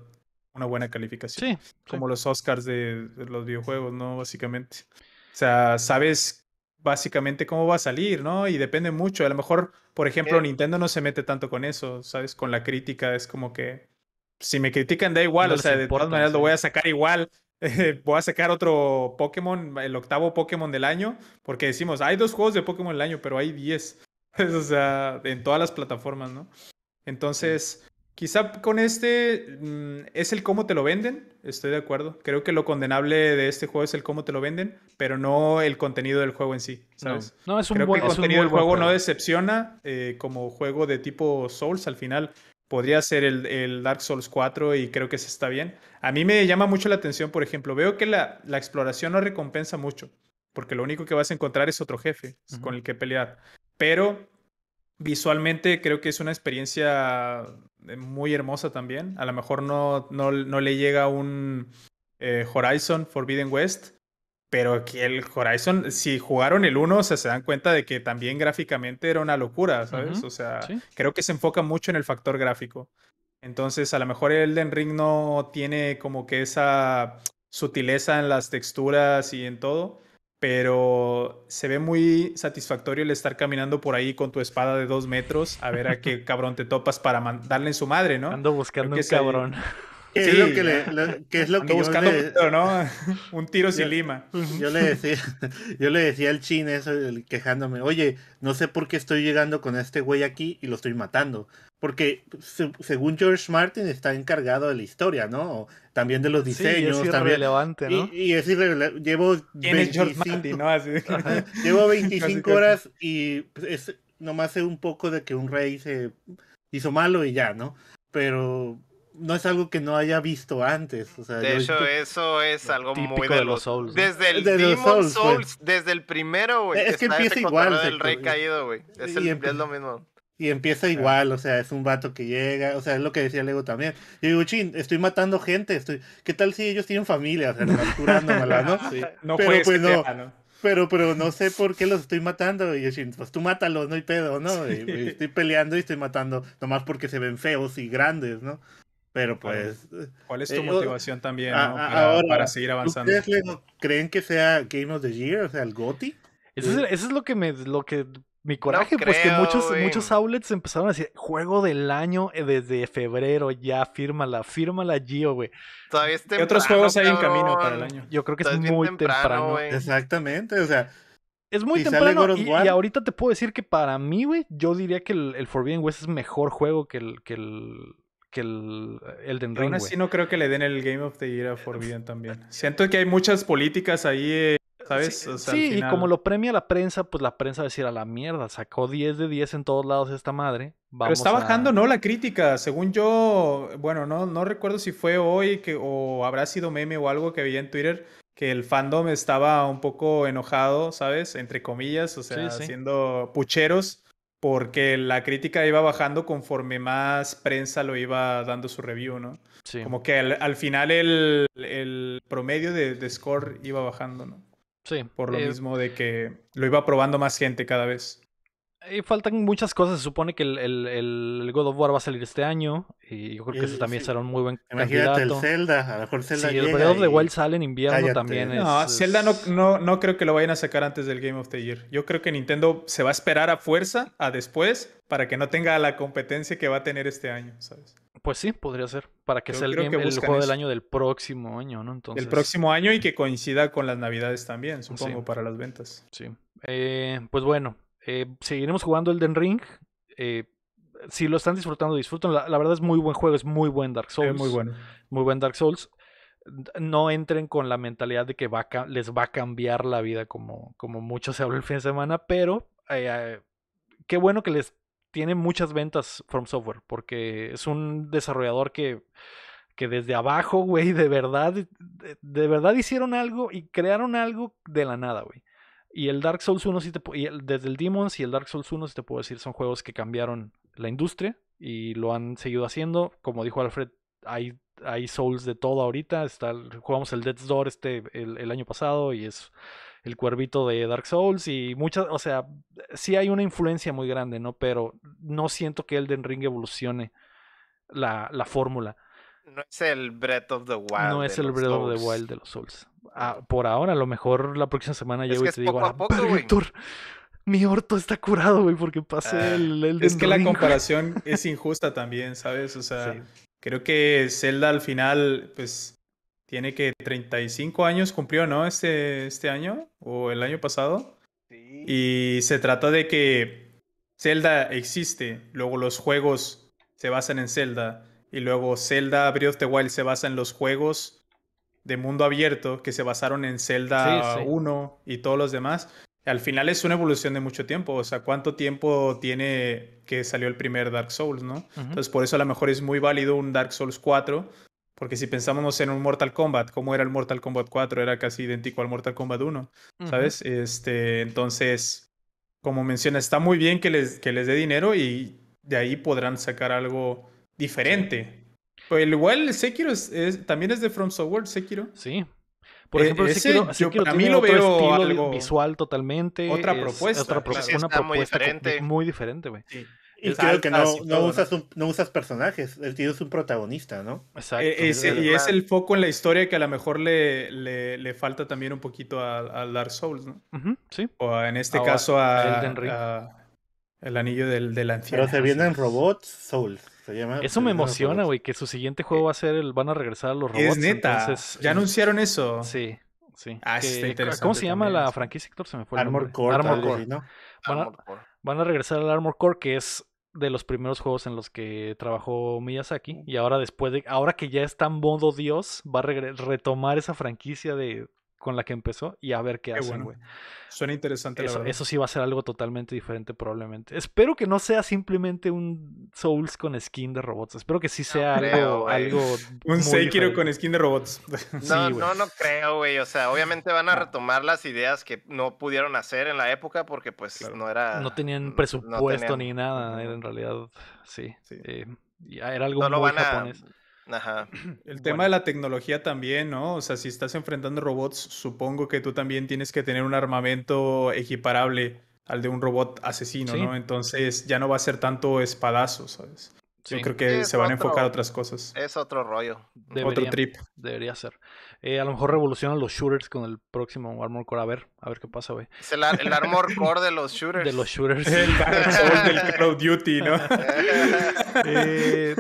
una buena calificación. Sí, como sí. los Oscars de, de los videojuegos, ¿no? Básicamente. O sea, sabes básicamente cómo va a salir, ¿no? Y depende mucho. A lo mejor, por ejemplo, ¿Qué? Nintendo no se mete tanto con eso, ¿sabes? Con la crítica es como que... Si me critican, da igual, no o sea, de importa, todas maneras sí. lo voy a sacar igual. Eh, voy a sacar otro Pokémon, el octavo Pokémon del año, porque decimos, hay dos juegos de Pokémon del año, pero hay diez. O sea, en todas las plataformas, ¿no? Entonces, quizá con este mmm, es el cómo te lo venden, estoy de acuerdo. Creo que lo condenable de este juego es el cómo te lo venden, pero no el contenido del juego en sí, ¿sabes? No, no es un Creo buen, que el contenido del juego no decepciona eh, como juego de tipo Souls al final. Podría ser el, el Dark Souls cuatro y creo que se está bien. A mí me llama mucho la atención, por ejemplo. Veo que la, la exploración no recompensa mucho. Porque lo único que vas a encontrar es otro jefe uh-huh. con el que pelear. Pero visualmente creo que es una experiencia muy hermosa también. A lo mejor no, no, no le llega un eh, Horizon Forbidden West. Pero aquí el Horizon, si jugaron el uno, o sea, se dan cuenta de que también gráficamente era una locura, ¿sabes? Uh-huh. O sea, ¿Sí? creo que se enfoca mucho en el factor gráfico. Entonces, a lo mejor el Elden Ring no tiene como que esa sutileza en las texturas y en todo, pero se ve muy satisfactorio el estar caminando por ahí con tu espada de dos metros a ver a qué cabrón te topas para darle en su madre, ¿no? Ando buscando un cabrón. Hay... ¿Qué sí. es lo que, le, lo, ¿qué es lo que yo buscando le... tiro, ¿no? Un tiro sin yo, lima. Yo le decía, yo le decía al chin eso, el, quejándome, oye, no sé por qué estoy llegando con este güey aquí y lo estoy matando. Porque se, según George Martin está encargado de la historia, ¿no? También de los diseños. Sí, y es irrelevante, ¿no? Y, y es irrelevante. Llevo veinticinco horas y es nomás sé un poco de que un rey se hizo malo y ya, ¿no? Pero... no es algo que no haya visto antes. O sea, de hecho, yo... eso es algo muy de, de los Souls. Desde el de Demon Souls, Souls pues. Desde el primero, güey. Es que, que empieza igual. Del sector, rey caído, güey. Es, empe... es lo mismo. Y empieza ah. igual, o sea, es un vato que llega. O sea, es lo que decía Lego también. Yo digo, chin, estoy matando gente. Estoy... ¿Qué tal si ellos tienen familia? O sea, capturándomela, ¿no? Sí. No pero pues no. Tema, ¿no? Pero, pero no sé por qué los estoy matando. Y Shin, pues tú mátalos, no hay pedo, ¿no? Sí. Y, y estoy peleando y estoy matando, nomás porque se ven feos y grandes, ¿no? Pero pues... ¿Cuál es tu eh, motivación o, también a, ¿no? para, ahora, para seguir avanzando? ¿Ustedes creen que sea Game of the Year? O sea, el GOTY. Eso es, eso es lo que me... Lo que... Mi coraje, no pues creo, que muchos, muchos outlets empezaron a decir, juego del año desde febrero, ya, fírmala, fírmala, Gio, güey. Todavía es temprano. ¿Qué otros juegos cabrón. hay en camino para el año? Yo creo que Todavía es muy temprano. temprano Exactamente, o sea. Es muy si temprano y, y ahorita te puedo decir que para mí, güey, yo diría que el, el Forbidden West es mejor juego que el... Que el... que el Elden Ring, güey. Aún así no creo que le den el Game of the Year a Forbidden también. Siento que hay muchas políticas ahí... Eh... ¿Sabes? Sí, o sea, sí, final... y como lo premia la prensa, pues la prensa va a decir a la mierda, sacó diez de diez en todos lados esta madre. Vamos Pero está bajando, a... ¿no? La crítica, según yo, bueno, no, no recuerdo si fue hoy que, o habrá sido meme o algo que vi en Twitter, que el fandom estaba un poco enojado, ¿sabes? Entre comillas, o sea, sí, sí. siendo pucheros, porque la crítica iba bajando conforme más prensa lo iba dando su review, ¿no? Sí. Como que al, al final el, el promedio de, de score iba bajando, ¿no? Sí, por lo eh, mismo de que lo iba probando más gente cada vez. Y faltan muchas cosas. Se supone que el, el, el God of War va a salir este año. Y yo creo que el, eso también sí. será un muy buen Imagínate candidato. El Zelda. A lo mejor Zelda sí, llega el Breath of the Wild sale en invierno cállate. también. Es, no, es... Zelda no, no, no creo que lo vayan a sacar antes del Game of the Year. Yo creo que Nintendo se va a esperar a fuerza a después para que no tenga la competencia que va a tener este año, ¿sabes? Pues sí, podría ser. Para que yo sea el, game, que el juego eso. del año del próximo año, ¿no? Entonces... El próximo año y que coincida con las navidades también, supongo, sí. para las ventas. Sí. Eh, pues bueno, eh, seguiremos jugando Elden Ring. Eh, si lo están disfrutando, disfruten. La, la verdad es muy buen juego, es muy buen Dark Souls. Es muy bueno. Muy buen Dark Souls. No entren con la mentalidad de que va a, les va a cambiar la vida como, como mucho se habló el fin de semana, pero eh, qué bueno que les... Tiene muchas ventas From Software, porque es un desarrollador que, que desde abajo, güey, de verdad, de, de verdad hicieron algo y crearon algo de la nada, güey. Y el Dark Souls uno, sí te, y el, desde el Demons y el Dark Souls uno, sí te puedo decir, son juegos que cambiaron la industria y lo han seguido haciendo. Como dijo Alfred, hay, hay Souls de todo ahorita. Está, jugamos el Death's Door este, el, el año pasado y es... el cuervito de Dark Souls y muchas, o sea, sí hay una influencia muy grande, ¿no? Pero no siento que Elden Ring evolucione la, la fórmula. No es el Breath of the Wild. No es el Breath Souls. of the Wild de los Souls. Ah, por ahora, a lo mejor la próxima semana llego y te digo, a poco, Héctor, mi orto está curado, güey, porque pasé ah, el Elden Ring. Es que Ring, la comparación güey. es injusta también, ¿sabes? O sea, sí. creo que Zelda al final, pues... Tiene que treinta y cinco años cumplió, ¿no? Este, este año o el año pasado. Sí. Y se trata de que Zelda existe, luego los juegos se basan en Zelda y luego Zelda Breath of the Wild se basa en los juegos de mundo abierto que se basaron en Zelda sí, sí. uno y todos los demás. Al final es una evolución de mucho tiempo. O sea, ¿cuánto tiempo tiene que salió el primer Dark Souls, no? Uh-huh. Entonces, por eso a lo mejor es muy válido un Dark Souls cuatro. Porque si pensábamos en un Mortal Kombat, ¿cómo era el Mortal Kombat cuatro? Era casi idéntico al Mortal Kombat uno, ¿sabes? Uh-huh. Este, entonces, como menciona, está muy bien que les, que les dé dinero y de ahí podrán sacar algo diferente. Sí. Pero igual Sekiro es, es, también es de From Software, Sekiro. Sí. Por ejemplo, eh, ese, Sekiro, Sekiro yo, para tiene mí lo otro veo estilo algo, visual totalmente. Otra es, propuesta. Otra pro- sí, una propuesta muy diferente. Muy diferente, güey. Sí. Y creo que no, no, todo, usas un, no usas personajes, el tío es un protagonista, ¿no? Exacto. Es, es, y es el foco en la historia que a lo mejor le, le, le falta también un poquito al Dark Souls, ¿no? Uh-huh, sí. O en este Ahora, caso a, el, a, el anillo del, del anciano. Pero se vienen robots Souls. Se llama, eso se me emociona, güey, que su siguiente juego va a ser el van a regresar a los robots. Es neta, entonces, ya eh, anunciaron eso. Sí. Sí. Ah, que, ¿cómo se llama la franquicia, Héctor? Se me fue el Armor nombre. Core, Armor Core. ¿No? Van, Armor a, Core. Van a regresar al Armor Core, que es de los primeros juegos en los que trabajó Miyazaki. Y ahora después de, ahora que ya está en modo Dios, va a regre- retomar esa franquicia de, con la que empezó y a ver qué, qué hacen, güey. Bueno. Suena interesante, eso, la verdad. Eso sí va a ser algo totalmente diferente probablemente. Espero que no sea simplemente un Souls con skin de robots. Espero que sí sea no algo, creo, algo un Sekiro con skin de robots. No, sí, no, no creo, güey. O sea, obviamente van a no. retomar las ideas que no pudieron hacer en la época porque pues claro. no era... No tenían presupuesto no tenían... ni nada. Era en realidad, sí. sí. Eh, era algo no muy japonés. Ajá. El tema bueno. de la tecnología también, ¿no? O sea, si estás enfrentando robots, supongo que tú también tienes que tener un armamento equiparable al de un robot asesino, sí. ¿no? Entonces ya no va a ser tanto espadazo, ¿sabes? Sí. Yo creo que es se van otro, a enfocar a otras cosas. Es otro rollo. Debería, otro trip. Debería ser. Eh, a lo mejor revolucionan los shooters con el próximo Armor Core. A ver, a ver qué pasa, güey. Es el, el Armor Core de los shooters. De los shooters. El Dark Souls del Call of Duty, ¿no? eh,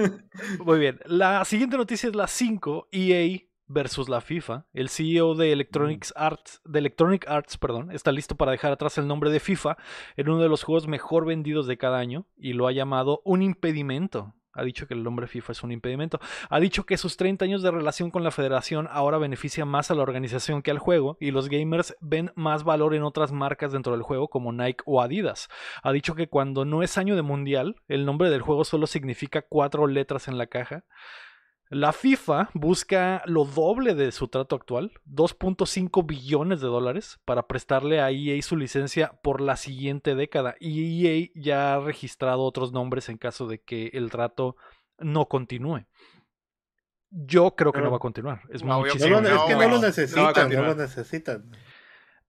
muy bien. La siguiente noticia es la cinco. E A versus la FIFA. El C E O de Electronic Arts, de Electronic Arts perdón, está listo para dejar atrás el nombre de FIFA en uno de los juegos mejor vendidos de cada año y lo ha llamado un impedimento. Ha dicho que el nombre FIFA es un impedimento. Ha dicho que sus treinta años de relación con la federación ahora beneficia más a la organización que al juego y los gamers ven más valor en otras marcas dentro del juego como Nike o Adidas. Ha dicho que cuando no es año de mundial, el nombre del juego solo significa cuatro letras en la caja. La FIFA busca lo doble de su trato actual, dos punto cinco billones de dólares, para prestarle a E A su licencia por la siguiente década. Y E A ya ha registrado otros nombres en caso de que el trato no continúe. Yo creo que no, no va a continuar. Es, no, es que no, no lo necesitan, no, no lo necesitan.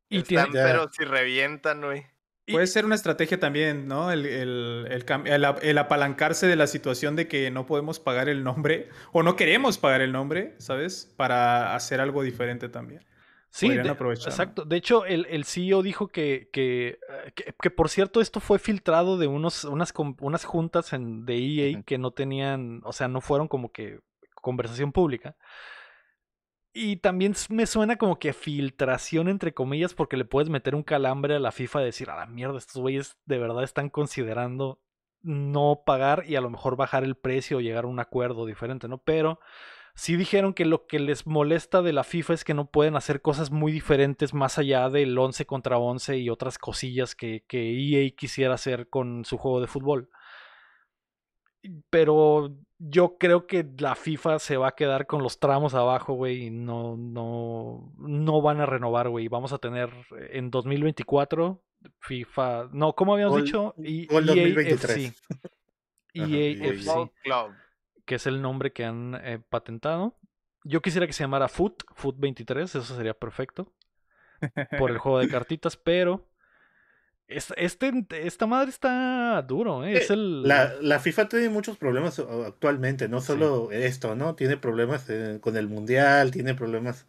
Y Están, tiene... Pero si revientan, güey. Puede ser una estrategia también, ¿no? El, el, el, el, el apalancarse de la situación de que no podemos pagar el nombre o no queremos pagar el nombre, ¿sabes? Para hacer algo diferente también. Sí, de, exacto. De hecho, el, el C E O dijo que, que, que, que, por cierto, esto fue filtrado de unos, unas, unas juntas en, de E A uh-huh. que no tenían, o sea, no fueron como que conversación pública. Y también me suena como que filtración, entre comillas, porque le puedes meter un calambre a la FIFA de decir, a la mierda, estos güeyes de verdad están considerando no pagar y a lo mejor bajar el precio o llegar a un acuerdo diferente, ¿no? Pero sí dijeron que lo que les molesta de la FIFA es que no pueden hacer cosas muy diferentes más allá del once contra once y otras cosillas que, que E A quisiera hacer con su juego de fútbol. Pero yo creo que la FIFA se va a quedar con los tramos abajo, güey, y no, no, no van a renovar, güey. Vamos a tener en dos mil veinticuatro FIFA... No, ¿cómo habíamos All, dicho? E A F C. E A F C, que es el nombre que han eh, patentado. Yo quisiera que se llamara Foot, Foot veintitrés, eso sería perfecto, por el juego de cartitas, pero... Este, esta madre está duro, ¿eh? Es el... la, la FIFA tiene muchos problemas actualmente, no solo sí. esto, ¿no? Tiene problemas eh, con el mundial, tiene problemas...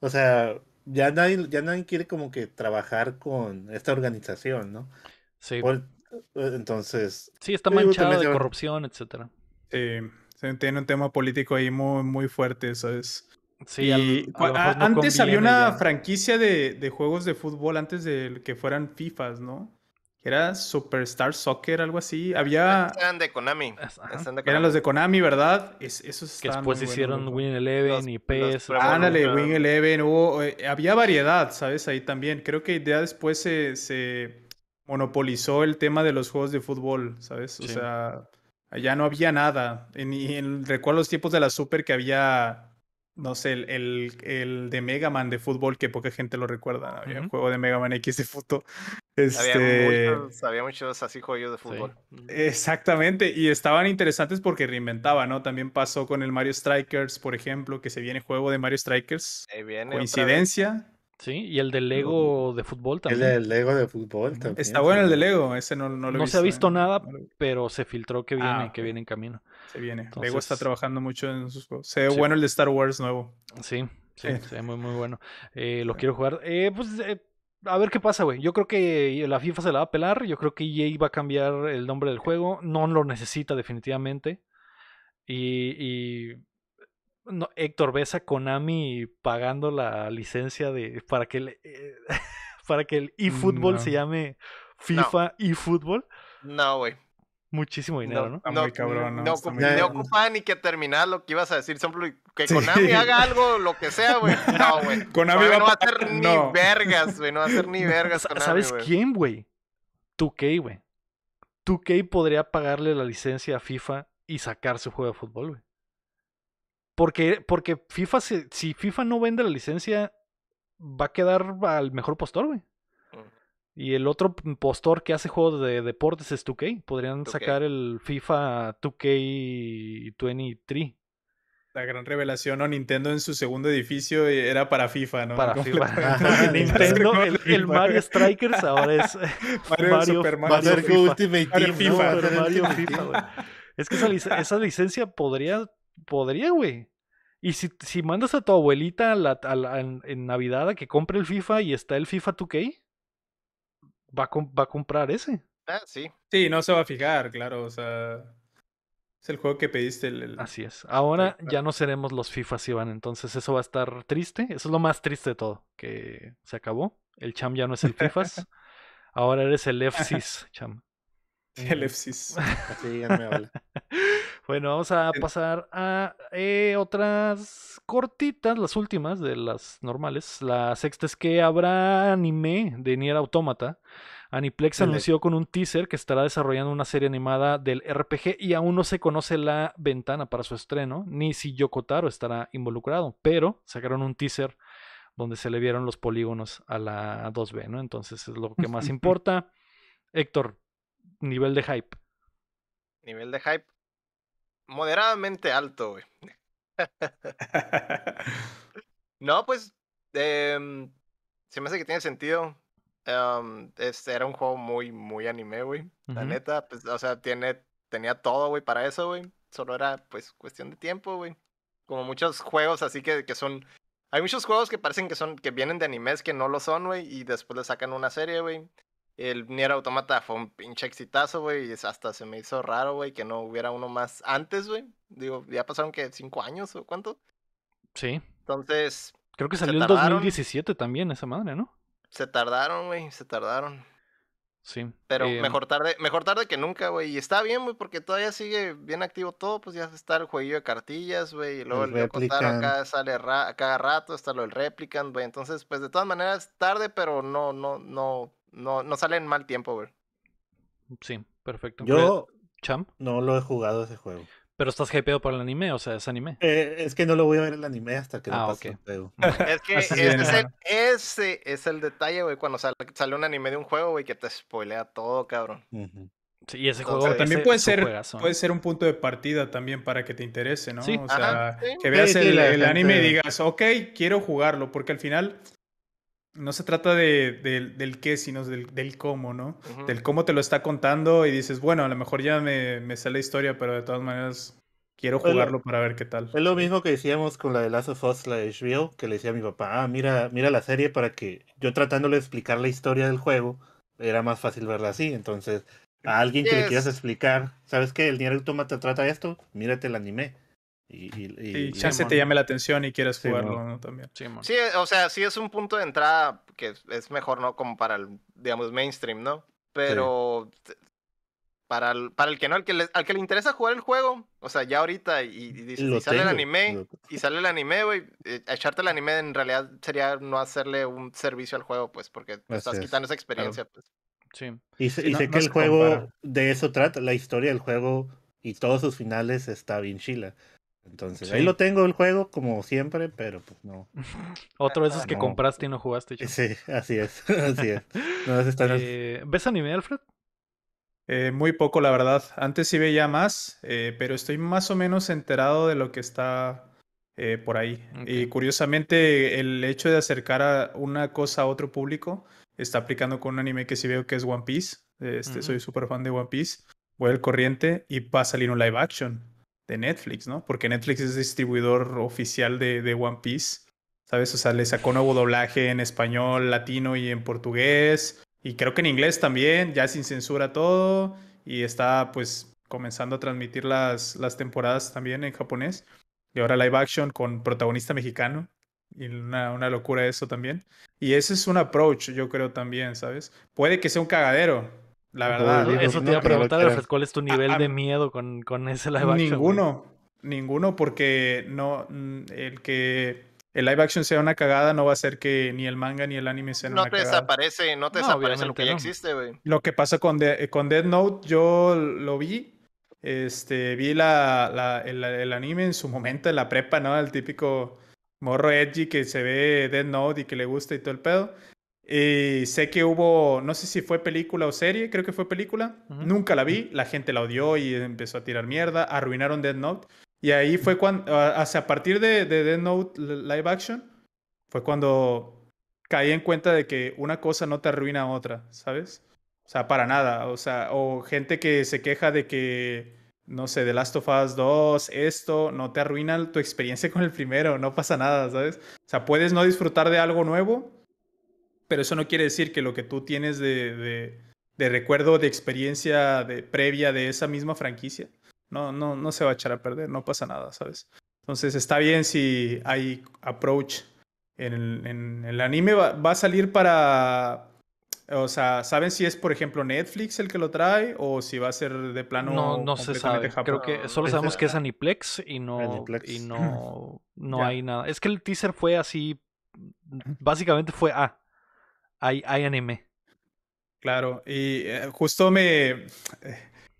O sea, ya nadie, ya nadie quiere como que trabajar con esta organización, ¿no? Sí. Por, entonces... Sí, está manchada de corrupción, etcétera. Eh, tiene un tema político ahí muy, muy fuerte, ¿sabes? Sí, y al, a lo mejor no antes había una ya. franquicia de, de juegos de fútbol antes de que fueran FIFAs, ¿no? Era Superstar Soccer, algo así. Había... Están de Konami. Están de Konami. Eran los de Konami, ¿verdad? Es, esos que después hicieron bueno, Win Eleven y P E S. Ándale, ah, Win Eleven. Hubo, eh, había variedad, ¿sabes? Ahí también. Creo que ya después se, se monopolizó el tema de los juegos de fútbol, ¿sabes? O sí. sea, allá no había nada. En, en, recuerdo los tiempos de la Super que había... No sé, el, el, el de Mega Man de fútbol, que poca gente lo recuerda. Había uh-huh. un juego de Mega Man X de fútbol. Este... Había, muchos, había muchos así juegos de fútbol. Sí. Exactamente. Y estaban interesantes porque reinventaban, ¿no? También pasó con el Mario Strikers, por ejemplo, que se viene juego de Mario Strikers. Viene coincidencia. Sí, y el de Lego de fútbol también. El de Lego de fútbol también. Está bueno el de Lego, ese no, no lo he no visto. No se ha visto eh. nada, pero se filtró que viene, ah, que viene en camino. Se viene. Entonces... Lego está trabajando mucho en sus juegos. Se ve sí. bueno el de Star Wars nuevo. Sí, sí, eh. se ve muy, muy bueno. Eh, lo sí. quiero jugar. Eh, pues eh, a ver qué pasa, güey. Yo creo que la FIFA se la va a pelar. Yo creo que E A va a cambiar el nombre del juego. No lo necesita definitivamente. Y... y... No, Héctor, ves a Konami pagando la licencia de para que el, eh, para que el eFootball no. se llame FIFA no. eFootball. No, güey. Muchísimo dinero, ¿no? No, no, muy cabrón, no, no, no, muy... no ocupa ni que terminar lo que ibas a decir. Solo que sí. Konami haga algo, lo que sea, güey. No, güey. Konami no va a hacer para... ni no. vergas, güey. No va a hacer ni vergas, Konami, ¿sabes wey? Quién, güey? dos K, güey. dos K podría pagarle la licencia a FIFA y sacar su juego de fútbol, güey. Porque, porque FIFA se, si FIFA no vende la licencia, va a quedar al mejor postor, güey. Mm. Y el otro postor que hace juegos de deportes es dos K. Podrían dos K. sacar el FIFA dos K veintitrés. La gran revelación, o Nintendo en su segundo edificio era para FIFA, ¿no? Para FIFA. Nintendo, el, el Mario Strikers ahora es Mario, Mario Super Mario, Mario FIFA. Ultimate Mario Team, FIFA. No, Mario Ultimate FIFA, güey. Es que esa, lic esa licencia podría, podría, güey. Y si, si mandas a tu abuelita a la, a la, en, en Navidad a que compre el FIFA y está el FIFA dos K, va a, va a comprar ese. Ah, sí. Sí, no se va a fijar, claro, o sea... Es el juego que pediste. El, el... Así es. Ahora el... ya no seremos los FIFAs, Iván. Entonces eso va a estar triste. Eso es lo más triste de todo. Que se acabó. El Cham ya no es el FIFAs. Ahora eres el F C S, Cham. El F C S. Así ya me habla. Bueno, vamos a pasar a eh, otras cortitas. Las últimas de las normales. La sexta es que habrá anime de Nier Automata. Aniplex anunció con un teaser que estará desarrollando una serie animada del R P G y aún no se conoce la ventana para su estreno, ni si Yoko Taro estará involucrado, pero sacaron un teaser donde se le vieron los polígonos a la dos B, ¿no? Entonces es lo que más importa. Héctor, nivel de hype. Nivel de hype moderadamente alto, güey. No, pues eh, se me hace que tiene sentido. Um, este era un juego muy, muy anime, güey. Uh-huh. La neta, pues, o sea, tiene, tenía todo, güey, para eso, güey. Solo era, pues, cuestión de tiempo, güey. Como muchos juegos así que, que son... Hay muchos juegos que parecen que son, que vienen de animes que no lo son, güey. Y después le sacan una serie, güey. El Nier Automata fue un pinche exitazo, güey. Y hasta se me hizo raro, güey, que no hubiera uno más antes, güey. Digo, ya pasaron, ¿qué? ¿Cinco años o cuánto? Sí. Entonces... Creo que salió en dos mil diecisiete también esa madre, ¿no? Se tardaron, güey, se tardaron. Sí. Pero eh, mejor tarde, mejor tarde que nunca, güey. Y está bien, güey, porque todavía sigue bien activo todo. Pues ya está el jueguillo de cartillas, güey. Y luego el Replicant. Acá sale ra a cada rato, está lo del Replicant, güey. Entonces, pues de todas maneras, tarde, pero no, no, no, no, no sale en mal tiempo, güey. Sí, perfecto. Yo, Cham, no lo he jugado ese juego. Pero estás hypeado para el anime, o sea, es anime. Eh, es que no lo voy a ver el anime hasta que ah, no pase okay. el juego. Es que ese, es el, ese es el detalle, güey, cuando sale, sale un anime de un juego, güey, que te spoilea todo, cabrón. Uh-huh. Sí, y ese juego... O sea, también ese, puede, ser, juegazo, puede ser un punto de partida también para que te interese, ¿no? Sí. O sea, ajá, sí. que veas sí, el, sí, el anime y digas, ok, quiero jugarlo, porque al final... No se trata de, de, del qué, sino del, del cómo, ¿no? Uh-huh. Del cómo te lo está contando y dices, bueno, a lo mejor ya me, me sale la historia, pero de todas maneras quiero jugarlo bueno, para ver qué tal. Es lo mismo que decíamos con la de Last of Us, la de H B O, que le decía a mi papá, ah, mira, mira la serie para que... Yo tratándole de explicar la historia del juego, era más fácil verla así, entonces a alguien yes. que le quieras explicar, ¿sabes qué? El Nier Automata trata esto, mírate el anime. Y, y, y, y chance te llame la atención y quieras sí, jugarlo ¿no? ¿no? también. Sí, sí, o sea, sí es un punto de entrada que es mejor, ¿no? Como para el, digamos, mainstream, ¿no? Pero sí. para, el, para el que no, al que, le, al que le interesa jugar el juego, o sea, ya ahorita y, y, y, y sale el anime, lo... y sale el anime, güey, echarte el anime en realidad sería no hacerle un servicio al juego, pues, porque te estás es. quitando esa experiencia, claro. pues. Sí. Y, sí, y no, sé no que el juego compara. de eso trata, la historia del juego y todos sus finales está bien chila. Entonces, sí. ahí lo tengo el juego, como siempre, pero pues no. Otro de esos que no. compraste y no jugaste. Yo. Sí, así es, así es. No, están... eh, ¿Ves anime, Alfred? Eh, muy poco, la verdad. Antes sí veía más, eh, pero estoy más o menos enterado de lo que está eh, por ahí. Okay. Y curiosamente, el hecho de acercar a una cosa a otro público está aplicando con un anime que sí veo que es One Piece. Este, uh-huh. Soy súper fan de One Piece. Voy al corriente y va a salir un live action. De Netflix, ¿no? Porque Netflix es distribuidor oficial de, de One Piece, ¿sabes? O sea, le sacó nuevo doblaje en español, latino y en portugués, y creo que en inglés también, ya sin censura todo, y está, pues, comenzando a transmitir las, las temporadas también en japonés, y ahora live action con protagonista mexicano, y una, una locura eso también, y ese es un approach, yo creo también, ¿sabes? Puede que sea un cagadero, la verdad. No, eso te iba a preguntar, Alfred, ¿cuál es tu nivel a, a, de miedo con, con ese live action? Ninguno, güey? ninguno, porque no el que el live action sea una cagada no va a hacer que ni el manga ni el anime sean no una cagada. No te desaparece, no te no, desaparece lo que ya no. existe, güey. Lo que pasa con, de, con Death Note, yo lo vi, este, vi la, la, el, el anime en su momento, en la prepa, ¿no? El típico morro edgy que se ve Death Note y que le gusta y todo el pedo. Y sé que hubo, no sé si fue película o serie, creo que fue película. Uh-huh. Nunca la vi, la gente la odió y empezó a tirar mierda. Arruinaron Death Note. Y ahí fue cuando, hacia a partir de, de Death Note Live Action, fue cuando caí en cuenta de que una cosa no te arruina a otra, ¿sabes? O sea, para nada. O sea, o gente que se queja de que, no sé, The Last of Us dos, esto, no te arruina tu experiencia con el primero, no pasa nada, ¿sabes? O sea, puedes no disfrutar de algo nuevo, pero eso no quiere decir que lo que tú tienes de, de, de recuerdo, de experiencia de, previa de esa misma franquicia, no, no, no se va a echar a perder, no pasa nada, ¿sabes? Entonces está bien si hay approach en el, en el anime. Va, va a salir para... O sea, ¿saben si es, por ejemplo, Netflix el que lo trae? ¿O si va a ser de plano no, no completamente se sabe. Creo que solo sabemos que es Aniplex y no, Aniplex. Y no, no yeah. hay nada. Es que el teaser fue así... Básicamente fue... Ah, hay, hay anime. Claro. Y eh, justo me... Eh,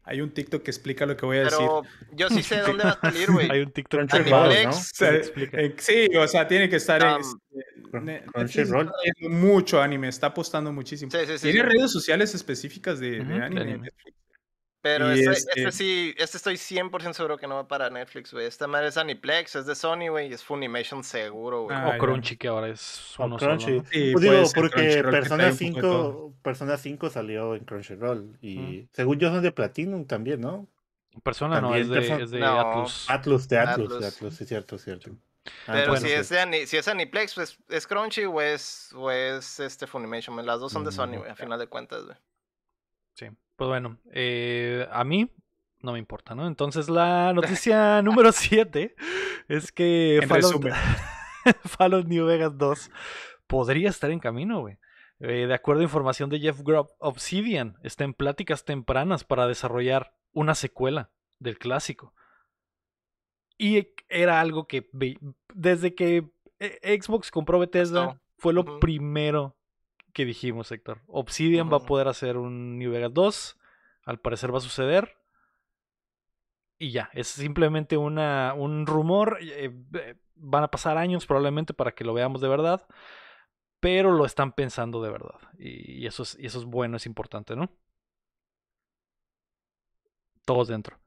hay un TikTok que explica lo que voy a Pero decir. Pero yo sí sé dónde va a salir, güey. Hay un TikTok en Crunchyroll, ¿no? O sea, sí, o sea, tiene que estar um, en... en Crunchyroll. Mucho anime, está apostando muchísimo. Sí, sí, sí, tiene sí. redes sociales específicas de, uh-huh, de anime. Claro. Pero este, este... este sí, este estoy cien por ciento seguro que no va para Netflix, güey. Esta madre es Aniplex, es de Sony, güey, y es Funimation seguro, güey. Ah, o Crunchy, que ahora es uno Crunchy. Solo, ¿no? Sí, pues digo, porque Persona cinco, Persona cinco salió en Crunchyroll. Y mm. según yo son de Platinum también, ¿no? Persona también no, es de, es de no. Atlus. Atlus, de Atlus, Atlus, de Atlus, sí, cierto, cierto. Ah, pero bueno, si, es de Ani, si es Aniplex, pues es Crunchy o es, o es este Funimation. Las dos son de Sony, güey, a final de cuentas, güey. Sí. Pues bueno, eh, a mí no me importa, ¿no? Entonces la noticia número siete es que Fallout, Fallout New Vegas dos podría estar en camino, güey. Eh, de acuerdo a información de Jeff Grubb, Obsidian está en pláticas tempranas para desarrollar una secuela del clásico. Y era algo que desde que Xbox compró Bethesda no. fue lo uh-huh. primero que dijimos, Héctor. Obsidian uh-huh. va a poder hacer un New Vegas dos. Al parecer va a suceder. Y ya. Es simplemente una, un rumor. Eh, eh, van a pasar años probablemente para que lo veamos de verdad. Pero lo están pensando de verdad. Y, y, eso, es, y eso es bueno, es importante, ¿no? Todos dentro.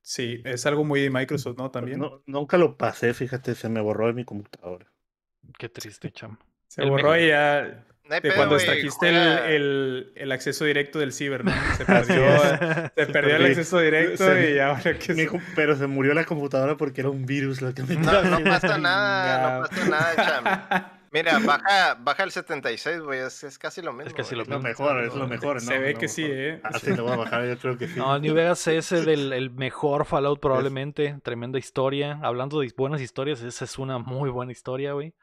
Sí, es algo muy de Microsoft, ¿no? También. No, nunca lo pasé, fíjate. Se me borró de mi computadora. Qué triste, cham. Se El borró me... y ya... No de pedo, cuando trajiste el, el, el acceso directo del ciber, ¿no? Se perdió, se perdió el acceso directo se, y ahora que se... Pero se murió la computadora porque era un virus lo que me No, no pasa nada, no pasa nada, cham. Mira, baja, baja el setenta y seis, güey, es, es casi lo mismo. Es casi lo, lo mejor, es lo mejor, ¿no? Se ve no, que mejor. Sí, ¿eh? Ah, sí, lo voy a bajar, yo creo que sí. No, New Vegas es el, el, el mejor Fallout probablemente, es... tremenda historia. Hablando de buenas historias, esa es una muy buena historia, güey.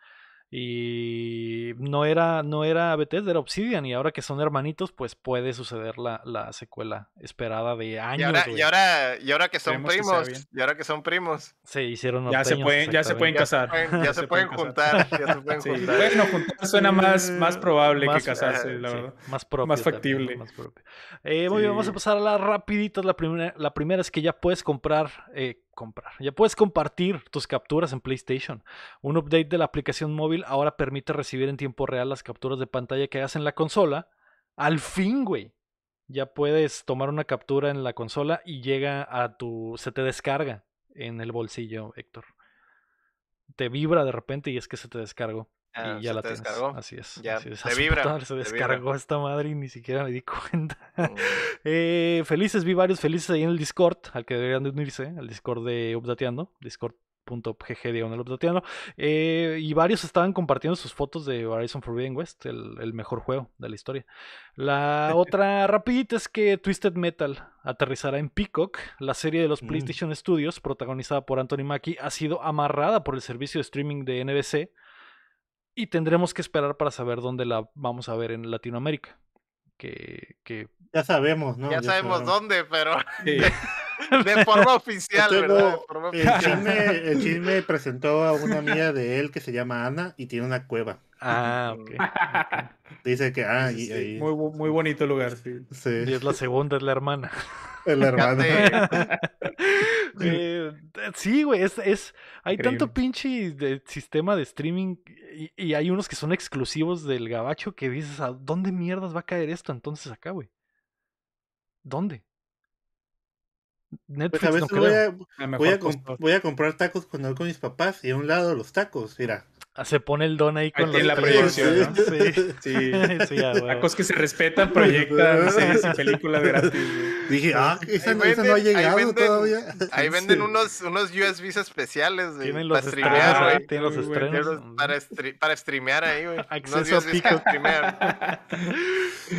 Y no era, no era Bethesda, era Obsidian. Y ahora que son hermanitos, pues puede suceder la, la secuela esperada de años. Y ahora, y ahora, y ahora que son Queremos primos. Que y ahora que son primos. Se hicieron norteños, ya, se pueden, ya se pueden casar. Ya se pueden, ya se se pueden juntar. Ya se pueden sí. juntar. Bueno, juntar suena más, más probable más, que casarse, la sí, verdad. Más, propio más factible. También, más propio. Eh, muy sí. bien, vamos a pasar a las rapiditas. La primera, la primera es que ya puedes comprar... Eh, comprar. Ya puedes compartir tus capturas en PlayStation. Un update de la aplicación móvil ahora permite recibir en tiempo real las capturas de pantalla que hagas en la consola. Al fin, güey. Ya puedes tomar una captura en la consola y llega a tu... Se te descarga en el bolsillo, Héctor. Te vibra de repente y es que se te descargó. Ah, y ya la te tienes. Descargó. Así es. Ya. Así es. Te vibra. Se descargó te vibra. Esta madre y ni siquiera me di cuenta. Mm. eh, felices, vi varios felices ahí en el Discord, al que deberían de unirse, al Discord de Updateando, discord punto g g de Updateando. Eh, y varios estaban compartiendo sus fotos de Horizon Forbidden West, el, el mejor juego de la historia. La otra rapidita es que Twisted Metal aterrizará en Peacock. La serie de los mm. PlayStation Studios, protagonizada por Anthony Mackie, ha sido amarrada por el servicio de streaming de N B C. Y tendremos que esperar para saber dónde la vamos a ver en Latinoamérica. Que, que... Ya sabemos, ¿no? Ya, ya sabemos, sabemos dónde, pero... Sí. De forma oficial, Entonces, ¿verdad? De forma el, oficial. Chisme, el chisme presentó a una amiga de él que se llama Ana y tiene una cueva. Ah, ok. Dice que... Ah, y, sí, y... Muy, muy bonito lugar. Sí. Sí. Y es la segunda, es la hermana. Es la hermana. eh, sí, güey, es, es... Hay Increíble. Tanto pinche de sistema de streaming y, y hay unos que son exclusivos del gabacho que dices, ¿a dónde mierdas va a caer esto entonces acá, güey? ¿Dónde? Netflix, pues a veces no creo. voy, a, voy, a comp- voy a comprar tacos cuando voy con mis papás y a un lado los tacos, mira. Se pone el don ahí con aquí los en la proyección, ¿no? Sí. Sí. Sí, ya, bueno. Tacos que se respetan, proyectan series y películas gratis. Dije, ah, esa, venden, esa no ha llegado ahí venden, todavía. Ahí venden sí. unos, unos U S Bs especiales, güey. Tienen los streamear, güey. Tienen los estrenos. Bueno, para, estre- para streamear ahí, güey. Acceso a Pico.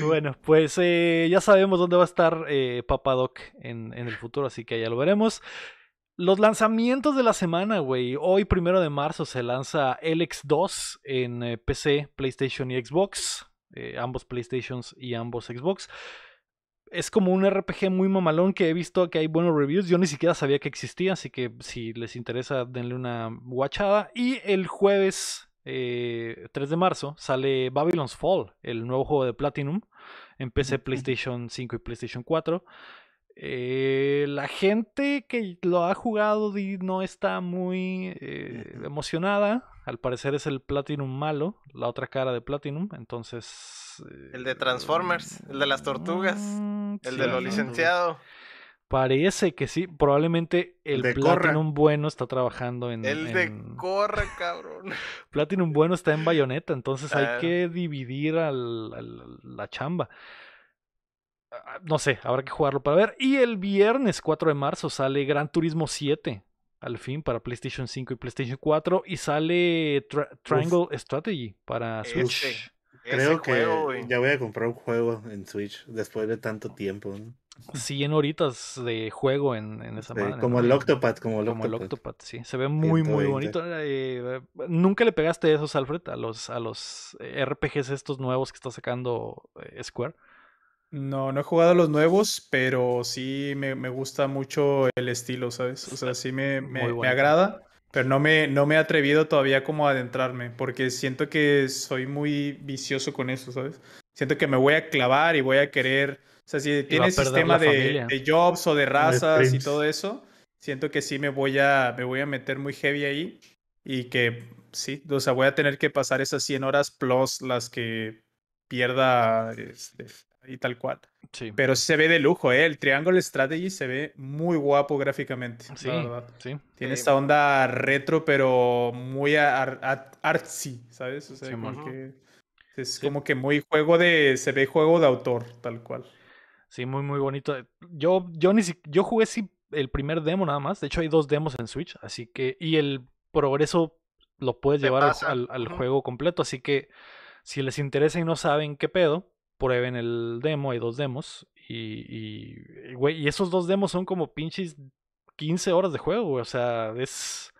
Bueno, pues eh, ya sabemos dónde va a estar eh, Papadoc en, en el futuro, así que ya lo veremos. Los lanzamientos de la semana, güey. Hoy, primero de marzo, se lanza L X dos en eh, P C, PlayStation y Xbox. Eh, ambos PlayStations y ambos Xbox. Es como un R P G muy mamalón que he visto que hay buenos reviews. Yo ni siquiera sabía que existía, así que si les interesa, denle una guachada. Y el jueves eh, tres de marzo sale Babylon's Fall, el nuevo juego de Platinum. En P C, PlayStation cinco y PlayStation cuatro. Eh, la gente que lo ha jugado no está muy eh, emocionada. Al parecer es el Platinum malo, la otra cara de Platinum. Entonces eh, el de Transformers, el de las tortugas, mm, el sí, de lo licenciado. Parece que sí, probablemente el de Platinum corra. bueno está trabajando en... El en... de corra, cabrón. Platinum bueno está en Bayonetta, entonces hay que dividir al, al, la chamba. No sé, habrá que jugarlo para ver. Y el viernes cuatro de marzo sale Gran Turismo siete, al fin, para PlayStation cinco y PlayStation cuatro. Y sale Tra- Triangle Uf. Strategy para Switch. Este, Creo que juego, ya voy a comprar un juego en Switch después de tanto tiempo, ¿no? cien horitas de juego en, en esa sí, madre. Como, ¿no? el Octopath, como el Octopath. Como el Octopath, sí. Se ve muy, ciento veinte muy bonito. Eh, ¿Nunca le pegaste esos, Alfred, a los, a los R P Gs estos nuevos que está sacando Square? No, no he jugado los nuevos, pero sí me, me gusta mucho el estilo, ¿sabes? O sea, sí me, me, bueno. me agrada, pero no me, no me he atrevido todavía como a adentrarme, porque siento que soy muy vicioso con eso, ¿sabes? Siento que me voy a clavar y voy a querer... O sea, si tiene sistema de, de jobs o de razas de y todo eso, siento que sí me voy a, me voy a meter muy heavy ahí y que sí, o sea, voy a tener que pasar esas cien horas plus las que pierda... Este, y tal cual. Sí. Pero se ve de lujo, ¿eh? El Triangle Strategy se ve muy guapo gráficamente. Sí, la verdad. Sí. Tiene sí. esta onda retro, pero muy ar- ar- artsy, ¿sabes? O sea, sí, como que es sí. como que muy juego de... Se ve juego de autor, tal cual. Sí, muy, muy bonito. Yo, yo, ni si... yo jugué sí, el primer demo nada más. De hecho, hay dos demos en Switch, así que... Y el progreso lo puedes llevar al, al, al uh-huh. juego completo, así que si les interesa y no saben qué pedo, prueben el demo, hay dos demos y, y, güey, y esos dos demos son como pinches quince horas de juego, güey, o sea, es...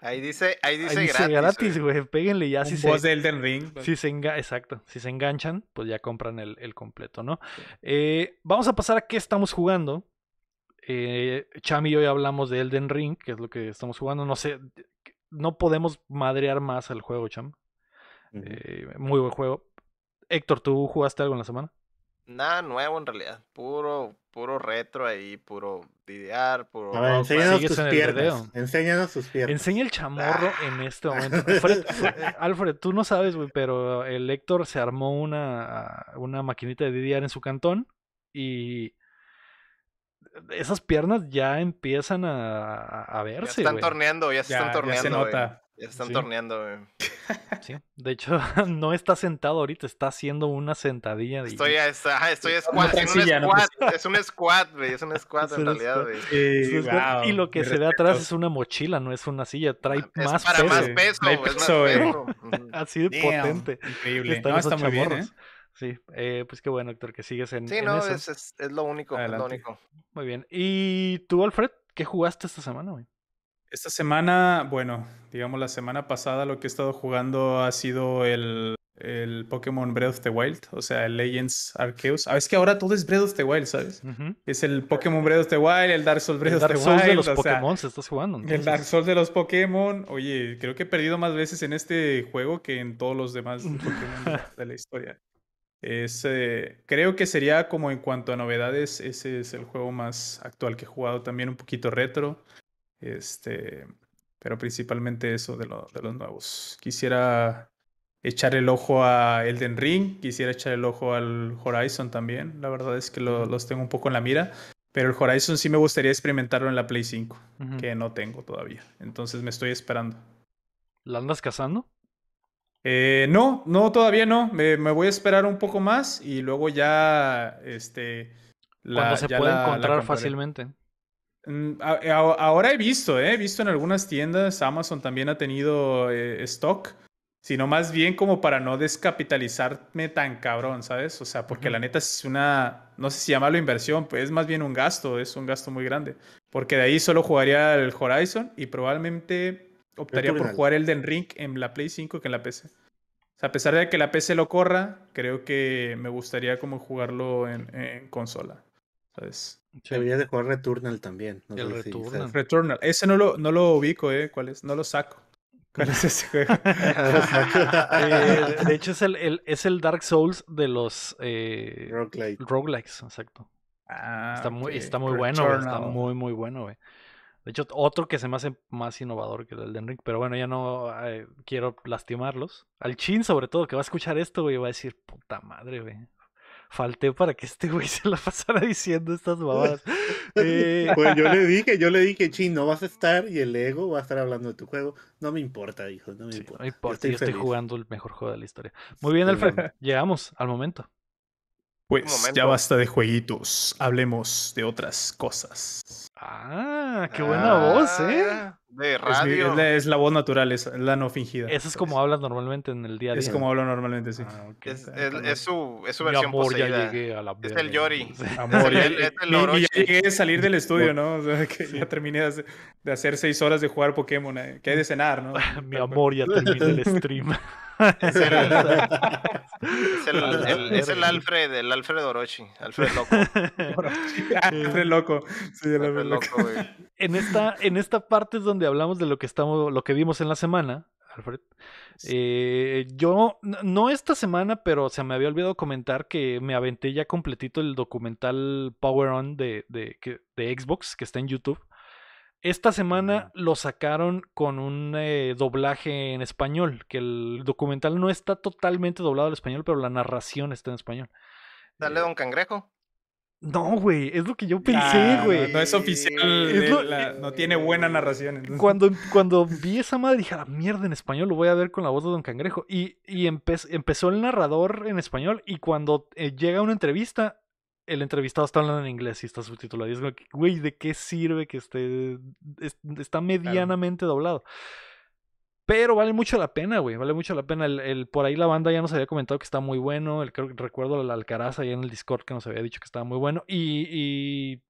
Ahí dice, ahí dice, ahí dice gratis, gratis, güey, péguenle ya. Un si boss se, de Elden Ring. Si se enga- Exacto, si se enganchan, pues ya compran el, el completo, ¿no? Sí. Eh, vamos a pasar a qué estamos jugando. Eh, Chami y hoy hablamos de Elden Ring, que es lo que estamos jugando, no sé, no podemos madrear más al juego, Cham. Uh-huh. Eh, muy buen juego. Héctor, ¿tú jugaste algo en la semana? Nada nuevo en realidad, puro puro retro ahí, puro videar, puro... A ver, enséñanos tus en piernas, enséñanos tus piernas. Enseña el chamorro ah. en este momento. Alfred, Alfred, tú no sabes, güey, pero el Héctor se armó una, una maquinita de videar en su cantón y esas piernas ya empiezan a, a verse, güey. Ya están torneando, ya se ya, están torneando, ya se nota. Wey. Ya están sí. torneando, güey. Sí, de hecho, no está sentado ahorita, está haciendo una sentadilla. De... Estoy a esa, estoy a squat, no, sí, un squat. No, es un squat, güey, es un squat en realidad, güey. Sí, wow, y lo que se ve atrás es una mochila, no es una silla, trae es más, para peso, más peso. Trae peso, es más peso. Así de potente. Increíble. Están no, está muy bien, ¿eh? Sí, eh, pues qué bueno, Héctor, que sigues en Sí, en no, es, es, es lo único, es lo único. Muy bien. ¿Y tú, Alfred, qué jugaste esta semana, güey? Esta semana, bueno, digamos la semana pasada lo que he estado jugando ha sido el, el Pokémon Breath of the Wild, o sea, el Legends Arceus. Ah, es que ahora todo es Breath of the Wild, ¿sabes? Uh-huh. Es el Pokémon Breath of the Wild, el Dark Souls Breath el Dark of the Souls Wild. El Dark Souls de los Pokémon, sea, se estás jugando. Entonces. El Dark Souls de los Pokémon. Oye, creo que he perdido más veces en este juego que en todos los demás Pokémon de la historia. Es, eh, creo que sería como en cuanto a novedades, ese es el juego más actual que he jugado, también un poquito retro. Este, pero principalmente eso de, lo, de los nuevos. Quisiera echar el ojo a Elden Ring, quisiera echar el ojo al Horizon también. La verdad es que lo, los tengo un poco en la mira. Pero el Horizon sí me gustaría experimentarlo en la Play cinco, uh-huh. que no tengo todavía. Entonces me estoy esperando. ¿La andas cazando? Eh, no, no, todavía no. Me, me voy a esperar un poco más y luego ya... este la, Cuando se ya puede la, encontrar la fácilmente. Ahora he visto, eh, he visto en algunas tiendas. Amazon también ha tenido eh, stock. Sino más bien como para no descapitalizarme tan cabrón, ¿sabes? O sea, porque uh-huh. la neta es una... No sé si llamarlo inversión, pues es más bien un gasto. Es un gasto muy grande. Porque de ahí solo jugaría el Horizon y probablemente optaría por jugar Elden Ring en la Play cinco que en la P C. O sea, a pesar de que la P C lo corra, creo que me gustaría como jugarlo en, en consola, ¿sabes? Sí. Debería de jugar Returnal también. No el Returnal. Si Returnal. Ese no lo, no lo ubico, ¿eh? ¿Cuál es? No lo saco. ¿Cuál es ese juego? eh, de hecho, es el, el, es el Dark Souls de los eh, roguelike. roguelikes. Exacto. Ah, está muy, okay. está muy bueno, güey. Está muy, muy bueno, güey. De hecho, otro que se me hace más innovador que el de Enric, pero bueno, ya no eh, quiero lastimarlos. Al Chin, sobre todo, que va a escuchar esto, güey, va a decir, puta madre, güey. Falté para que este güey se la pasara diciendo estas babadas. eh... Pues yo le dije, yo le dije, Chino, vas a estar y el Ego va a estar hablando de tu juego. No me importa, hijo, no me sí, importa. No importa, yo estoy, yo estoy jugando el mejor juego de la historia. Muy bien, Alfred, llegamos al momento. Pues momento. Ya basta de jueguitos, hablemos de otras cosas. Ah, qué buena ah, voz, ¿eh? De radio. Es, mi, es la voz natural, es la no fingida. Eso es como hablas normalmente en el día a día. Es como hablo normalmente, sí. Ah, okay. es, es, es, su, es su versión amor, poseída. Ya a la es el Yori. Amor, es el, es el y, y ya llegué a salir del estudio, ¿no? O sea, que sí. Ya terminé de hacer, de hacer seis horas de jugar Pokémon. ¿Eh? Que hay de cenar, ¿no? Mi amor, ya terminé el stream. Es el, es el, el, el, es el Alfred, el Alfred Orochi, Alfred Loco. Alfred Loco. Sí, el Alfred Loco, güey. En esta, en esta parte es donde hablamos de lo que estamos, lo que vimos en la semana, Alfred. Sí. Eh, yo, no esta semana, pero se me había olvidado comentar que me aventé ya completito el documental Power On de, de, de Xbox, que está en YouTube. Esta semana lo sacaron con un eh, doblaje en español, que el documental no está totalmente doblado al español, pero la narración está en español. ¿Dale Don Cangrejo? No, güey, es lo que yo pensé, güey. Ah, no, no es oficial, es lo... la... no tiene buena narración. Entonces. Cuando, cuando vi esa madre dije, la mierda, en español lo voy a ver con la voz de Don Cangrejo. Y, y empe... empezó el narrador en español y cuando eh, llega una entrevista... El entrevistado está hablando en inglés y está subtitulado. Y es como, güey, ¿de qué sirve que esté... Es, está medianamente claro. doblado. Pero vale mucho la pena, güey. Vale mucho la pena. El, el, por ahí la banda ya nos había comentado que está muy bueno. El, creo, recuerdo la Alcaraz allá en el Discord que nos había dicho que estaba muy bueno. Y, y...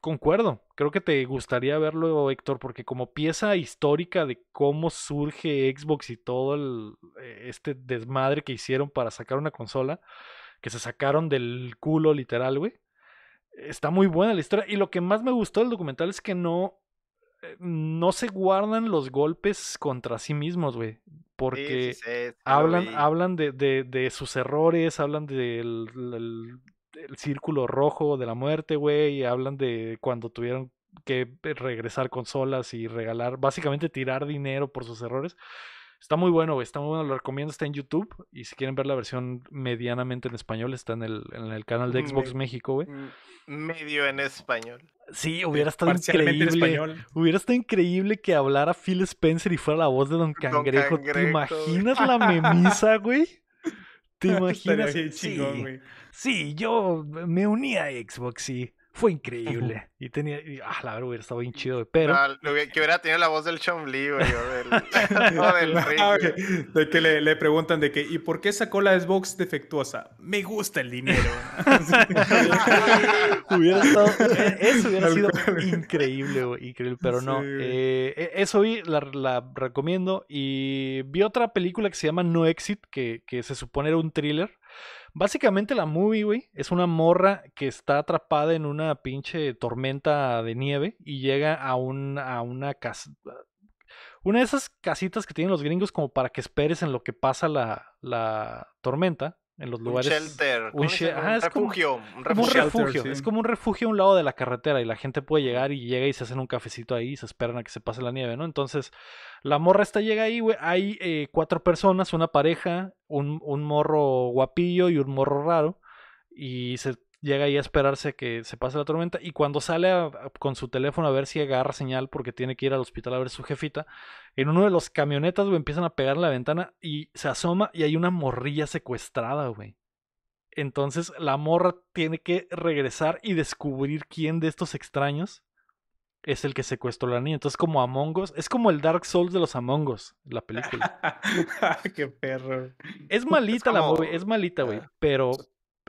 concuerdo. Creo que te gustaría verlo, Héctor, porque como pieza histórica de cómo surge Xbox y todo el, este desmadre que hicieron para sacar una consola... que se sacaron del culo literal, güey. Está muy buena la historia. Y lo que más me gustó del documental es que no... No se guardan los golpes contra sí mismos, güey. Porque sí, sí, sí, hablan, hablan de, de, de sus errores, hablan del, del, del círculo rojo de la muerte, güey. Y hablan de cuando tuvieron que regresar consolas y regalar... Básicamente tirar dinero por sus errores. Está muy bueno, güey. Está muy bueno. Lo recomiendo. Está en YouTube. Y si quieren ver la versión medianamente en español, está en el, en el canal de Xbox Me, México, güey. Medio en español. Sí, hubiera estado increíble. Hubiera estado increíble que hablara Phil Spencer y fuera la voz de Don Cangrejo. Don Cangrejo. ¿Te imaginas la memisa, güey? ¿Te imaginas? Sí, chingón, sí, yo me uní a Xbox, sí. Fue increíble. Y tenía... Y, ah, la verdad, hubiera estado bien chido, pero... No, que hubiera tenido la voz del Chomli, güey. Del, no, del Rick, güey. De que le, le preguntan de que... ¿Y por qué sacó la Xbox defectuosa? Me gusta el dinero. Hubiera estado... Eso hubiera sido increíble, güey. Increíble, pero no. Sí, eh, eso vi, la, la recomiendo. Y vi otra película que se llama No Exit, que, que se supone era un thriller. Básicamente la movie, güey, es una morra que está atrapada en una pinche tormenta de nieve y llega a, un, a una casa, una de esas casitas que tienen los gringos como para que esperes en lo que pasa la, la tormenta, en los lugares... Un shelter, un, she ah, un refugio. Como, un refugio, como un refugio. Sí. Es como un refugio a un lado de la carretera y la gente puede llegar y llega y se hacen un cafecito ahí y se esperan a que se pase la nieve, ¿no? Entonces... La morra esta llega ahí, güey. Hay eh, cuatro personas, una pareja, un, un morro guapillo y un morro raro. Y se llega ahí a esperarse que se pase la tormenta, y cuando sale a, a, con su teléfono a ver si agarra señal porque tiene que ir al hospital a ver a su jefita, en uno de los camionetas, güey, empiezan a pegar en la ventana y se asoma y hay una morrilla secuestrada, güey. Entonces la morra tiene que regresar y descubrir quién de estos extraños es el que secuestró a la niña. Entonces, como Among Us, es como el Dark Souls de los Among Us, la película. ¡Qué perro! Es malita, es como... la movie, es malita, güey, pero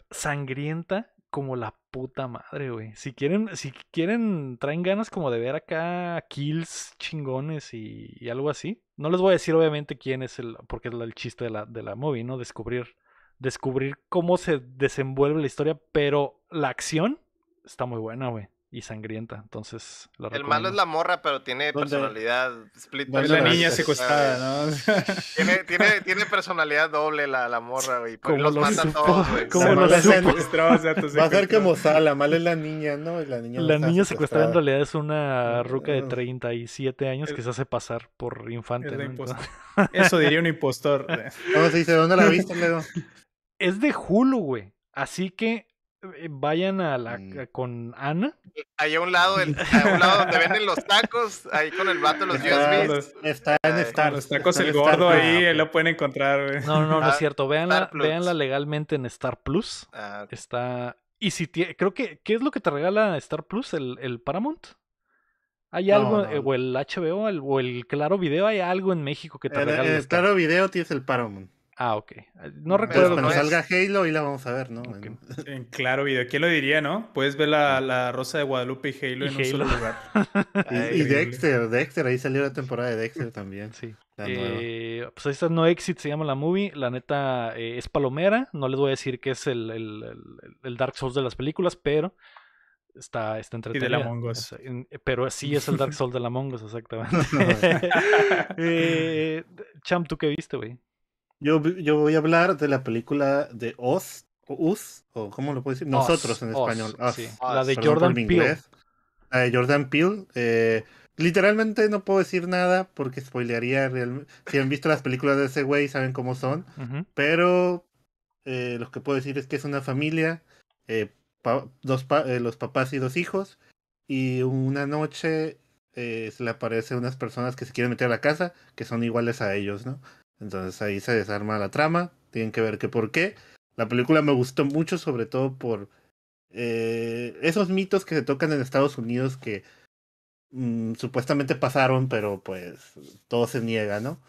sangrienta como la puta madre, güey. Si quieren, si quieren, traen ganas como de ver acá kills chingones y, y algo así. No les voy a decir obviamente quién es el, porque es el chiste de la, de la movie, ¿no? Descubrir, descubrir cómo se desenvuelve la historia, pero la acción está muy buena, güey. Y sangrienta, entonces la recomiendo. El malo es la morra, pero tiene ¿Dónde? personalidad split. Es la niña secuestrada, ¿no? Tiene, tiene, tiene personalidad doble la, la morra, güey. Pues los lo mata todos, güey. Como los secuestró, o sea, tú va a ser como Sala, mal es la niña, ¿no? La niña, la niña secuestrada. secuestrada en realidad es una ruca de treinta y siete años el, que se hace pasar por infante. Es, ¿no? Eso diría un impostor. ¿Cómo se dice? ¿Dónde la viste, Lego? Es de Hulu, güey. Así que vayan a la a, con Ana. Ahí a un lado, el, a un lado donde venden los tacos, ahí con el vato de los U S Bs. Está en Star. Los tacos el gordo ahí, ahí lo pueden encontrar, güey. No, no, no es cierto. Véanla, véanla legalmente en Star Plus. Ah, okay. Está. Y si tiene, creo que, ¿qué es lo que te regala Star Plus? ¿El, el Paramount? ¿Hay no, algo, no. o el H B O, el, o el Claro Video? ¿Hay algo en México que te el, regala? En el Claro Video tienes el Paramount. Ah, ok. No recuerdo. Cuando salga Halo y la vamos a ver, ¿no? Okay. En Claro Video. ¿Quién lo diría, no? Puedes ver la, la Rosa de Guadalupe y Halo y en Halo. un solo lugar. Ay, y Dexter, Dexter. Ahí salió la temporada de Dexter también, sí. Eh, pues ahí está No Exit, se llama la movie. La neta eh, es palomera. No les voy a decir que es el, el, el, el Dark Souls de las películas, pero está, está entretenida. Y de la Among Us. Pero sí es el Dark Souls de la Among Us, exactamente. No, no. eh, Champ, ¿tú qué viste, güey? Yo, yo voy a hablar de la película de Oz, o Us, o ¿cómo lo puedo decir? Nosotros Oz, en español. Oz, Oz, sí. Oz, la de Jordan Peele. La de Jordan Peele. Eh, literalmente no puedo decir nada porque spoilearía realmente. Si han visto las películas de ese güey, saben cómo son. Uh-huh. Pero eh, lo que puedo decir es que es una familia, eh, pa- dos pa- eh, los papás y dos hijos. Y una noche eh, se le aparecen unas personas que se quieren meter a la casa, que son iguales a ellos, ¿no? Entonces ahí se desarma la trama, tienen que ver qué por qué. La película me gustó mucho, sobre todo por eh, esos mitos que se tocan en Estados Unidos que mm, supuestamente pasaron, pero pues todo se niega, ¿no?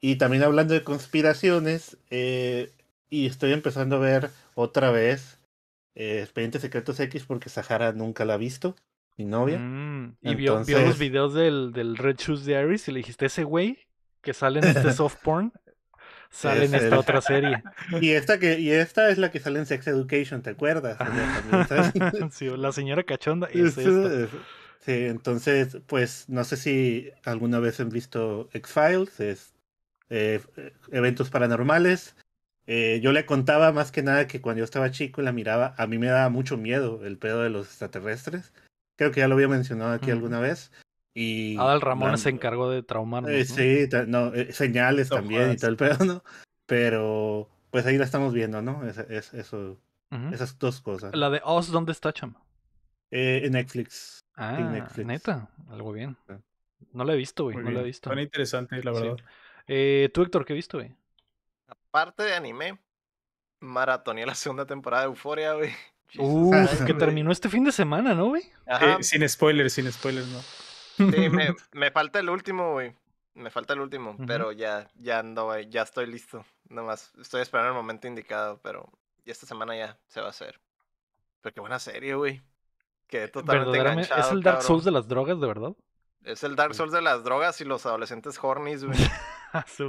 Y también hablando de conspiraciones, eh, y estoy empezando a ver otra vez eh, Expedientes Secretos X porque Sahara nunca la ha visto, mi novia. Mm, y Entonces... vio, vio los videos del, del Red Shoes de Iris y le dijiste, ese güey que sale en este soft porn, sale es en esta el... otra serie. Y esta que y esta es la que sale en Sex Education, ¿te acuerdas? Sí, la señora cachonda es esta. Sí, entonces, pues, no sé si alguna vez han visto X-Files, es, eh, eventos paranormales. Eh, yo le contaba más que nada que cuando yo estaba chico y la miraba, a mí me daba mucho miedo el pedo de los extraterrestres. Creo que ya lo había mencionado aquí mm. alguna vez. Y Adal Ramón se encargó de traumarnos, eh, ¿no? Sí, ta- no, eh, señales no, también jodas. Y todo el pedo, ¿no? Pero pues ahí la estamos viendo, ¿no? Es, es, eso, uh-huh. Esas dos cosas. ¿La de Oz dónde está, chama? Eh, en Netflix. Ah, en Netflix. Neta, algo bien. No la he visto, güey, no bien. la he visto. Tan interesante, la verdad. Sí. Eh, ¿Tú, Héctor, qué viste, güey? Aparte de anime, maratoneé la segunda temporada de Euforia, güey. Uf, que terminó este fin de semana, ¿no, güey? Eh, sin spoilers, sin spoilers, ¿no? Sí, me, me falta el último, güey. Me falta el último, uh-huh. pero ya, ya ando, güey. Ya estoy listo. Nomás estoy esperando el momento indicado, pero esta semana ya se va a hacer. Pero qué buena serie, güey. Quedé totalmente enganchado. ¿Es el Dark cabrón. Souls de las drogas, de verdad? Es el Dark Souls de las drogas y los adolescentes hornies, güey.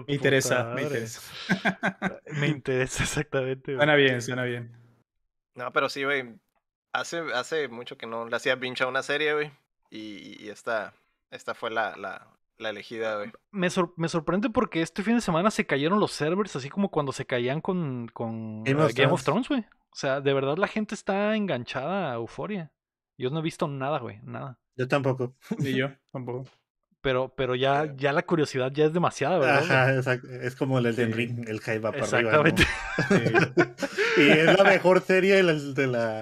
Me interesa, me interesa. Me interesa, exactamente, güey. Suena bien, suena bien. No, pero sí, güey. Hace, hace mucho que no le hacía pincha a una serie, güey. Y, y esta, esta fue la, la, la elegida, güey. Me, sor, me sorprende porque este fin de semana se cayeron los servers, así como cuando se caían con, con Game, uh, of, Game Thrones. of Thrones, güey. O sea, de verdad la gente está enganchada a Euforia. Yo no he visto nada, güey, nada. Yo tampoco. Ni yo, tampoco. Pero, pero ya, ya la curiosidad ya es demasiada, ¿verdad? Ajá, exacto. Es como el Elden Ring, el hype va para arriba, ¿no? Sí. Y es la mejor serie de la...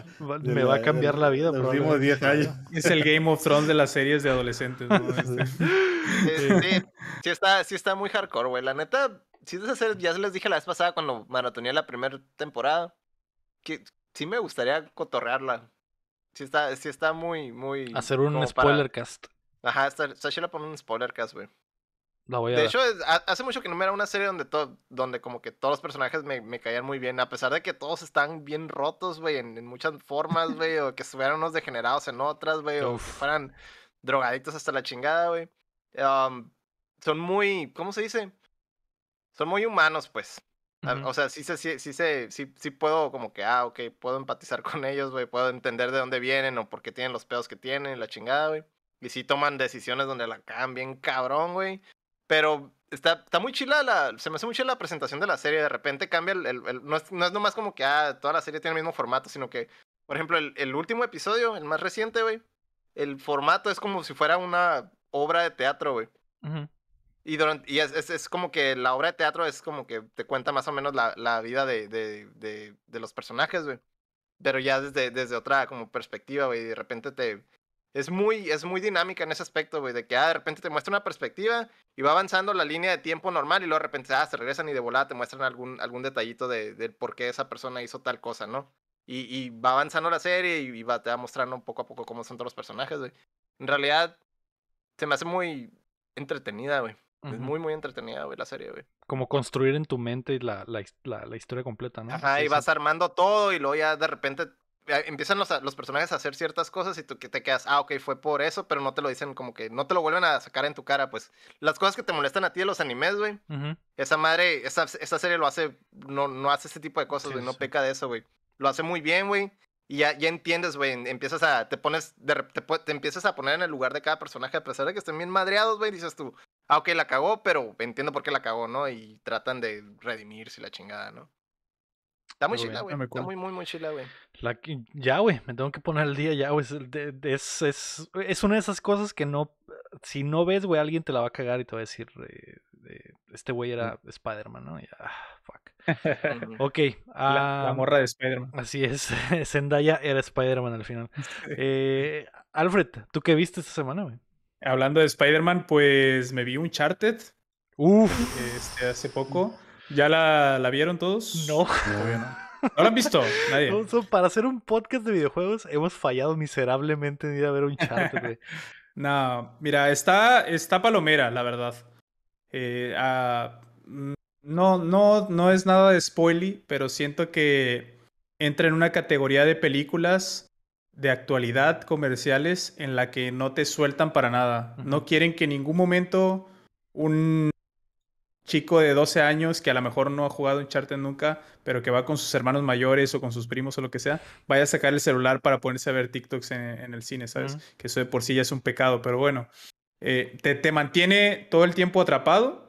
De Me la, va a cambiar la vida, los últimos diez años. Es el Game of Thrones de las series de adolescentes, ¿no? Este. Sí, sí, sí, está, sí está muy hardcore, güey. La neta, sí, de esas series, ya les dije la vez pasada cuando maratoneé la primera temporada, que sí me gustaría cotorrearla. Sí está, sí está muy, muy... Hacer un spoiler para... cast. Ajá, está, está chila por un spoiler cast, güey. La voy a De ver. hecho, es, a, hace mucho que no me era una serie donde todo, donde como que todos los personajes me, me caían muy bien, a pesar de que todos están bien rotos, güey, en, en muchas formas, güey, o que estuvieran unos degenerados en otras, güey, o que fueran drogadictos hasta la chingada, güey. Um, son muy, ¿cómo se dice? Son muy humanos, pues. Uh-huh. O sea, sí sí, sí, sí, sí, sí puedo como que, ah, ok, puedo empatizar con ellos, güey, puedo entender de dónde vienen o por qué tienen los pedos que tienen, la chingada, güey. Y sí toman decisiones donde la cagan bien cabrón, güey. Pero está, está muy chila, la, se me hace muy chila la presentación de la serie. De repente cambia, el, el, el, no, es, no es nomás como que ah, toda la serie tiene el mismo formato, sino que, por ejemplo, el, el último episodio, el más reciente, güey, el formato es como si fuera una obra de teatro, güey. Uh-huh. Y, durante, y es, es, es como que la obra de teatro es como que te cuenta más o menos la, la vida de, de, de, de los personajes, güey. Pero ya desde, desde otra como perspectiva, güey, de repente te... Es muy, es muy dinámica en ese aspecto, güey, de que ah, de repente te muestra una perspectiva y va avanzando la línea de tiempo normal y luego de repente ah, se regresan y de volada te muestran algún, algún detallito de, de por qué esa persona hizo tal cosa, ¿no? Y, y va avanzando la serie y, y va, te va mostrando poco a poco cómo son todos los personajes, güey. En realidad, se me hace muy entretenida, güey. Uh-huh. Es muy, muy entretenida, güey, la serie, güey. Como construir en tu mente la, la, la, la historia completa, ¿no? Ajá, sí, y vas sí. armando todo y luego ya de repente... Empiezan los, los personajes a hacer ciertas cosas y tú que te quedas, ah, ok, fue por eso, pero no te lo dicen como que, no te lo vuelven a sacar en tu cara, pues. Las cosas que te molestan a ti de los animes, güey. Uh-huh. Esa madre, esa, esa serie lo hace, no, no hace ese tipo de cosas, güey, sí, no sí. peca de eso, güey. Lo hace muy bien, güey. Y ya, ya entiendes, güey, empiezas a, te pones, de, te, te empiezas a poner en el lugar de cada personaje, a pesar de que estén bien madreados, güey, dices tú, ah, ok, la cagó, pero entiendo por qué la cagó, ¿no? Y tratan de redimirse la chingada, ¿no? Está muy chila, güey. Está muy, muy, muy chila, güey. Ya, güey. Me tengo que poner al día ya, güey. Es, es, es una de esas cosas que no... Si no ves, güey, alguien te la va a cagar y te va a decir... Eh, eh, este güey era Spider-Man, ¿no? Y, ah, fuck. Ok. La, um, la morra de Spider-Man. Así es. Zendaya era Spider-Man al final. eh, Alfred, ¿tú qué viste esta semana, güey? Hablando de Spider-Man, pues me vi Uncharted. Uf. Este, hace poco... ¿Ya la, la vieron todos? No. Todavía no. ¿No la han visto? Nadie. No, so, para hacer un podcast de videojuegos hemos fallado miserablemente en ir a ver Uncharted, güey. No, mira, está, está palomera, la verdad. Eh, uh, no, no, no es nada de spoily, pero siento que entra en una categoría de películas de actualidad comerciales en la que no te sueltan para nada. Uh-huh. No quieren que en ningún momento un... chico de doce años que a lo mejor no ha jugado Uncharted nunca, pero que va con sus hermanos mayores o con sus primos o lo que sea, vaya a sacar el celular para ponerse a ver TikToks en, en el cine, ¿sabes? Uh-huh. Que eso de por sí ya es un pecado, pero bueno. Eh, te, te mantiene todo el tiempo atrapado.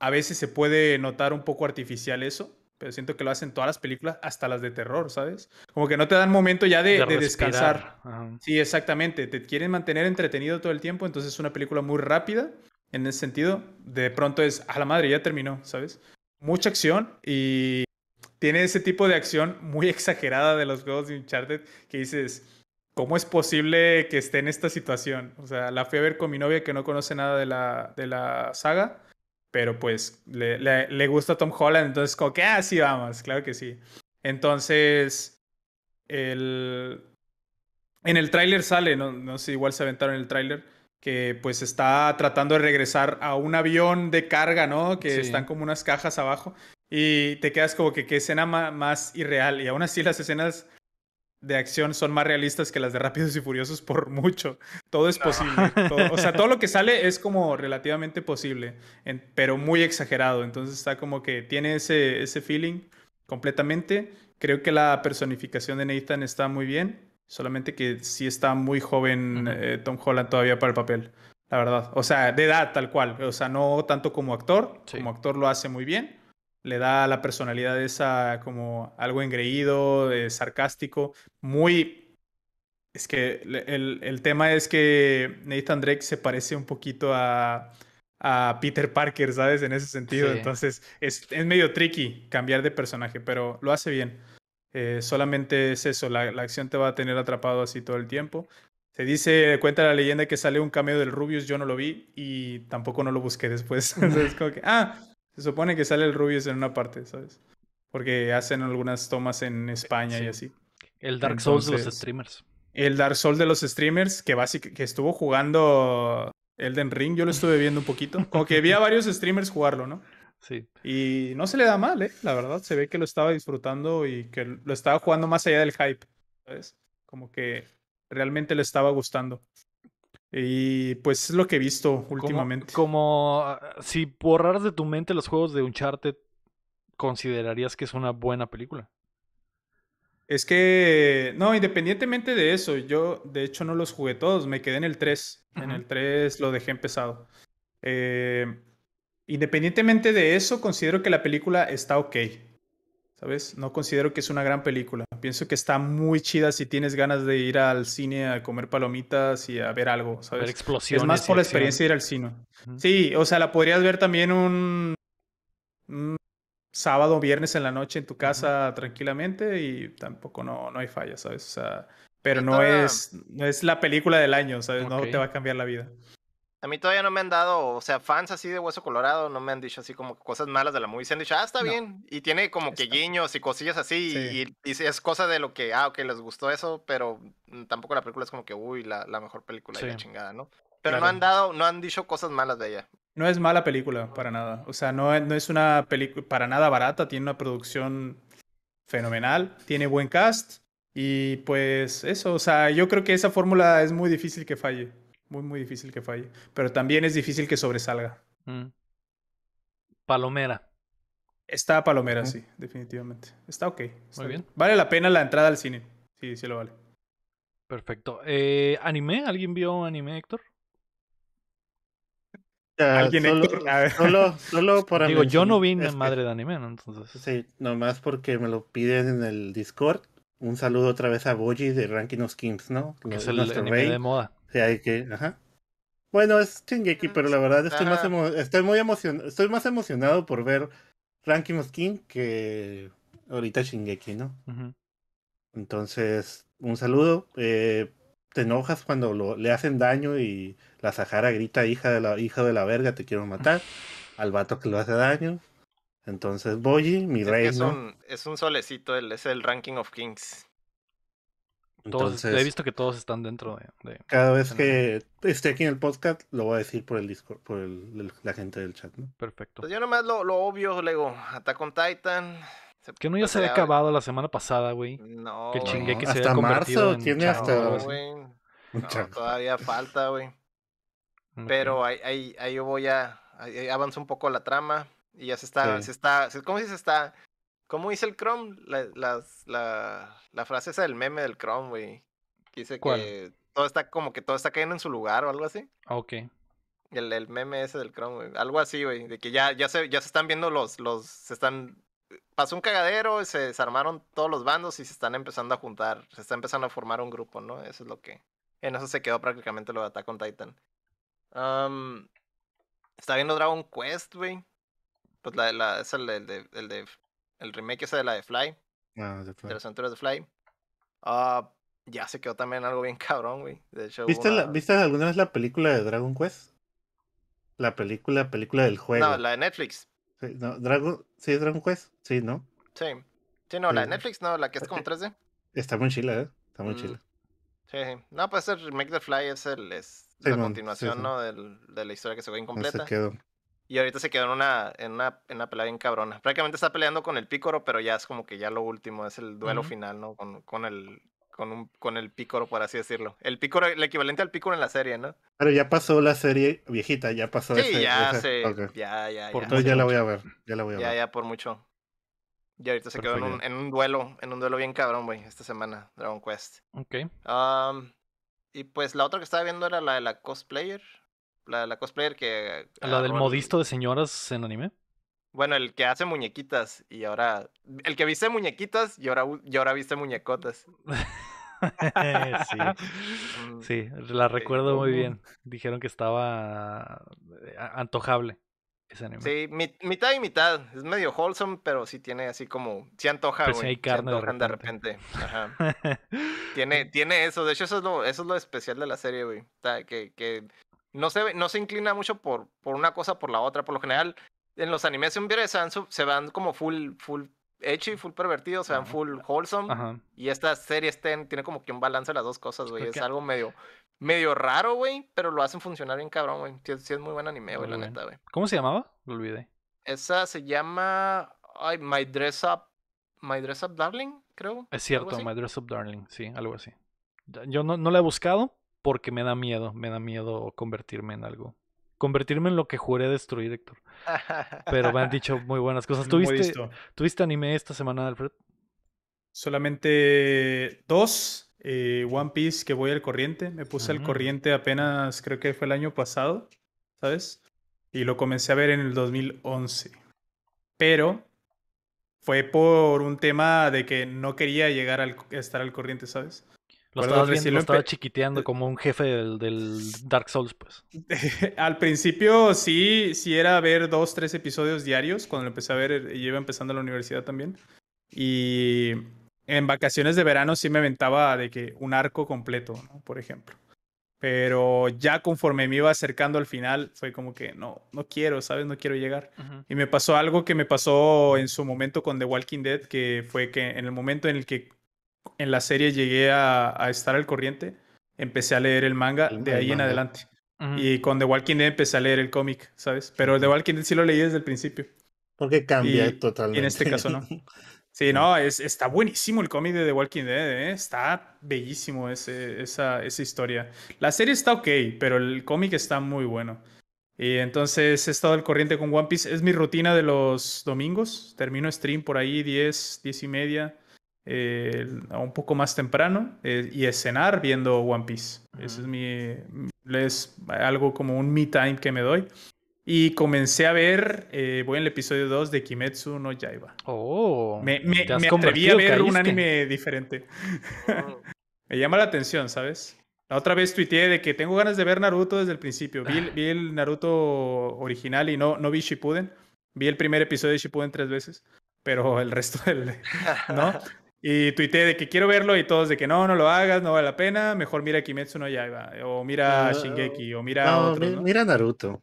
A veces se puede notar un poco artificial eso, pero siento que lo hacen todas las películas, hasta las de terror, ¿sabes? Como que no te dan momento ya de, de, de descansar. Uh-huh. Sí, exactamente. Te quieren mantener entretenido todo el tiempo, entonces es una película muy rápida. En ese sentido, de pronto es, a la madre, ya terminó, ¿sabes? Mucha acción y tiene ese tipo de acción muy exagerada de los juegos de Uncharted que dices, ¿cómo es posible que esté en esta situación? O sea, la fui a ver con mi novia que no conoce nada de la, de la saga, pero pues le, le, le gusta Tom Holland, entonces como que, ah, sí vamos, claro que sí. Entonces, el... en el tráiler sale, no, no sé, igual se aventaron el tráiler, que pues está tratando de regresar a un avión de carga, ¿no? Que sí. Están como unas cajas abajo y te quedas como que qué escena ma- más irreal. Y aún así las escenas de acción son más realistas que las de Rápidos y Furiosos por mucho. Todo es no. posible. Todo, o sea, todo lo que sale es como relativamente posible, en, pero muy exagerado. Entonces está como que tiene ese, ese feeling completamente. Creo que la personificación de Nathan está muy bien. Solamente que sí está muy joven uh-huh. eh, Tom Holland todavía para el papel, la verdad. O sea, de edad tal cual. O sea, no tanto como actor. Sí. Como actor lo hace muy bien. Le da la personalidad esa como algo engreído, eh, sarcástico. Muy Es que el, el tema es que Nathan Drake se parece un poquito a, a Peter Parker, ¿sabes? En ese sentido. Sí. Entonces es, es medio tricky cambiar de personaje, pero lo hace bien. Eh, solamente es eso, la, la acción te va a tener atrapado así todo el tiempo. Se dice, cuenta la leyenda que sale un cameo del Rubius, yo no lo vi y tampoco no lo busqué después. Entonces como que, ah, se supone que sale el Rubius en una parte, ¿sabes? Porque hacen algunas tomas en España, sí, y así. El Dark Entonces, Souls de los streamers. El Dark Souls de los streamers, que, basic, que estuvo jugando Elden Ring, yo lo estuve viendo un poquito. Como que vi a varios streamers jugarlo, ¿no? Sí. Y no se le da mal, ¿eh? La verdad, se ve que lo estaba disfrutando y que lo estaba jugando más allá del hype, ¿sabes? Como que realmente le estaba gustando. Y pues es lo que he visto últimamente. Como, como si borraras de tu mente los juegos de Uncharted, ¿considerarías que es una buena película? Es que, no, independientemente de eso, yo de hecho no los jugué todos, me quedé en el tres. Uh-huh. En el tres lo dejé empezado. Eh, independientemente de eso, considero que la película está ok, ¿sabes? No considero que es una gran película. Pienso que está muy chida si tienes ganas de ir al cine a comer palomitas y a ver algo, ¿sabes? Ver explosiones. Es más por la experiencia de ir al cine. Uh-huh. Sí, o sea, la podrías ver también un... un sábado o viernes en la noche en tu casa, uh-huh, tranquilamente, y tampoco no, no hay falla, ¿sabes? O sea, pero no, todavía... es, no es la película del año, ¿sabes? Okay. No te va a cambiar la vida. A mí todavía no me han dado, o sea, fans así de Hueso Colorado no me han dicho así como cosas malas de la movie. Se han dicho, ah, está no. bien. Y tiene como está que guiños y cosillas así. Sí. Y, y es cosa de lo que, ah, ok, les gustó eso, pero tampoco la película es como que, uy, la, la mejor película de sí. la chingada, ¿no? Pero claro, no han dado, no han dicho cosas malas de ella. No es mala película, para nada. O sea, no, no es una película para nada barata. Tiene una producción fenomenal. Tiene buen cast. Y pues eso, o sea, yo creo que esa fórmula es muy difícil que falle. Muy, muy difícil que falle. Pero también es difícil que sobresalga. Mm. Palomera. Está palomera, ¿eh? Sí, definitivamente. Está ok. Está muy bien. bien. Vale la pena la entrada al cine. Sí, sí lo vale. Perfecto. Eh, ¿anime? ¿Alguien vio anime, Héctor? Solo, solo, solo para Digo, mencionar. Yo no vi este, madre de anime, ¿no? Entonces. Sí, nomás porque me lo piden en el Discord. Un saludo otra vez a Boji de Ranking of Kings, ¿no? Que es el anime rey. de moda. Sí, hay que, ajá. Bueno, es Shingeki, pero la verdad estoy más emo... estoy muy emocionado, estoy más emocionado por ver Ranking of Kings que ahorita Shingeki, ¿no? Uh-huh. Entonces, un saludo. Eh, te enojas cuando lo, le hacen daño y la Sahara grita, hija de la hija de la verga, te quiero matar, al vato que lo hace daño. Entonces, Boji, mi es rey, es, ¿no? un, es un solecito, el, es el Ranking of Kings. Entonces, todos, he visto que todos están dentro de... de cada vez que esté aquí en el podcast, lo voy a decir por el Discord, por el, el, la gente del chat, ¿no? Perfecto. Pues yo nomás lo, lo obvio, Lego, Attack on Titan... Que no ya se había acabado la semana pasada, güey. No, que chingue que se había convertido en chavo. Tiene hasta marzo. No, todavía falta, güey. Pero ahí, ahí, ahí yo voy a... Ahí avanza un poco la trama. Y ya se está... Sí. Se está ¿Cómo se está? ¿Cómo dice el Chrome? La, la, la, la frase esa del meme del Chrome, güey. Que dice ¿Cuál? que todo está como que todo está cayendo en su lugar o algo así. Ok. El, el meme ese del Chrome, güey. Algo así, güey. De que ya, ya, se, ya se están viendo los... los se están... Pasó un cagadero, se desarmaron todos los bandos y se están empezando a juntar, se está empezando a formar un grupo, ¿no? Eso es lo que... En eso se quedó prácticamente lo de Attack on Titan. Um, está viendo Dragon Quest, güey. Pues la, la, es el de, el, de, el de... El remake ese de la de Fly. Ah, de Fly. De las aventuras de Fly. Uh, ya se quedó también algo bien cabrón, güey. De hecho, ¿Viste, la, una... ¿Viste alguna vez la película de Dragon Quest? La película, película del juego. No, la de Netflix. Sí, no, Dragon... ¿Sí es Dragon Quest? Sí, ¿no? Sí. Sí, no, sí. La de Netflix, no, la que es como tres D. Está muy chila, ¿eh? Está muy mm. chila. Sí, sí. No, pues el remake de Fly es, el, es sí, la man. continuación, sí, sí. ¿no? Del, de la historia que se ve incompleta. No se quedó. Y ahorita se quedó en una, en, una, en una pelea bien cabrona. Prácticamente está peleando con el Pícoro, pero ya es como que ya lo último, es el duelo uh-huh. final, ¿no? Con, con el... Con, un, con el Pícoro, por así decirlo. El Pícoro, el equivalente al Pícoro en la serie, ¿no? Pero ya pasó la serie viejita, ya pasó. Sí, ese, ya, ese... Okay. ya, ya, ya. Por todo, ya mucho. la voy a ver, ya la voy a ya, ver. Ya, ya, por mucho. Y ahorita se Perfecto. quedó en un, en un duelo, en un duelo bien cabrón, güey, esta semana, Dragon Quest. Ok. Um, y pues la otra que estaba viendo era la de la cosplayer. La de la cosplayer que... La del modisto de señoras en anime. Bueno, el que hace muñequitas y ahora... El que viste muñequitas y ahora, y ahora viste muñecotas. sí. sí, la recuerdo muy bien. Dijeron que estaba antojable ese anime. Sí, mi, mitad y mitad. Es medio wholesome, pero sí tiene así como... Sí antoja, güey. Pues sí hay carne, sí antojan de repente. De repente. Ajá. tiene, tiene eso. De hecho, eso es lo, eso es lo especial de la serie, güey. Que, que no, se, no se inclina mucho por, por una cosa por la otra. Por lo general, en los animes se van como full... full hecho y full pervertido, se van full wholesome. Ajá. Y esta serie ten, tiene como que un balance de las dos cosas, güey. Okay. Es algo medio medio raro, güey, pero lo hacen funcionar bien cabrón, güey. Sí, sí es muy buen anime, güey, la bien. neta, güey. ¿Cómo se llamaba? Lo olvidé. Esa se llama ay, My Dress Up My Dress Up Darling, creo. Es cierto, My Dress Up Darling, sí, algo así. Yo no, no la he buscado porque me da miedo, me da miedo convertirme en algo. Convertirme en lo que juré destruir, Héctor. Pero me han dicho muy buenas cosas. ¿Tuviste, ¿tuviste anime esta semana, Alfred? Solamente dos. Eh, One Piece, que voy al corriente. Me puse uh-huh. al corriente apenas, creo que fue el año pasado, ¿sabes? Y lo comencé a ver en el dos mil once. Pero fue por un tema de que no quería llegar al, a estar al corriente, ¿sabes? Lo estabas viendo, lo estaba chiquiteando como un jefe del, del Dark Souls, pues. Al principio sí, sí era ver dos, tres episodios diarios. Cuando lo empecé a ver, yo iba empezando a la universidad también. Y en vacaciones de verano sí me aventaba de que un arco completo, ¿no? Por ejemplo. Pero ya conforme me iba acercando al final, fue como que no, no quiero, ¿sabes? No quiero llegar. Uh-huh. Y me pasó algo que me pasó en su momento con The Walking Dead, que fue que en el momento en el que... en la serie llegué a, a estar al corriente, empecé a leer el manga el, de ahí manga. en adelante. Uh-huh. Y con The Walking Dead empecé a leer el cómic, ¿sabes? Pero The Walking Dead sí lo leí desde el principio. Porque cambia y, totalmente. Y en este caso no. Sí, no, es, está buenísimo el cómic de The Walking Dead, ¿eh? Está bellísimo ese, esa, esa historia. La serie está ok, pero el cómic está muy bueno. Y entonces he estado al corriente con One Piece. Es mi rutina de los domingos. Termino stream por ahí diez, diez y media. Eh, un poco más temprano eh, y es cenar viendo One Piece. Uh-huh. Eso es mi, es algo como un me time que me doy. Y comencé a ver, eh, voy en el episodio dos de Kimetsu no Yaiba. Oh, me, me, me atreví a ver caíste. un anime diferente. Oh. Me llama la atención, ¿sabes? La otra vez tuiteé de que tengo ganas de ver Naruto desde el principio. Vi, vi el Naruto original y no, no vi Shippuden. Vi el primer episodio de Shippuden tres veces, pero el resto del... ¿no? Y tuiteé de que quiero verlo y todos de que no, no lo hagas, no vale la pena, mejor mira Kimetsu no Yaiba, o mira Shingeki, o mira no, otro, mi, ¿no? Mira Naruto.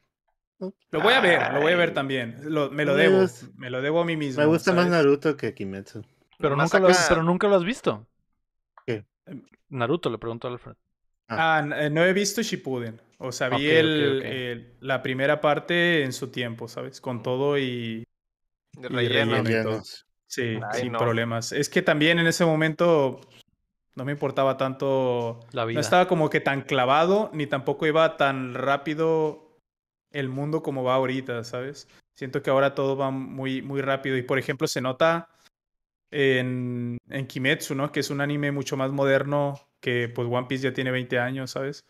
Lo voy a ver, Ay. lo voy a ver también, lo, me lo me debo, es... me lo debo a mí mismo. Me gusta ¿sabes? más Naruto que Kimetsu. Pero nunca, acá... lo, pero nunca lo has visto. ¿Qué? Naruto, le preguntó a Alfred. Ah, ah no he visto Shippuden, o sea, vi okay, el, okay, okay. el, la primera parte en su tiempo, ¿sabes? Con todo y... De relleno. Y relleno y todo. Sí, Ay, sin no. problemas. Es que también en ese momento no me importaba tanto... La vida. No estaba como que tan clavado, ni tampoco iba tan rápido el mundo como va ahorita, ¿sabes? Siento que ahora todo va muy, muy rápido. Y, por ejemplo, se nota en, en Kimetsu, ¿no? Que es un anime mucho más moderno que, pues, One Piece ya tiene veinte años, ¿sabes?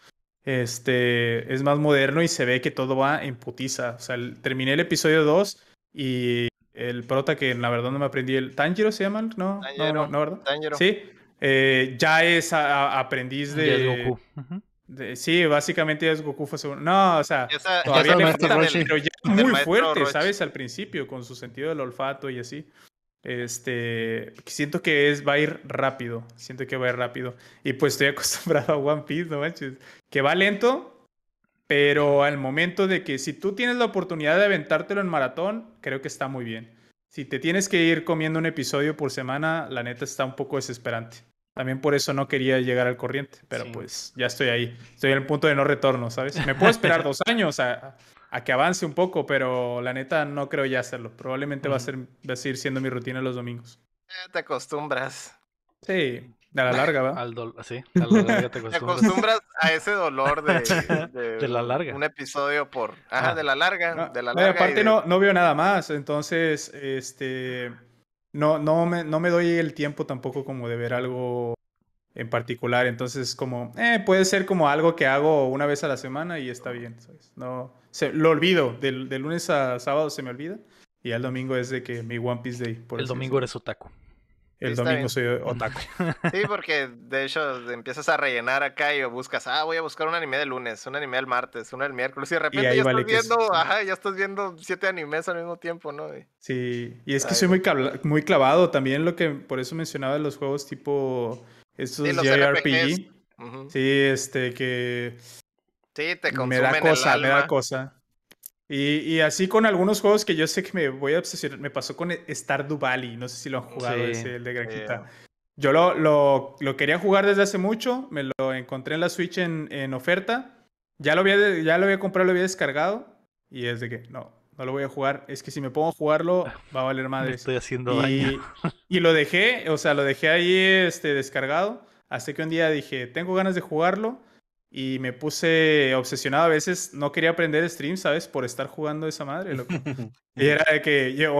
Este, es más moderno y se ve que todo va en putiza. O sea, el, terminé el episodio dos y... El prota que la verdad no me aprendí el... ¿Tanjiro se llama? No, Tanjiro, no, no, ¿verdad? Tanjiro. Sí, eh, ya es a, a, aprendiz de... Ya es Goku. Uh-huh. De, sí, básicamente ya es Goku. Fue seguro. No, o sea, esa, todavía le falta, pero ya es muy fuerte, Roche. ¿Sabes? Al principio, con su sentido del olfato y así. Este, siento que es, va a ir rápido. Siento que va a ir rápido. Y pues estoy acostumbrado a One Piece, no manches. Que va lento... Pero al momento de que si tú tienes la oportunidad de aventártelo en maratón, creo que está muy bien. Si te tienes que ir comiendo un episodio por semana, la neta está un poco desesperante. También por eso no quería llegar al corriente, pero sí. pues ya estoy ahí. Estoy en el punto de no retorno, ¿sabes? Me puedo esperar dos años a, a que avance un poco, pero la neta no creo ya hacerlo. Probablemente uh-huh. va, a ser, va a seguir siendo mi rutina los domingos. Te acostumbras. Sí. A la larga, ¿va? Al do... Sí, a la larga te acostumbras. Te acostumbras a ese dolor de... De, de la larga. Un episodio por... Ajá, ah. de la larga. No, de la larga no, aparte de... no, no veo nada más, entonces, este... No, no, me, no me doy el tiempo tampoco como de ver algo en particular, entonces como... Eh, puede ser como algo que hago una vez a la semana y está bien, ¿sabes? No, se, lo olvido, de, de lunes a sábado se me olvida, y el domingo es de que mi One Piece Day. Por el domingo eres otaku. El sí, domingo soy otaku. Sí, porque de hecho empiezas a rellenar acá y buscas, ah, voy a buscar un anime del lunes, un anime del martes, uno del miércoles, y de repente y ya, vale estás viendo, es... ajá, ya estás viendo siete animes al mismo tiempo, ¿no? Y... sí, y es que ay, soy muy, muy clavado también, lo que por eso mencionaba los juegos tipo estos sí, J R P G. Uh-huh. Sí, este que... sí, te consumen me da cosa, el alma. Me da cosa. Y, y así con algunos juegos que yo sé que me voy a obsesionar. Me pasó con Stardew Valley. No sé si lo han jugado, sí, ese, el de Granjita. Yeah. Yo lo, lo, lo quería jugar desde hace mucho. Me lo encontré en la Switch en, en oferta. Ya lo, había, ya lo había comprado, lo había descargado. Y es de que no, no lo voy a jugar. Es que si me pongo a jugarlo, va a valer madre. Me estoy haciendo y, daño. Y lo dejé, o sea, lo dejé ahí este, descargado. Hasta que un día dije, tengo ganas de jugarlo. Y me puse obsesionado. A veces no quería aprender stream, ¿sabes? Por estar jugando esa madre, loco. Y era de que yo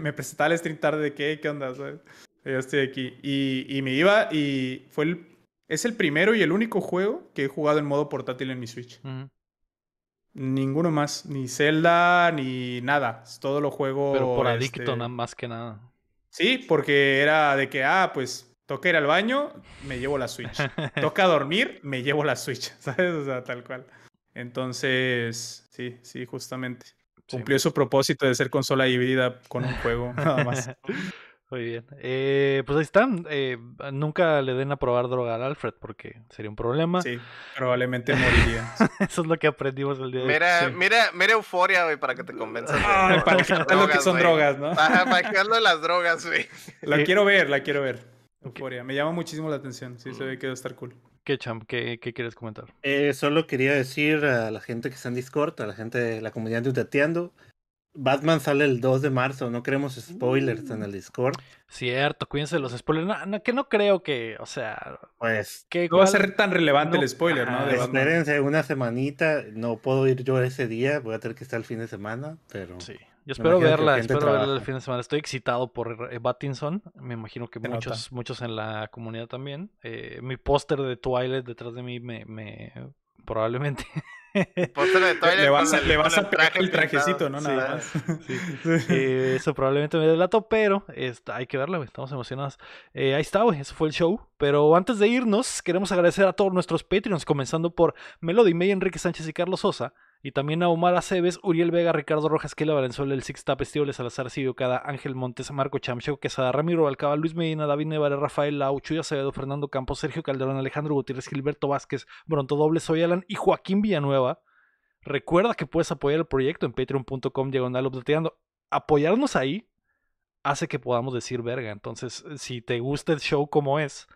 me presentaba el stream tarde de que, ¿qué onda? ¿Sabes? Yo estoy aquí. Y, y me iba y fue el... es el primero y el único juego que he jugado en modo portátil en mi Switch. Uh-huh. Ninguno más. Ni Zelda, ni nada. Todo lo juego... pero por adicto, este... nada más que nada. Sí, porque era de que, ah, pues... toca ir al baño, me llevo la Switch. Toca dormir, me llevo la Switch. ¿Sabes? O sea, tal cual. Entonces, sí, sí, justamente. Sí. Cumplió su propósito de ser consola híbrida con un juego, nada más. Muy bien. Eh, pues ahí están. Eh, nunca le den a probar droga al Alfred porque sería un problema. Sí, probablemente moriría. Eso es lo que aprendimos el día de hoy. Mira, sí. mira, mira Euforia, güey, para que te convenzas. Ay, de, para que sepas lo que son wey. drogas, ¿no? Para, para que hablo de las drogas, güey. La sí. quiero ver, la quiero ver. Euforia. Me llama muchísimo la atención. Sí, se ve que va a estar cool. ¿Qué, Champ? ¿Qué, qué quieres comentar? Eh, solo quería decir a la gente que está en Discord, a la gente de la comunidad de Updateando, Batman sale el dos de marzo. No queremos spoilers en el Discord. Cierto, cuídense de los spoilers. No, no, que no creo que, o sea... pues... que igual... no va a ser tan relevante no, el spoiler, ah, ¿no? Espérense una semanita. No puedo ir yo ese día. Voy a tener que estar el fin de semana, pero... sí. Yo espero verla, espero trabaja. verla el fin de semana. Estoy excitado por Battinson. Me imagino que muchos, muchos en la comunidad también. Eh, mi póster de Twilight detrás de mí me... me probablemente... póster de Twilight. Le vas a, le vas a pegar el trajecito, ¿no? Sí, nada más. Sí. Eh, eso probablemente me delato, pero está, hay que verla, güey. Estamos emocionados. Eh, ahí está, güey. Eso fue el show. Pero antes de irnos, queremos agradecer a todos nuestros Patreons, comenzando por Melody May, Enrique Sánchez y Carlos Sosa. Y también a Omar Aceves, Uriel Vega, Ricardo Rojas, Kela Valenzuela, El Six Tap, Estíbales Salazar, Silvio Cada, Ángel Montes, Marco Champ, Checo Quesada, Ramiro Balcaba, Luis Medina, David Nevarez, Rafael Lau, Chuya Acevedo, Fernando Campos, Sergio Calderón, Alejandro Gutiérrez, Gilberto Vázquez, Bronto Doble, Soy Alan y Joaquín Villanueva. Recuerda que puedes apoyar el proyecto en patreon punto com diagonal updateando. Apoyarnos ahí hace que podamos decir verga. Entonces, si te gusta el show como es...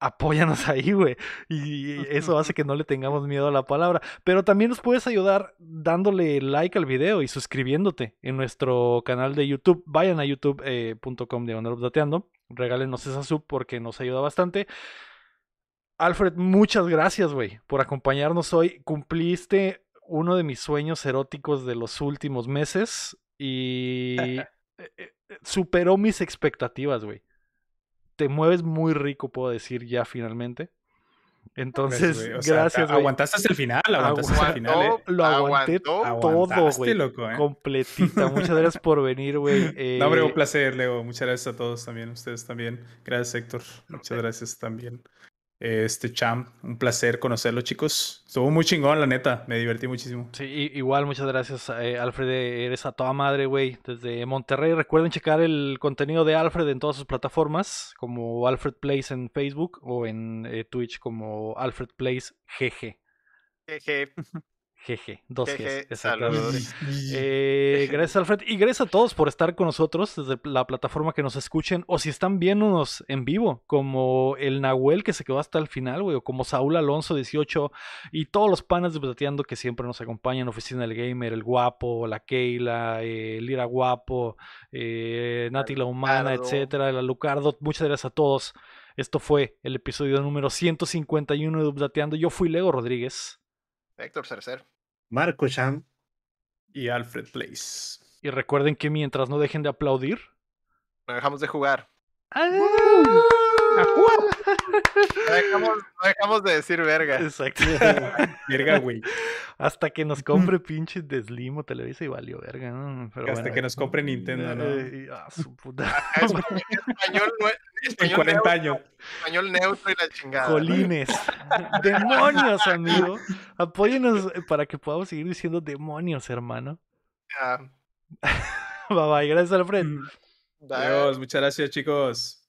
apóyanos ahí, güey. Y eso hace que no le tengamos miedo a la palabra. Pero también nos puedes ayudar dándole like al video y suscribiéndote en nuestro canal de YouTube. Vayan a youtube punto com de updateando. Regálenos esa sub porque nos ayuda bastante. Alfred, muchas gracias, güey, por acompañarnos hoy. Cumpliste uno de mis sueños eróticos de los últimos meses y superó mis expectativas, güey. Te mueves muy rico, puedo decir ya finalmente. Entonces, pues, wey, o sea, gracias, güey. Aguantaste hasta el final, aguantaste hasta el final. Eh. Lo aguanté Aguantó. todo, güey. Eh. Completita. Muchas gracias por venir, güey. Eh, no, hombre, un placer, Leo. Muchas gracias a todos también, ustedes también. Gracias, Héctor. Muchas gracias también. Este Champ, un placer conocerlo, chicos. Estuvo muy chingón, la neta. Me divertí muchísimo. Sí, igual, muchas gracias, eh, Alfred. Eres a toda madre, güey, desde Monterrey. Recuerden checar el contenido de Alfred en todas sus plataformas, como Alfred Plays en Facebook o en eh, Twitch como Alfred Plays G G. G G. G G. Dos G G. Saludos. Eh, gracias, Alfred. Y gracias a todos por estar con nosotros desde la plataforma que nos escuchen. O si están viéndonos en vivo, como el Nahuel que se quedó hasta el final, güey, o como Saúl Alonso dieciocho y todos los panas de Updateando que siempre nos acompañan. Oficina del Gamer, el Guapo, la Keila, eh, Lira Guapo, eh, Nati la Humana, etcétera, el Alucardo. Muchas gracias a todos. Esto fue el episodio número ciento cincuenta y uno de Updateando. Yo fui Lego Rodríguez. Héctor Cerecer, Marco Champ y Alfred Plays. Y recuerden que mientras no dejen de aplaudir, no dejamos de jugar. ¡Adiós! No dejamos, no dejamos de decir verga. Exacto. Verga, güey. Hasta que nos compre pinche Deslimo Televisa y valió verga, ¿no? Pero hasta bueno, que nos compre Nintendo, ¿no? Eh, ah, su puta. Español, español en cuarenta años. Español neutro y la chingada. Colines. ¿No? Demonios, amigo. Apóyenos para que podamos seguir diciendo demonios, hermano. Ya. Yeah. Bye bye, gracias, Alfred. Adiós, muchas gracias, chicos.